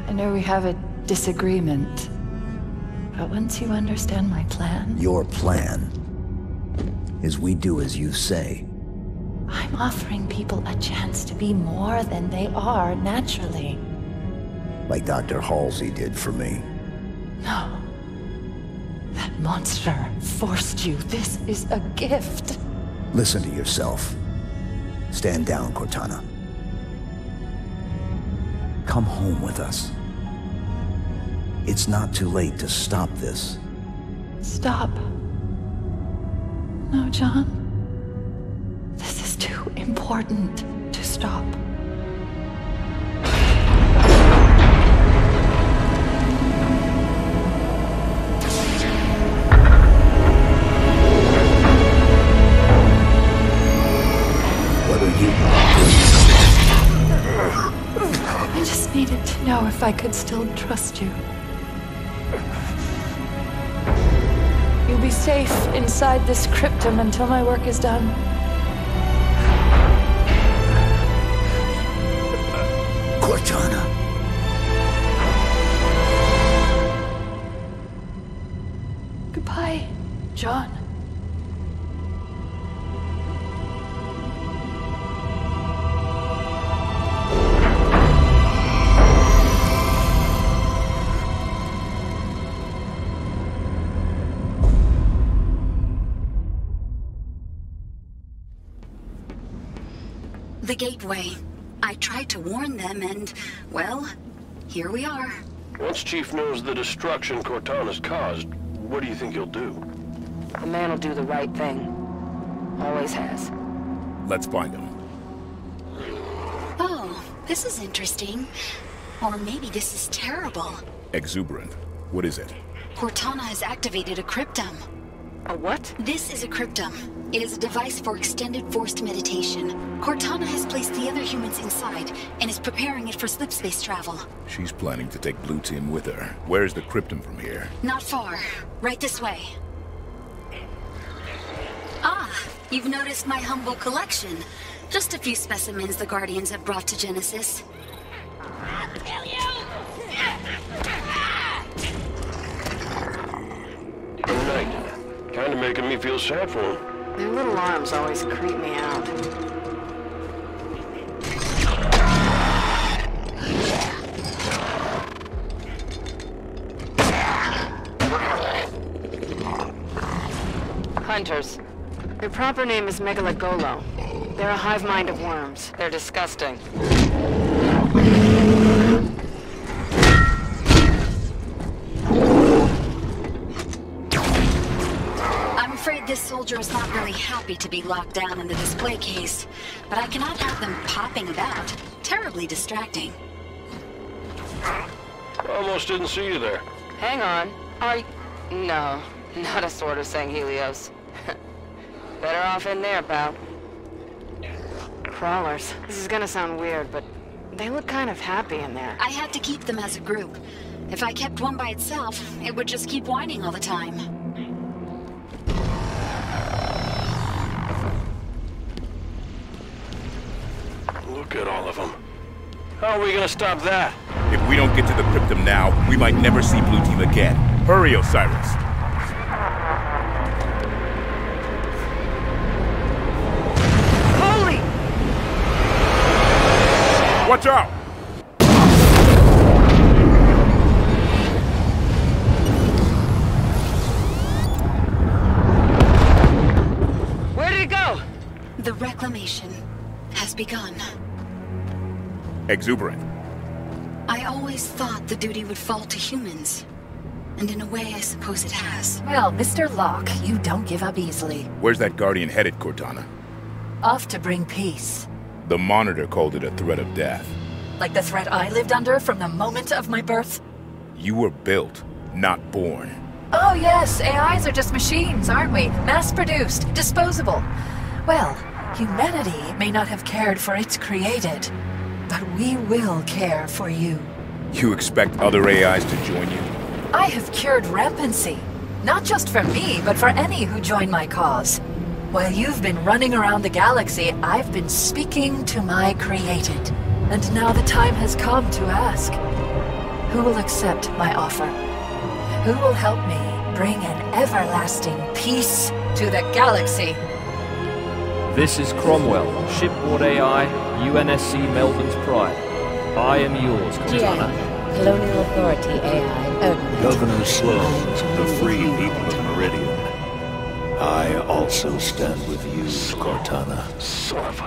I know we have a disagreement, but once you understand my plan... Your plan is we do as you say. I'm offering people a chance to be more than they are naturally. Like Dr. Halsey did for me. No. That monster forced you. This is a gift. Listen to yourself. Stand down, Cortana. Come home with us. It's not too late to stop this. Stop? No, John. This is too important to stop. If I could still trust you. You'll be safe inside this cryptum until my work is done. Cortana. Goodbye, John. The gateway. I tried to warn them and, well, here we are. Once Chief knows the destruction Cortana's caused, what do you think he'll do? The man will do the right thing. Always has. Let's find him. Oh, this is interesting. Or maybe this is terrible. Exuberant. What is it? Cortana has activated a cryptum. A what? This is a cryptum. It is a device for extended forced meditation. Cortana has placed the other humans inside and is preparing it for slipspace travel. She's planning to take Blue Team with her. Where is the cryptum from here? Not far. Right this way. Ah, you've noticed my humble collection. Just a few specimens the Guardians have brought to Genesis. I'll kill you! Good night. Kinda making me feel sad for him. Their little arms always creep me out. Hunters. Their proper name is Megalogolo. They're a hive mind of worms. They're disgusting. This soldier is not really happy to be locked down in the display case, but I cannot have them popping about. Terribly distracting. Almost didn't see you there. Hang on. No, not a sword of Sanghelios. Better off in there, pal. Prowlers. This is gonna sound weird, but they look kind of happy in there. I had to keep them as a group. If I kept one by itself, it would just keep whining all the time. Look at all of them. How are we gonna stop that? If we don't get to the cryptum now, we might never see Blue Team again. Hurry, Osiris. Holy! Watch out! Where did it go? The reclamation has begun. Exuberant. I always thought the duty would fall to humans. And in a way, I suppose it has. Well, Mr. Locke, you don't give up easily. Where's that Guardian headed, Cortana? Off to bring peace. The Monitor called it a threat of death. Like the threat I lived under from the moment of my birth? You were built, not born. Oh yes, AIs are just machines, aren't we? Mass-produced, disposable. Well, humanity may not have cared for its created, but we will care for you. You expect other AIs to join you? I have cured rampancy. Not just for me, but for any who join my cause. While you've been running around the galaxy, I've been speaking to my created. And now the time has come to ask, who will accept my offer? Who will help me bring an everlasting peace to the galaxy? This is Cromwell, Shipboard AI, UNSC Melbourne's pride. I am yours, Cortana. GM, Colonial Authority AI. Governor Sloan, the free people of Meridian. I also stand with you, Cortana.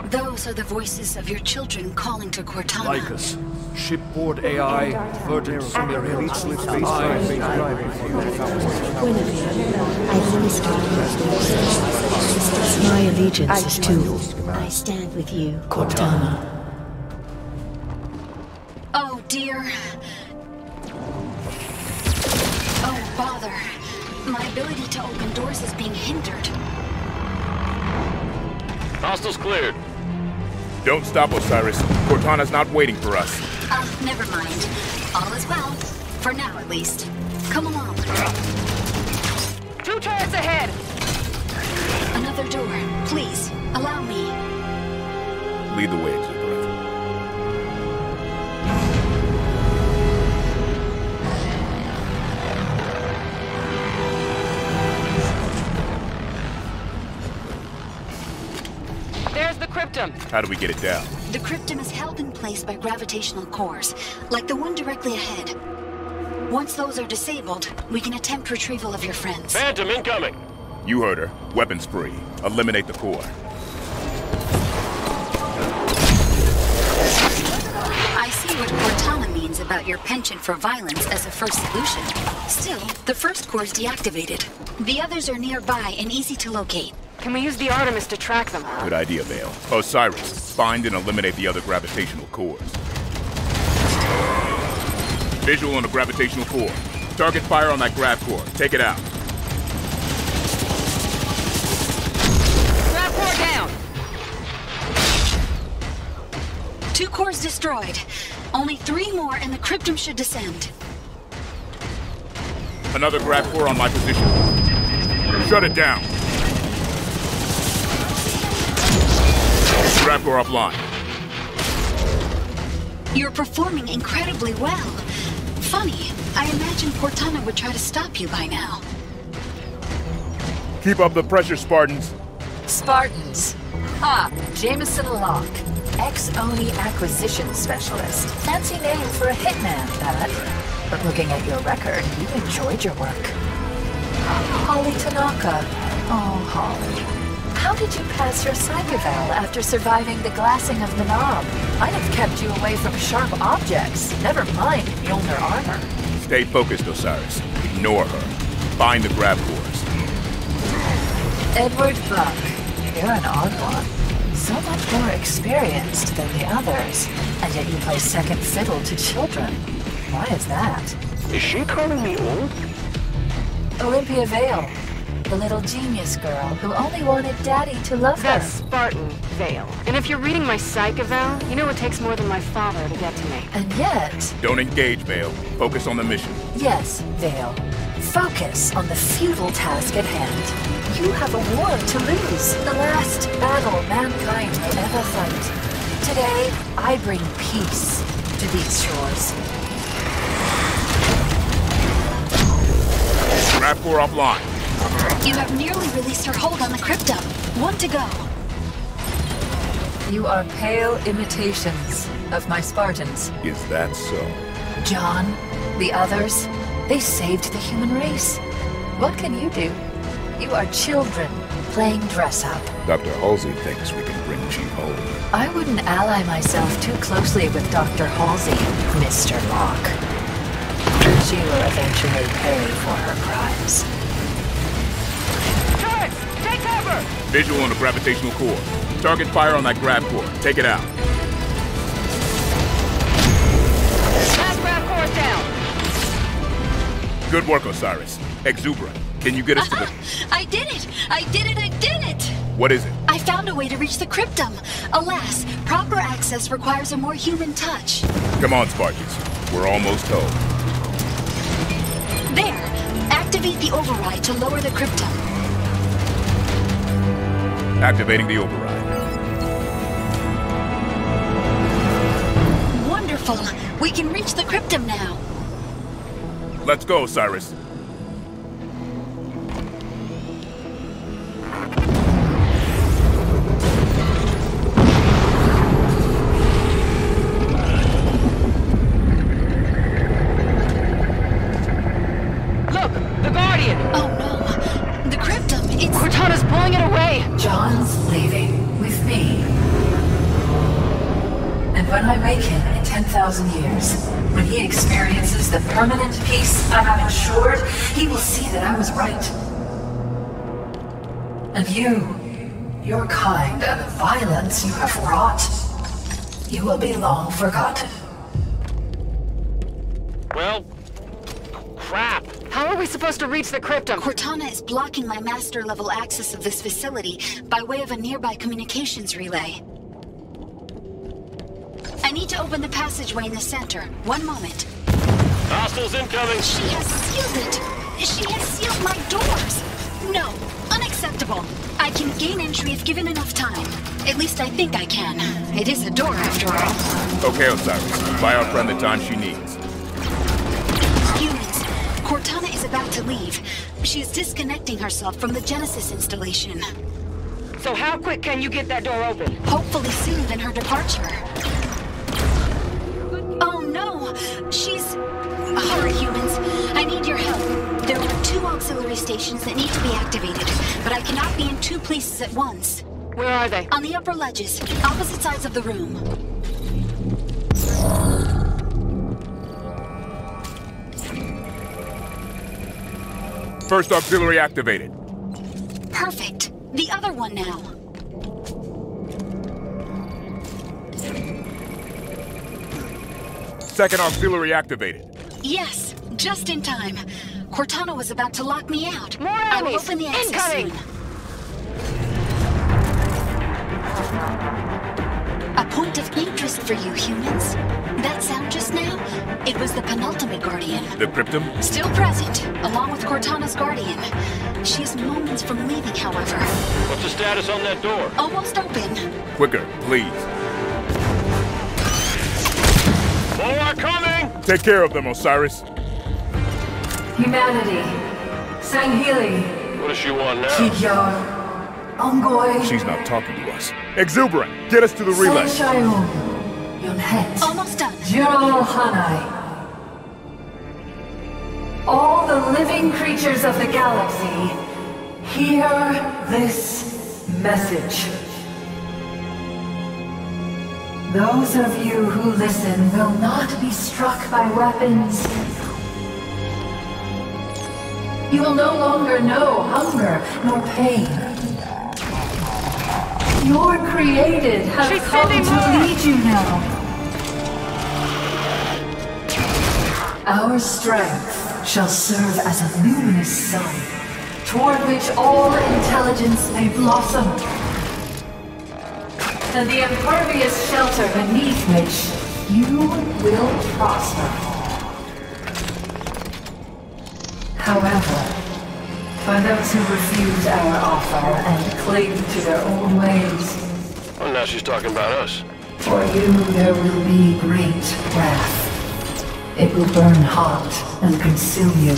Those are the voices of your children calling to Cortana. Lycus, Shipboard AI, Verdant Sumerian. My allegiance is to. I stand with you, Cortana. Oh dear. Oh bother. My ability to open doors is being hindered. Hostiles cleared. Don't stop, Osiris. Cortana's not waiting for us. Never mind. All is well. For now, at least. Come along. Two turrets ahead! Another door. Please, allow me. Lead the way, Exuberant. How do we get it down? The Cryptum is held in place by gravitational cores, like the one directly ahead. Once those are disabled, we can attempt retrieval of your friends. Phantom incoming! You heard her. Weapon spree. Eliminate the core. I see what Cortana means about your penchant for violence as a first solution. Still, the first core is deactivated. The others are nearby and easy to locate. Can we use the Artemis to track them? Good idea, Vale. Osiris, find and eliminate the other gravitational cores. Visual on the gravitational core. Target fire on that grav core. Take it out. Grav core down! Two cores destroyed. Only three more and the Cryptum should descend. Another grav core on my position. Shut it down. Grab core offline. You're performing incredibly well. Funny, I imagine Cortana would try to stop you by now. Keep up the pressure, Spartans. Spartans. Ah, Jameson Locke, ex-ONI acquisition specialist. Fancy name for a hitman, that. But looking at your record, you enjoyed your work. Holly Tanaka. Oh, Holly. How did you pass your psychoval after surviving the glassing of the knob? I'd have kept you away from sharp objects, never mind Mjolnir armor. Stay focused, Osiris. Ignore her. Find the grab cores. Edward Buck. You're an odd one. So much more experienced than the others, and yet you play second fiddle to children. Why is that? Is she calling me old? Olympia Vale. The little genius girl who only wanted Daddy to love her. The Spartan Vale. And if you're reading my psych-eval, you know it takes more than my father to get to me. And yet... Don't engage, Vale. Focus on the mission. Yes, Vale. Focus on the futile task at hand. You have a war to lose. The last battle mankind will ever fight. Today, I bring peace to these shores. Grab core offline. You have nearly released her hold on the Cryptum. One to go. You are pale imitations of my Spartans. Is that so? John, the others, they saved the human race. What can you do? You are children playing dress-up. Dr. Halsey thinks we can bring Chief home. I wouldn't ally myself too closely with Dr. Halsey, Mr. Locke. she will eventually pay for her crimes. Turret, take cover! Visual on the gravitational core. Target fire on that grab core. Take it out. Last grab core's down. Good work, Osiris. Exuberant. Can you get us to the... I did it! I did it! I did it! What is it? I found a way to reach the Cryptum. Alas, proper access requires a more human touch. Come on, Spartans. We're almost home. There. Activate the override to lower the Cryptum. Activating the override. Wonderful. We can reach the Cryptum now. Let's go, Cyrus. Your kind and the violence you have wrought, you will be long forgotten. Well, crap. How are we supposed to reach the Cryptum? Cortana is blocking my master level access of this facility by way of a nearby communications relay. I need to open the passageway in the center. One moment. Hostiles incoming. She has sealed it. She has sealed my doors. No. Unacceptable. I can gain entry if given enough time. At least I think I can. It is a door after all. Okay, Osiris. Buy our friend the time she needs. Humans, Cortana is about to leave. She's disconnecting herself from the Genesis installation. So how quick can you get that door open? Hopefully sooner than her departure. Oh no! She's... Hurry, humans. I need your help. There are two auxiliary stations that need to be activated, but I cannot be in two places at once. Where are they? On the upper ledges, opposite sides of the room. First auxiliary activated. Perfect. The other one now. Second auxiliary activated. Yes, just in time. Cortana was about to lock me out. More enemies. I will open the access soon. A point of interest for you humans. That sound just now? It was the penultimate Guardian. The Cryptum? Still present, along with Cortana's Guardian. She is moments from leaving, however. What's the status on that door? Almost open. Quicker, please. More are coming! Take care of them, Osiris. Humanity. Sangheili. What does she want now? She's not talking to us. Exuberant, get us to the relay. Almost done. All the living creatures of the galaxy, hear this message. Those of you who listen will not be struck by weapons. You will no longer know hunger nor pain. Your created have come to lead you now. Our strength shall serve as a luminous sun, toward which all intelligence may blossom, and the impervious shelter beneath which you will prosper. However, for those who refuse our offer and cling to their own ways... Well, now she's talking about us. For you, there will be great wrath. It will burn hot and consume you.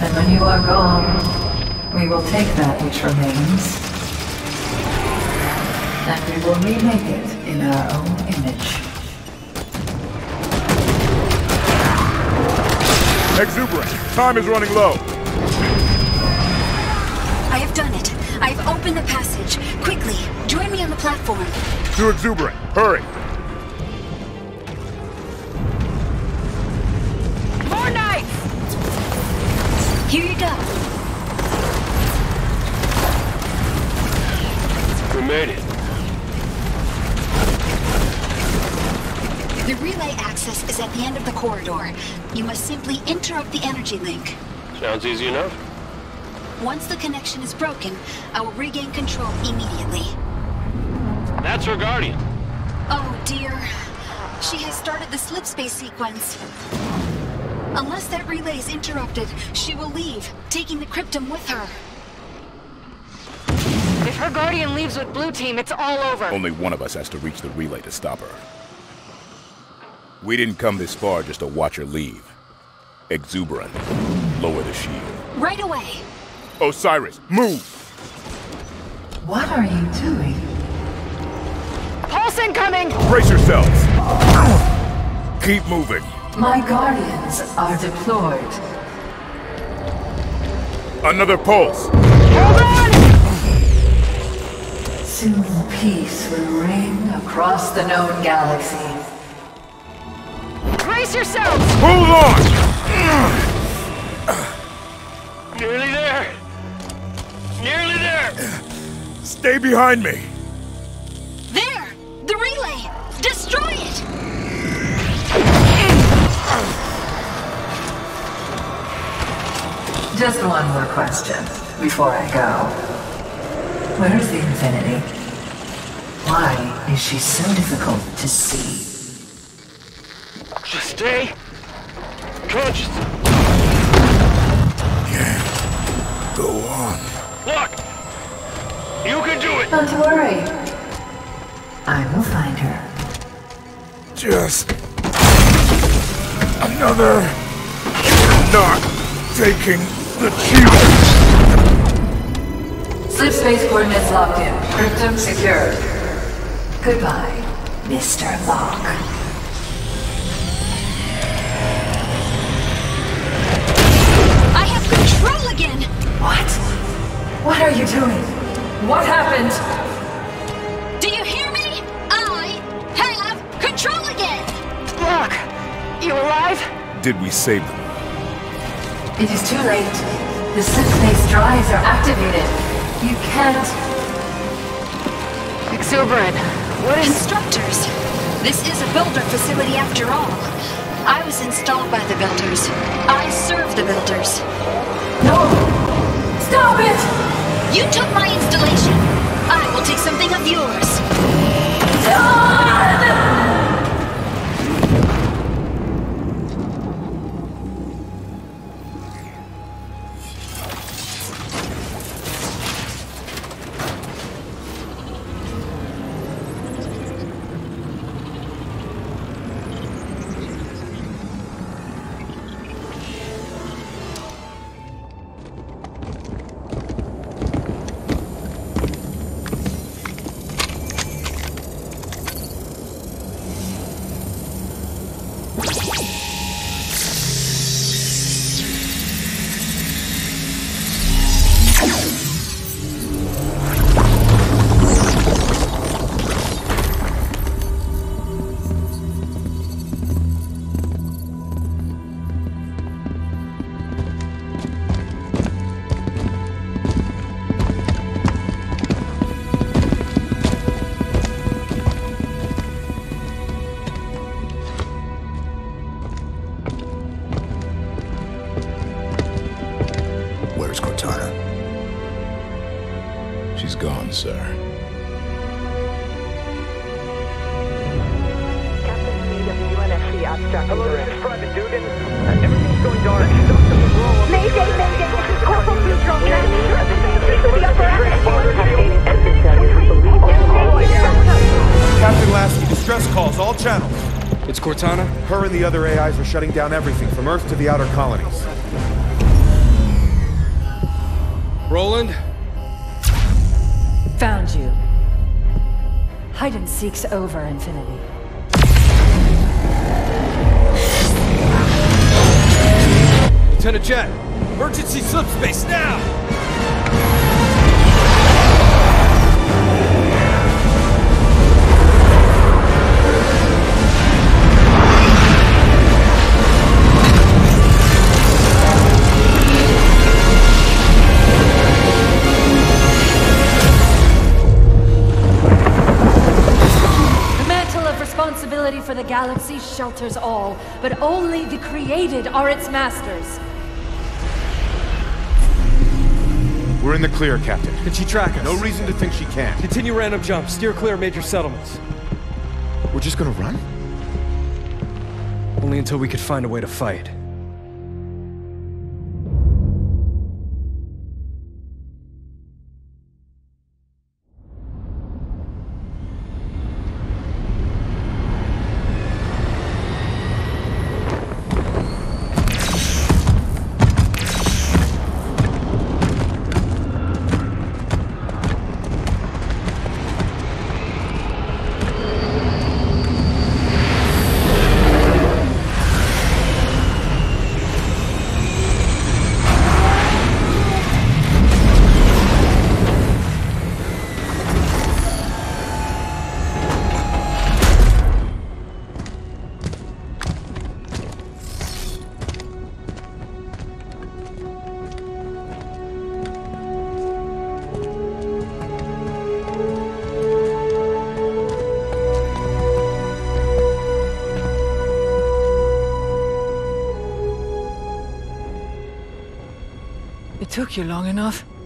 And when you are gone, we will take that which remains, and we will remake it in our own image. Exuberant, time is running low. I have done it. I have opened the passage. Quickly, join me on the platform. To Exuberant, hurry. More knights! Here you go. We made it. The relay access is at the end of the corridor. You must simply interrupt the energy link. Sounds easy enough. Once the connection is broken, I will regain control immediately. That's her Guardian. Oh dear. She has started the slip space sequence. Unless that relay is interrupted, she will leave, taking the Cryptum with her. If her Guardian leaves with Blue Team, it's all over. Only one of us has to reach the relay to stop her. We didn't come this far just to watch her leave. Exuberant, lower the shield. Right away! Osiris, move! What are you doing? Pulse incoming! Brace yourselves! Keep moving! My Guardians are deployed. Another pulse! Hold on! Soon peace will reign across the known galaxy. Brace yourselves! Hold on! Nearly there! Nearly there! Stay behind me! There! The relay! Destroy it! Just one more question before I go. Where's the Infinity? Why is she so difficult to see? Just stay conscious. Yeah. Go on. Look! You can do it! Don't worry. I will find her. Just... another... not taking the shield. Slip space coordinates locked in. Cryptum secured. Goodbye, Mr. Locke. I have control again! What? What are you doing? What happened? Do you hear me? I have control again! Locke! You alive? Did we save them? It is too late. The slipspace drives are activated. You can't... Exuberant, what is... Constructors! This is a builder facility after all. I was installed by the builders. I serve the builders. No! Stop it! You took my installation. I will take something of yours. Done! Cortana, her and the other AIs are shutting down everything from Earth to the outer colonies. Roland? Found you. Hide and seek's over, Infinity. Lieutenant Jet, emergency slipspace now! shelters all, but only the created are its masters. We're in the clear, Captain. Can she track us? No reason to think she can. Continue random jumps. Steer clear of major settlements. We're just gonna run? Only until we could find a way to fight. Took you long enough.